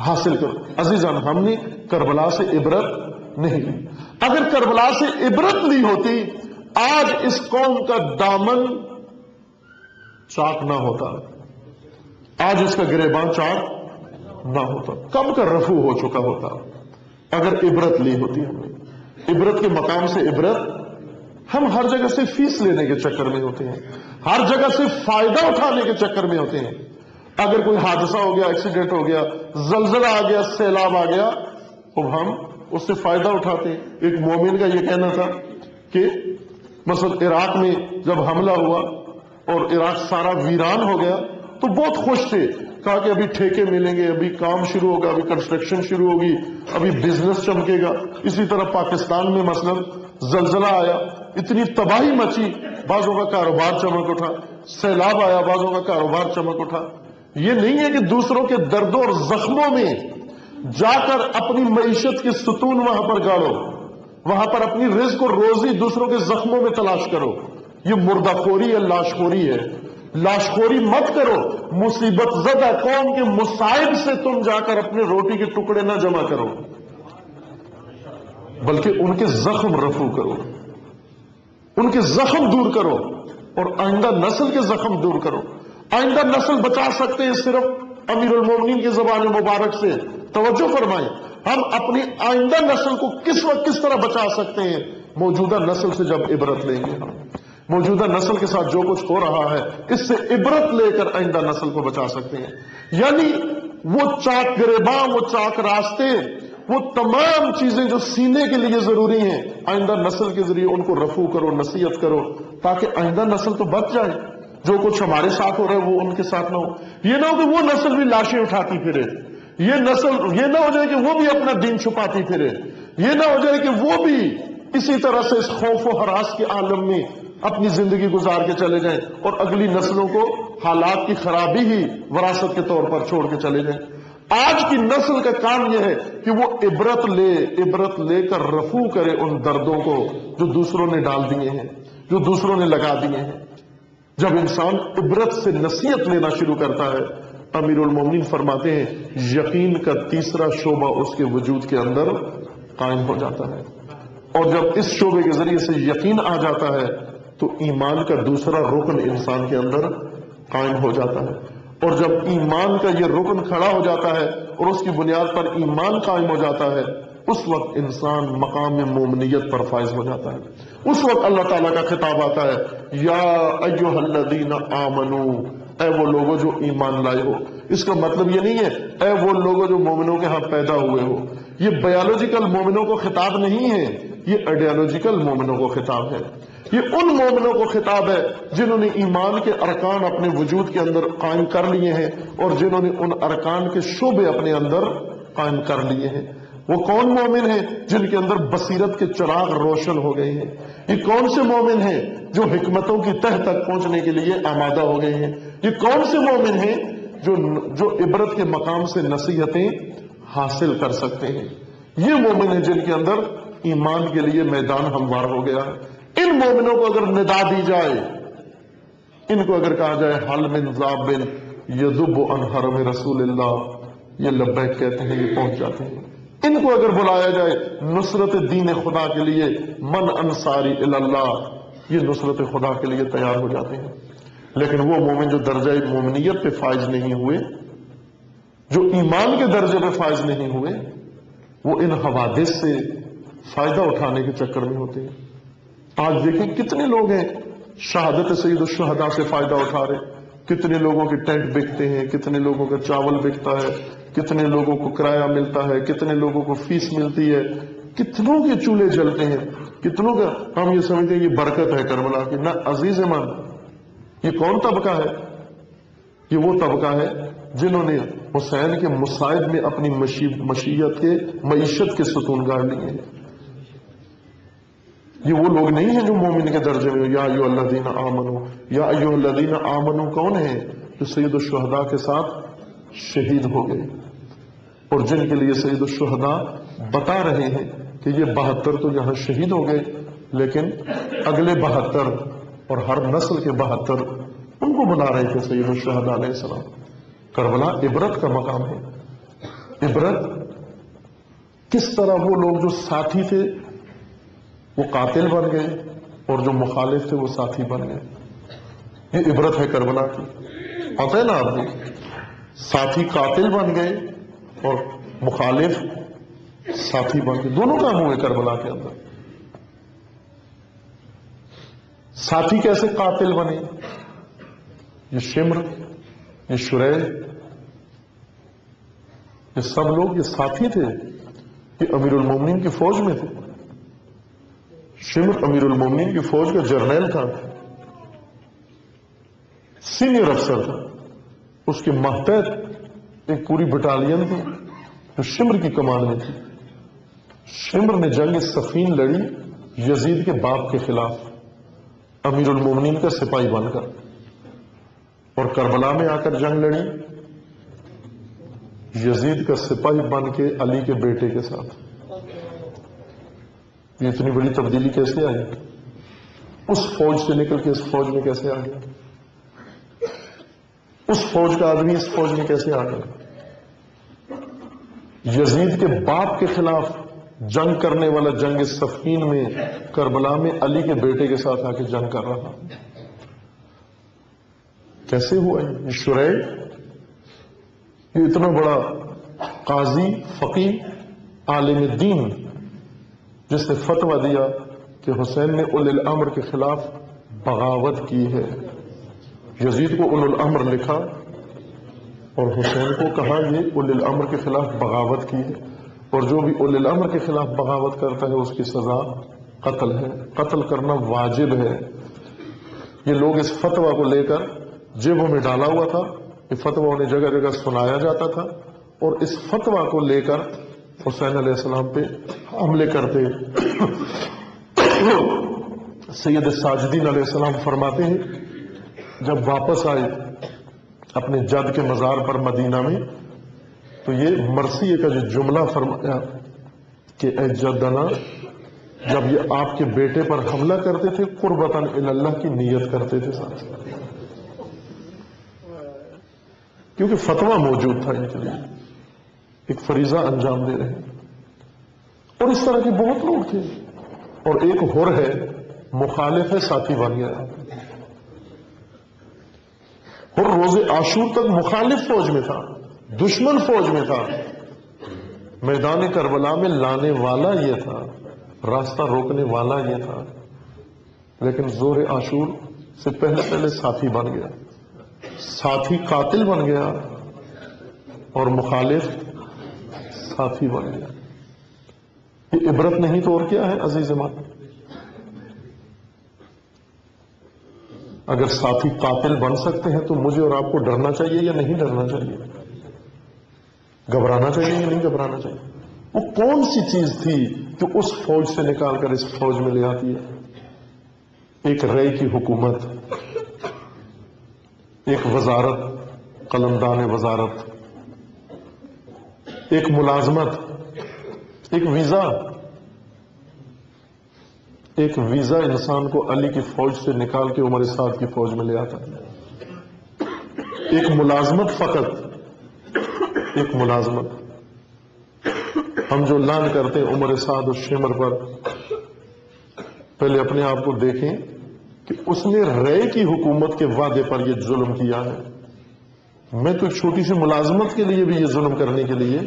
हासिल करो। अजीजान, हमने करबला से इबरत नहीं ली। अगर करबला से इबरत ली होती, आज इस कौम का दामन चाक ना होता, आज इसका गिरेबान चाक ना होता, कम का रफू हो चुका होता अगर इबरत ली होती। हमने इबरत के मकाम से इबरत, हम हर जगह से फीस लेने के चक्कर में होते हैं, हर जगह से फायदा उठाने के चक्कर में होते हैं। अगर कोई हादसा हो गया, एक्सीडेंट हो गया, जलजला आ गया, सैलाब आ गया, तो हम उससे फायदा उठाते हैं। एक मोमिन का यह कहना था कि मसलन इराक में जब हमला हुआ और इराक सारा वीरान हो गया, तो बहुत खुश थे, कहा कि अभी ठेके मिलेंगे, अभी काम शुरू होगा, अभी कंस्ट्रक्शन शुरू होगी, अभी बिजनेस चमकेगा। इसी तरह पाकिस्तान में मसलन जलजला आया, इतनी तबाही मची, बाजों का कारोबार चमक उठा, सैलाब आया, बाजों का कारोबार चमक उठा। ये नहीं है कि दूसरों के दर्दों और जख्मों में जाकर अपनी मईशत के सुतून वहां पर गाड़ो, वहां पर अपनी रिज्क और रोजी दूसरों के जख्मों में तलाश करो। ये मुर्दाखोरी है, लाशखोरी है। लाशखोरी मत करो। मुसीबत ज़दा कौम के मुसाइब से तुम जाकर अपने रोटी के टुकड़े ना जमा करो, बल्कि उनके जख्म रफू करो, उनके जख्म दूर करो, और आइंदा नस्ल के जख्म दूर करो। आइंदा नस्ल बचा सकते हैं सिर्फ अमीरुल मोमिनीन की ज़बान मुबारक से। तवज्जो फरमाएं, हम अपनी आइंदा नस्ल को किस वक्त किस तरह बचा सकते हैं, मौजूदा नस्ल से जब इबरत लेंगे। मौजूदा नस्ल के साथ जो कुछ हो रहा है इससे इबरत लेकर आइंदा नस्ल को बचा सकते हैं। यानी वो चाक गरेबां, वो चाक रास्ते, वो तमाम चीजें जो सीने के लिए जरूरी हैं, आइंदा नस्ल के जरिए उनको रफू करो, नसीहत करो, ताकि आइंदा नस्ल तो बच जाए। जो कुछ हमारे साथ हो रहा है वो उनके साथ ना हो। ये ना हो कि वो नस्ल भी लाशें उठाती फिरे, ये ना हो जाए कि वो भी अपना दीन छुपाती फिरे, ये ना हो जाए कि वो भी इसी तरह से इस खौफ व हरास के आलम में अपनी जिंदगी गुजार के चले जाएं और अगली नस्लों को हालात की खराबी ही विरासत के तौर पर छोड़ के चले जाएं। आज की नस्ल का काम यह है कि वो इबरत लेकर रफू करे उन दर्दों को जो दूसरों ने डाल दिए हैं, जो दूसरों ने लगा दिए हैं। जब इंसान इबरत से नसीहत लेना शुरू करता है, अमीरुल मोमिनीन फरमाते हैं, यकीन का तीसरा शोबा उसके वजूद के अंदर कायम हो जाता है। और जब इस शोबे के जरिए से यकीन आ जाता है तो ईमान का दूसरा रुकन इंसान के अंदर कायम हो जाता है। और जब ईमान का यह रुकन खड़ा हो जाता है और उसकी बुनियाद पर ईमान कायम हो जाता है, उस वक्त इंसान मकाम मोमिनियत पर फाइज हो जाता है। उस वक्त अल्लाह ताला का खिताब आता है, या अय्युहल्लज़ीना आमनू, ऐ वो लोगों जो ईमान लाए हो। इसका मतलब ये नहीं है ऐ वो लोगों जो मोमिनों के यहाँ पैदा हुए हो। ये बायोलॉजिकल मोमिनों को खिताब नहीं है, ये आइडियोलॉजिकल मोमिनों को खिताब है। ये उन मोमिनों को खिताब है जिन्होंने ईमान के अरकान अपने वजूद के अंदर कायम कर लिए हैं और जिन्होंने उन अरकान के शोबे अपने अंदर कायम कर लिए हैं। वो कौन मोमिन है? जिनके अंदर बसीरत के चिराग रोशन हो गए हैं। ये कौन से मोमिन है? जो हिकमतों की तह तक पहुंचने के लिए आमादा हो गए हैं। ये कौन से मोमिन है? जो इबरत के मकाम से नसीहतें हासिल कर सकते हैं। ये मोमिन है जिनके अंदर ईमान के लिए मैदान हमवार हो गया है। इन मोमिनों को अगर निदा दी जाए, इनको अगर कहा जाए हल मिन ज़ाबिन यज़ुब्बु अन हरम रसूलिल्लाह, ये लब्बैक कहते हैं, ये पहुंच जाते हैं। इनको अगर बुलाया जाए नुसरत दीन खुदा के लिए, मन अंसारी इल्लाह, ये नुसरत खुदा के लिए तैयार हो जाते हैं। लेकिन वो मोमिन जो दर्जा मोमिनियत पे फाइज नहीं हुए, जो ईमान के दर्जे पे फाइज नहीं हुए, वो इन हवादिस से फायदा उठाने के चक्कर में होते हैं। आज देखें कितने लोग हैं शहादत सैयद शुहदा से फायदा उठा रहे। कितने लोगों के टेंट बिकते हैं, कितने लोगों का चावल बिकता है, कितने लोगों को किराया मिलता है, कितने लोगों को फीस मिलती है, कितनों के चूल्हे जलते हैं, कितनों का हम ये समझते हैं ये बरकत है करबला की। ना अजीज मन, ये कौन तबका है? ये वो तबका है जिन्होंने हुसैन के मुसाइब में अपनी मईशत के सुतून गाड़ लिए। ये वो लोग नहीं है जो मोमिन के दर्जे में। या अय्युहल्लज़ीना आमनू, या अय्युहल्लज़ीना आमनू कौन है? जो सैयदुश शुहदा के साथ शहीद हो गए और जिनके लिए सैयदुश शुहदा बता रहे हैं कि ये 72 तो यहाँ शहीद हो गए, लेकिन अगले 72 और हर नस्ल के 72 उनको बुला रहे थे सैयदुश शुहदा अलैहिस्सलाम। करबला इबरत का मकाम है। इबरत किस तरह वो लोग जो साथी थे वो कातिल बन गए और जो मुखालिफ थे वो साथी बन गए। ये इबरत है करबला की। पता है ना आपको, साथी कातिल बन गए और मुखालिफ साथी बन गए। दोनों काम हुए करबला के अंदर। साथी कैसे कातिल बने? ये शिम्र, ये शुरै, ये सब लोग ये साथी थे। ये अमीरुल मोमिनीन की फौज में थे। शिमर अमीरुल मोमिनीन की फौज का जर्नैल था, सीनियर अफसर था। उसके मातहत एक पूरी बटालियन थी जो शिमर की कमान में थी। शिमर ने जंग सफीन लड़ी यजीद के बाप के खिलाफ, अमीरुल मोमिनीन का सिपाही बनकर, और करबला में आकर जंग लड़ी यजीद का सिपाही बन के अली के बेटे के साथ। ये इतनी बड़ी तब्दीली कैसे आई? उस फौज से निकल के इस फौज में कैसे आ गया? उस फौज का आदमी इस फौज में कैसे आ गया? यजीद के बाप के खिलाफ जंग करने वाला जंग सफीन में, करबला में अली के बेटे के साथ आके जंग कर रहा। कैसे हुआ ये शुरै? ये इतना बड़ा काजी, फकीह, आलिम दीन जिसने फतवा दिया कि हुसैन ने उल अमर के खिलाफ बगावत की है। यजीद को उलुल अम्र लिखा और हुसैन को कहा ये उलुल अम्र के खिलाफ बगावत की है, और जो भी उलुल अम्र के खिलाफ बगावत करता है उसकी सजा कत्ल है, कत्ल करना वाजिब है। ये लोग इस फतवा को लेकर जेबों में डाला हुआ था, ये फतवा उन्हें जगह जगह सुनाया जाता था और इस फतवा को लेकर हुसैन अलैहिस्सलाम पे हमले करते। सैयद साजिदीन अलैहिस्सलाम फरमाते हैं जब वापस आए अपने जद के मज़ार पर मदीना में तो ये मरसिये का जो जुमला फरमाया कि ए जदना, जब ये आपके बेटे पर हमला करते थे कुर्बतन इल्लाह की नीयत करते थे साथ, क्योंकि फतवा मौजूद था इनके लिए, एक फरीजा अंजाम दे रहे। और इस तरह के बहुत लोग थे। और एक हुर है, मुखालिफ है, साथी बन गया। और रोजे आशूर तक मुखालिफ फौज में था, दुश्मन फौज में था, मैदान करबला में लाने वाला ये था, रास्ता रोकने वाला ये था, लेकिन जोर आशूर से पहले पहले साथी बन गया, साथी कातिल बन गया और मुखालिफ साथी बन गया। ये इबरत नहीं तो और क्या है अजीज मान। अगर साथी कातिल बन सकते हैं तो मुझे और आपको डरना चाहिए या नहीं डरना चाहिए, घबराना चाहिए या नहीं घबराना चाहिए। वो कौन सी चीज थी जो उस फौज से निकालकर इस फौज में ले आती है? एक रई की हुकूमत, एक वजारत, कलमदान वजारत, एक मुलाजमत, एक वीजा। एक वीजा इंसान को अली की फौज से निकाल के उमर साद की फौज में ले आता है। एक मुलाजमत, फकत एक मुलाजमत। हम जो लान करते हैं उमर साद और शेमर पर, पहले अपने आप को देखें कि उसने रई की हुकूमत के वादे पर यह जुल्म किया है। मैं तो छोटी सी मुलाजमत के लिए भी ये जुल्म करने के लिए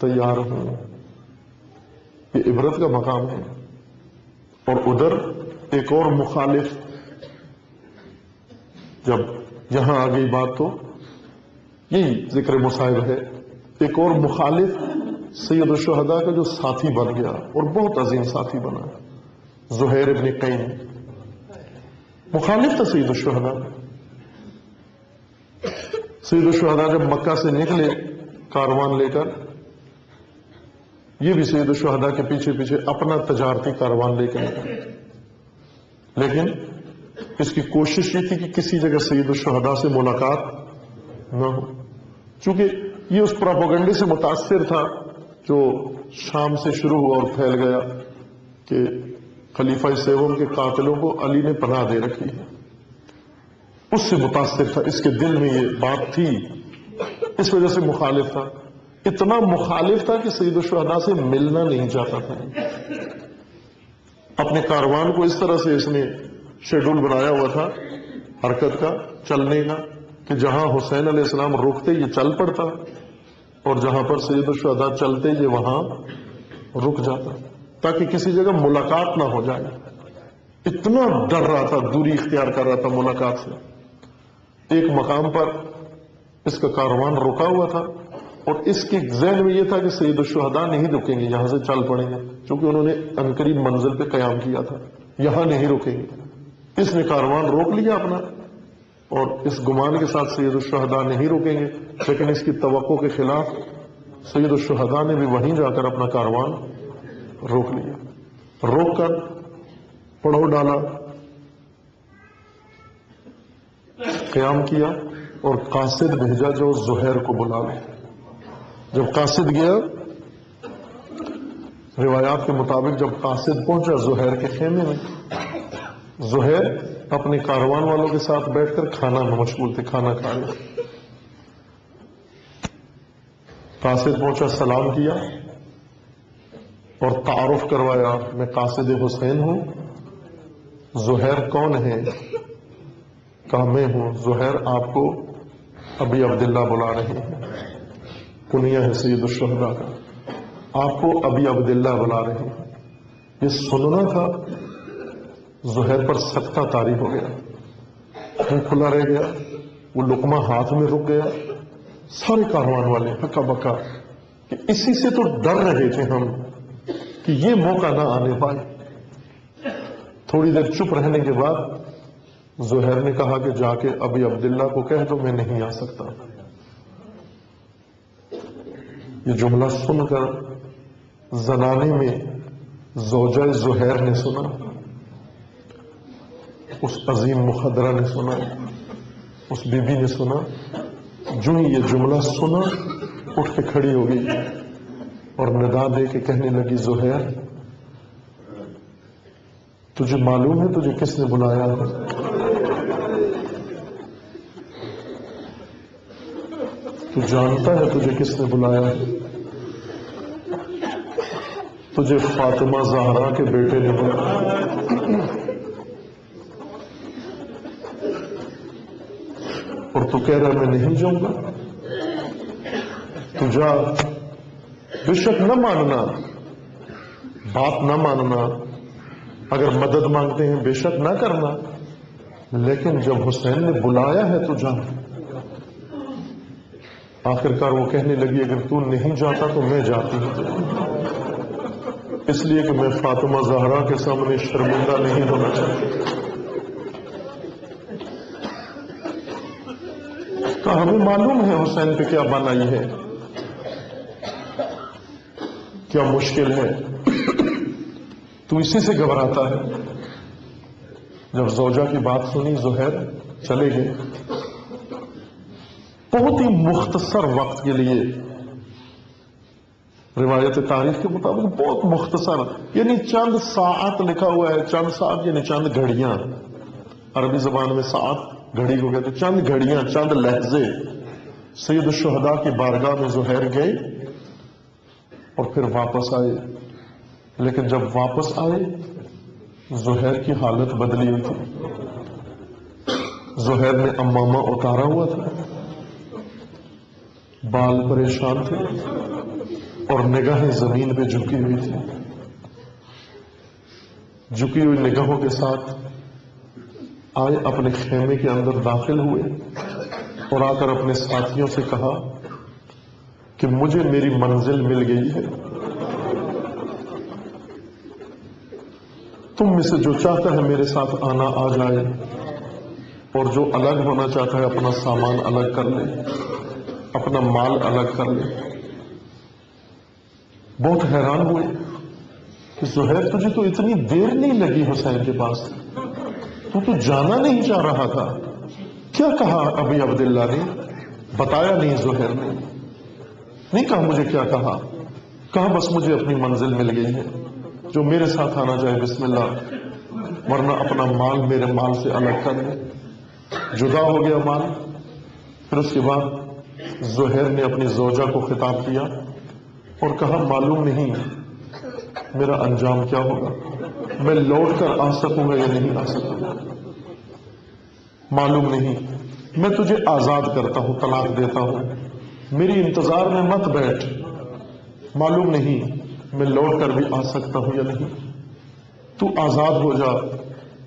तैयार हूं। ये इबरत का मकाम है। और उधर एक और मुखालिफ, जब यहां आ गई बात तो यही जिक्र मुसाहिब है। एक और मुखालिफ सैयद शुहदा का जो साथी बन गया और बहुत अजीम साथी बना, जुहैर इब्न कैन। मुखालिफ था सैयद शुहदा। सैयद शुहदा जब मक्का से निकले कारवान लेकर, ये भी सैयद शुहदा के पीछे पीछे अपना तजारती कारवान लेकर निकला, लेकिन इसकी कोशिश ये थी कि किसी जगह सैयद शुहदा से मुलाकात न हो, चूंकि ये उस प्रोपोगंडे से मुतासिर था जो शाम से शुरू हुआ और फैल गया कि खलीफा सेवम के कातिलों को अली ने पनाह दे रखी है। उससे मुतासिर था, इसके दिल में ये बात थी, इस वजह से मुखालिफ था। इतना मुखालिफ था कि सैयद शुहदा से मिलना नहीं चाहता था। अपने कारवान को इस तरह से इसने शेड्यूल बनाया हुआ था हरकत का, चलने का, कि जहां हुसैन अलैहिस्सलाम रुकते ये चल पड़ता और जहां पर सैयद शुहदा चलते ये वहां रुक जाता, ताकि किसी जगह मुलाकात ना हो जाए। इतना डर रहा था, दूरी इख्तियार कर रहा था मुलाकात से। एक मकाम पर इसका कारवान रुका हुआ था और इसके जहन में यह था कि सैयद शुहदा नहीं रुकेंगे, यहां से चल पड़ेंगे, क्योंकि उन्होंने अनकरीब मंजिल पे कयाम किया था, यहां नहीं रुकेंगे। इसने कारवान रोक लिया अपना और इस गुमान के साथ सैयद शुहदा नहीं रुकेंगे, लेकिन इसकी तवक्को के खिलाफ सैयद शुहदा ने भी वहीं जाकर अपना कारवान रोक लिया। रोक कर पड़ो डाला, कयाम किया और कासिद भेजा जो जुहैर को बुला ले। जब कासिद गया, रिवायात के मुताबिक जब कासिद पहुंचा जुहैर के खेमे में, जुहैर अपने कारवान वालों के साथ बैठकर खाना में मशगूल थे, खाना खा रहे। कासिद पहुंचा, सलाम किया और तारुफ करवाया, मैं कासिद हुसैन हूं। जुहैर कौन है? कहा मैं हूं। जुहैर आपको अभी अब्दुल्ला बुला रहे हैं, कुनिया है सैयद शुहदा का, आपको अभी अब्दुल्ला बुला रहे हैं। ये सुनना था ज़ुहैर पर सख्ता तारी हो गया, मुंह खुला रह गया, वो लुकमा हाथ में रुक गया। सारे कारवान वाले हक्का बक्का कि इसी से तो डर रहे थे हम कि ये मौका ना आने पाए। थोड़ी देर चुप रहने के बाद ज़ुहैर ने कहा कि जाके अभी अब्दुल्ला को कह दो मैं नहीं आ सकता। ये जुमला सुनकर जनाने में ज़ौजा ज़ुहैर ने सुना, उस अजीम मुखदरा ने सुना, उस बीबी ने सुना। जो ही ये जुमला सुना उठ के खड़ी हो गई और निदा दे के कहने लगी, ज़ुहैर तुझे मालूम है तुझे किसने बुलाया है? तू जानता है तुझे किसने बुलाया है? तुझे फातिमा ज़हरा के बेटे ने बुलाया और तू कह रहा मैं नहीं जाऊंगा। तू जा, बेशक न मानना, बात न मानना, अगर मदद मांगते हैं बेशक ना करना, लेकिन जब हुसैन ने बुलाया है तो जा। आखिरकार वो कहने लगी, अगर तू नहीं जाता तो मैं जाती हूं, इसलिए कि मैं फातिमा ज़हरा के सामने शर्मिंदा नहीं होना चाहती। हमें मालूम है हुसैन पे क्या बनाई है, क्या मुश्किल है, तू इसी से घबराता है। जब ज़ौजा की बात सुनी ज़ुहैर चले गए। बहुत ही मुख्तसर वक्त के लिए, रिवायत तारीख के मुताबिक बहुत मुख्तसर, यानी चंद सात लिखा हुआ है। चंद सात यानी चंद घड़ियां, अरबी जबान में सात घड़ी को कहते, चंद घड़ियां, चंद लहजे। सैयद शुहदा की बारगाह में ज़ुहैर गए और फिर वापस आए। लेकिन जब वापस आए ज़ुहैर की हालत बदली हुई थी। ज़ुहैर ने अमामा उतारा हुआ था, बाल परेशान थे और निगाहें जमीन पे झुकी हुई थी। झुकी हुई निगाहों के साथ आए, अपने खेमे के अंदर दाखिल हुए और आकर अपने साथियों से कहा कि मुझे मेरी मंजिल मिल गई है, तुम में से जो चाहता है मेरे साथ आना आ जाए और जो अलग होना चाहता है अपना सामान अलग कर ले, अपना माल अलग कर ले। बहुत हैरान हुए कि ज़ुहैर तुझे तो इतनी देर नहीं लगी हुसैन के पास, तू तो जाना नहीं चाह रहा था। क्या कहा अभी अब्दुल्ला ने? बताया नहीं ज़ुहैर ने, नहीं कहा मुझे क्या कहा। कहा बस मुझे अपनी मंजिल मिल गई है, जो मेरे साथ आना चाहे बिस्मिल्लाह, वरना अपना माल मेरे माल से अलग कर ले। जुदा हो गया माल। फिर उसके बाद ज़ुहैर ने अपनी ज़ौजा को खिताब किया और कहा, मालूम नहीं मेरा अंजाम क्या होगा, मैं लौट कर आ सकूंगा या नहीं आ सकूंगा, मालूम नहीं। मैं तुझे आजाद करता हूं, तलाक देता हूं, मेरी इंतजार में मत बैठ, मालूम नहीं मैं लौट कर भी आ सकता हूं या नहीं। तू आजाद हो जा,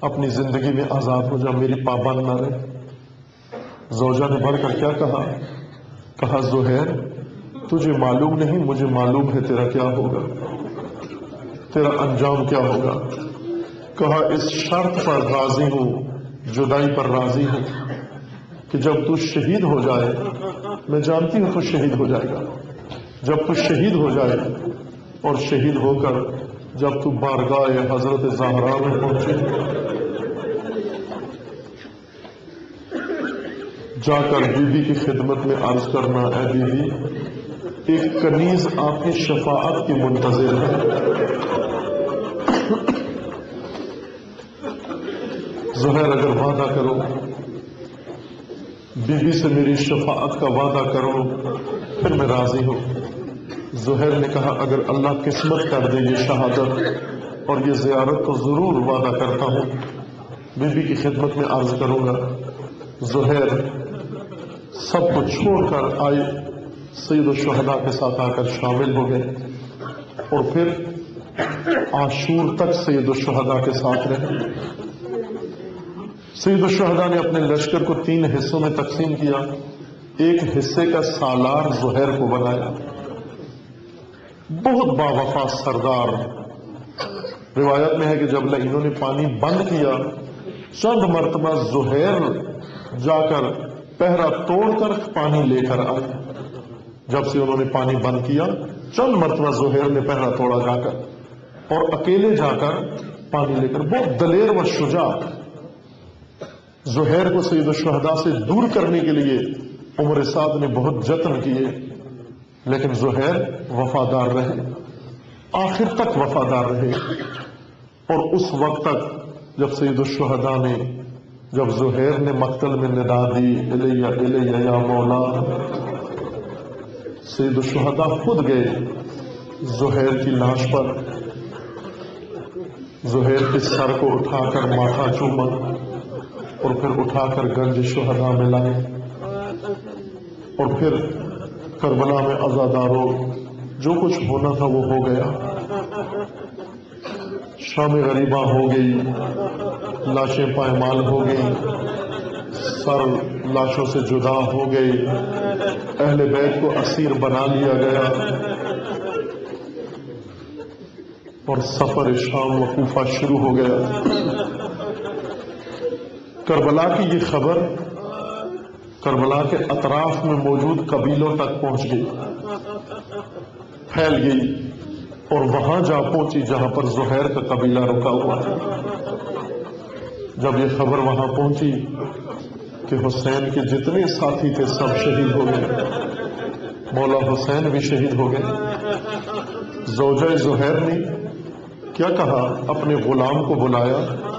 अपनी जिंदगी में आजाद हो जा, मेरी पाबंद ना रहे। ज़ौजा ने भर कर क्या कहा? कहा ज़ुहैर तुझे मालूम नहीं, मुझे मालूम है तेरा क्या होगा, तेरा अंजाम क्या होगा। कहा इस शर्त पर राजी हूं, जुदाई पर राजी हूं कि जब तू शहीद हो जाए, मैं जानती हूं तू शहीद हो जाएगा, जब तू शहीद हो जाए और शहीद होकर जब तू बारगाह हजरत ज़हरा में पहुंचे, जाकर बीबी की खिदमत में अर्ज करना, ऐ बीबी एक कनीज आपकी शफाअत की मुंतज़िर है। ज़ुहैर अगर वादा करो, बीबी से मेरी शफाअत का वादा करो, फिर मैं राजी हूं। ज़ुहैर ने कहा, अगर अल्लाह किस्मत कर दे ये शहादत और ये जियारत तो जरूर वादा करता हूं, बीबी की खिदमत में अर्ज करूंगा। ज़ुहैर सब को छोड़कर आए, सैयद शुहदा के साथ आकर शामिल हो गए और फिर आशूर तक सैयद शुहदा के साथ रहे। सैयद शुहदा ने अपने लश्कर को 3 हिस्सों में तकसीम किया। एक हिस्से का सालार जुहैर को बनाया, बहुत बावफा सरदार। रिवायत में है कि जब इन्होंने पानी बंद किया, चंद मरतबा जुहैर जाकर पहरा तोड़कर पानी लेकर आया। जब से उन्होंने पानी बंद किया, चंद मरतबा जुहैर ने पहरा तोड़ा जाकर और अकेले जाकर पानी लेकर। बहुत दलेर व शुजा। जुहैर को सैयद शुहदा से दूर करने के लिए उमर साद ने बहुत जतन किए, लेकिन जुहैर वफादार रहे, आखिर तक वफादार रहे। और उस वक्त तक जब सैयद शुहदा ने, जब जुहैर ने मक्तल में निदा दी इलैया इलैया या मौला, सैयद शुहदा खुद गए जुहैर की लाश पर, जुहैर के सर को उठाकर माथा चूमा और फिर उठाकर गंज शुहदा में लाए। और फिर करबला में अजादारों जो कुछ होना था वो हो गया। शाम गरीबा हो गई, लाशें पायमाल हो गई, सर लाशों से जुदा हो गई, अहले बैत को असीर बना लिया गया। और सफर शाम व कूफा शुरू हो गया। करबला की ये खबर करबला के अतराफ में मौजूद कबीलों तक पहुंच गई, फैल गई और वहां जा पहुंची जहां पर जुहैर का कबीला रुका हुआ था। जब ये खबर वहां पहुंची कि हुसैन के जितने साथी थे सब शहीद हो गए, मौला हुसैन भी शहीद हो गए, ज़ौजा जुहैर ने क्या कहा, अपने गुलाम को बुलाया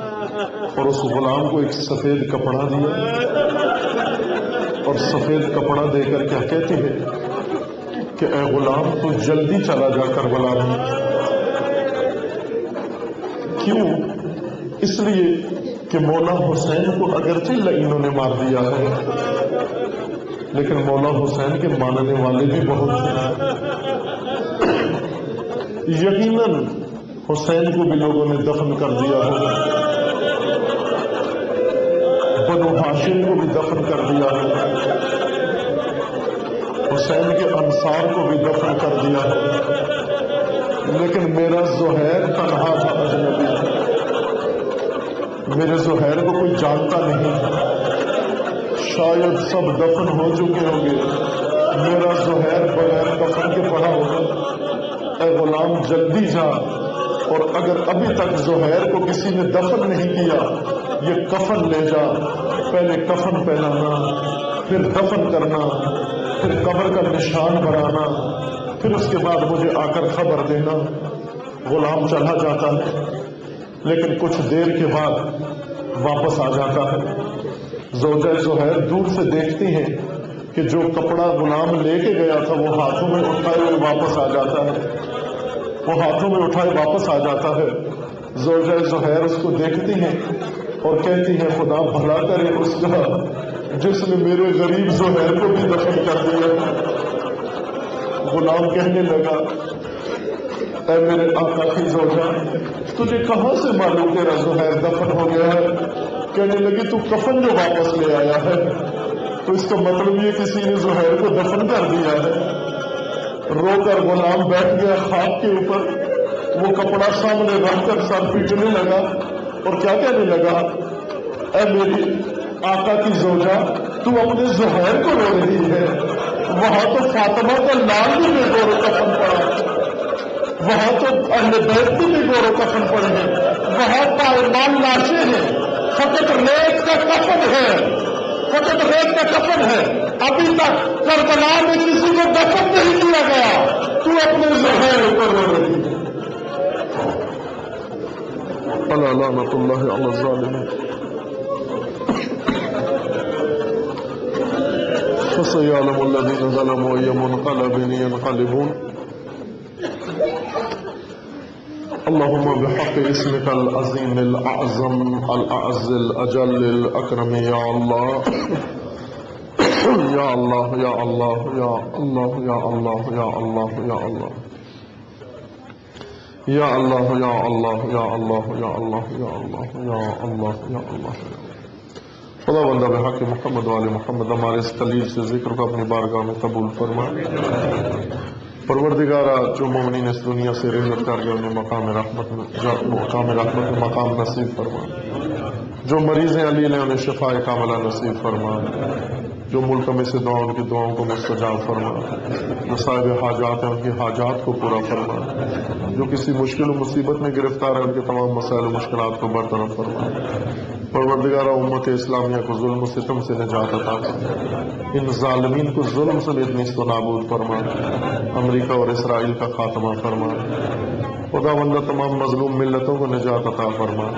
और उस गुलाम को एक सफेद कपड़ा दिया और सफेद कपड़ा देकर क्या कहती है कि ए गुलाम तू जल्दी चला जा करबला में। क्यों? इसलिए कि मौला हुसैन को अगरचे लईनों ने मार दिया है, लेकिन मौला हुसैन के मानने वाले भी बहुत थे। यकीनन हुसैन को भी लोगों ने दफन कर दिया होगा, बनो हाशिम को भी दफन कर दिया है, हुसैन के अंसार को भी दफन कर दिया है, लेकिन मेरा जुहैर तनहा था, अजनबी। मेरे जुहैर को कोई जानता नहीं था, शायद सब दफन हो चुके होंगे, मेरा जुहैर बगैर दफन के पड़ा होगा। ऐ गुलाम जल्दी जा, और अगर अभी तक जुहैर को किसी ने दफन नहीं किया, ये कफन ले जा। पहले कफन पहनाना, फिर दफन करना, फिर कब्र का निशान बनाना, फिर उसके बाद मुझे आकर खबर देना। गुलाम चला जाता है, लेकिन कुछ देर के बाद वापस आ जाता है। ज़ौजा ज़ुहैर दूर से देखती हैं कि जो कपड़ा गुलाम लेके गया था वो हाथों में उठाए हुए वापस आ जाता है, वो हाथों में उठाए वापस आ जाता है। ज़ौजा ज़ुहैर उसको देखती हैं और कहती है, खुदा भला करे उसका जिसने मेरे गरीब जुहैर को भी दफन कर दिया। गुलाम कहने लगा, ऐ मेरे आका की ज़ौजा, तुझे कहां से मालूम तेरा जुहैर दफन हो गया है? कहने लगी, तू कफन जो वापस ले आया है तो इसका मतलब ये किसी ने जुहैर को दफन कर दिया है। रोकर गुलाम बैठ गया खाक के ऊपर, वो कपड़ा सामने रखकर सर पीटने लगा और क्या कहने लगा, ऐ मेरी आका की ज़ौजा, तू अपने जुहैर को रो रही है, वहां तो फातिमा का लाल भी बेगौर कफन पड़ा, वहां तो अहले बैत की बेगौर कफन पड़े हैं, वहां पायमाल लाशें हैं, फकत रेत का कफन है, फकत रेत का कफन है। अभी तक करबला में किसी को दफन नहीं किया गया, तू अपने जुहैर को रो रही है। اللهم بحق اسمك العظيم الأعظم الأعز الأجل الأكرم يا الله يا الله يا الله يا الله يا الله يا الله يا الله या अल्लाह या अल्लाह या अल्लाह या अल्लाह या अल्लाह या अल्लाह या अल्लाह। खुदा बंदा बहक मोहम्मद वाले मोहम्मद हमारे इस तलील से जिक्र को अपनी बारगाह में कबूल फरमा। परवरदिगारा जो मोमिनीन इस दुनिया से रिज़्क़ कर गए उन्हें मकाम रहमत मकाम नसीब फरमा। जो मरीज़ अली ने उन्हें शिफाए कामला नसीब फरमा। जो मुल्क में से दुआ उनकी दुआओं को मुस्तजाब फरमा। जो साहिब हाजात हैं उनकी हाजात को पूरा फरमा। जो किसी मुश्किल और मुसीबत में गिरफ्तार है उनके तमाम मसाइल मुश्किलात को बरतरफ फरमा। परवरदिगारा उम्मत इस्लामिया को जुल्म सितम से निजात अता फरमा। इन जालिमीन को जुल्म समेत नीस्त व नाबूद फरमा। अमरीका और इसराइल का खात्मा फरमा। खुदावंदा तमाम मजलूम मिल्लतों को निजात अता फरमा।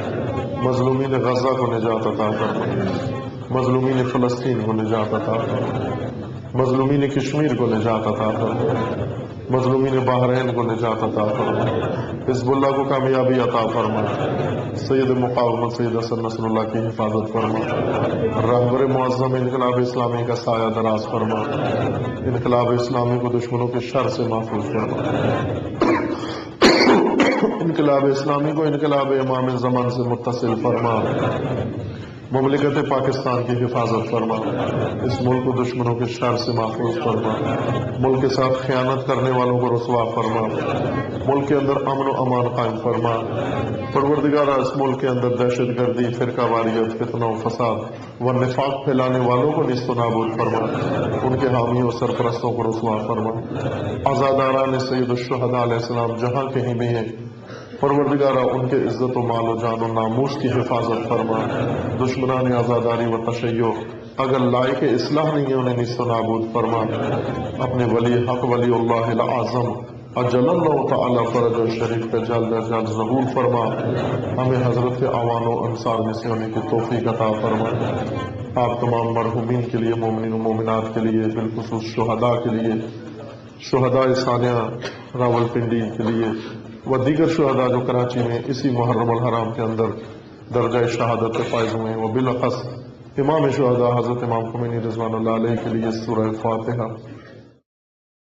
मजलूमीन गजा को निजात अता फरमा। मजलूमीन फलस्तीन को निजात अता फरमा। मजलूमीन कश्मीर को निजात अता फरमा। मजलूमीन बहरीन को निजात अता फरमा। हिज़्बुल्लाह को कामयाबी अता फरमा। सैयद मुक़ावमत सैयद हसन नसरुल्लाह की हिफाजत फरमा। रहबर मुअज़्ज़म इनकलाब इस्लामी का साया दराज फरमा। इनकलाब इस्लामी को दुश्मनों के शर से महफूज फरमा। इनकलाब इस्लामी को इनकलाब इमाम ज़मान से मुत्तसिल फरमा। मुमलिकत पाकिस्तान की हिफाजत फरमा। इस मुल्क को दुश्मनों के शर से महफूज फरमा। मुल्क के साथ खयानत करने वालों को रुसवा फरमा। मुल्क के अंदर अमन व अमान कायम फरमा। परवरदिगारा इस मुल्क के अंदर दहशत गर्दी, फिरका वारियत, फितना व फसाद व निफाक फैलाने वालों को निस्तो नाबूद फरमा। उनके हामियों सरपरस्तों को रुसवा फरमा। आज़ादारान सैयद शुहदा अलैहिस्सलाम जहाँ कहीं भी हैं परवरदिगारा उनके इज्जत व माल व जान व नामूस की हिफाजत फरमा। दुश्मनान आज़ादारी व तशय्यो अगर लायक इस्लाह नहीं है उन्हें निस्तो नाबूद फरमा। अपने वली हक वलीउल्लाहिल आज़म अजल्लल्लाहु तआला फरज शरीफ का जल्द ज़हूर फरमा। हमें हजरत के आवान और अंसार में से होने की तौफीक अता फरमा। आप तमाम मरहूमीन के लिए, मोमिनीन व मोमिनात के लिए, बिलखुसूस शुहदा के लिए, शुहदा सानिया रावलपिंडी के लिए व दीगर शुहदा जो कराची में इसी मुहर्रम अल हराम के अंदर दर्जा शहादत के फायज हुए व बिलखस इमाम शुहदा हजरत इमाम खुमैनी रज़वानुल्लाह अलैह के लिए सूरह फातिहा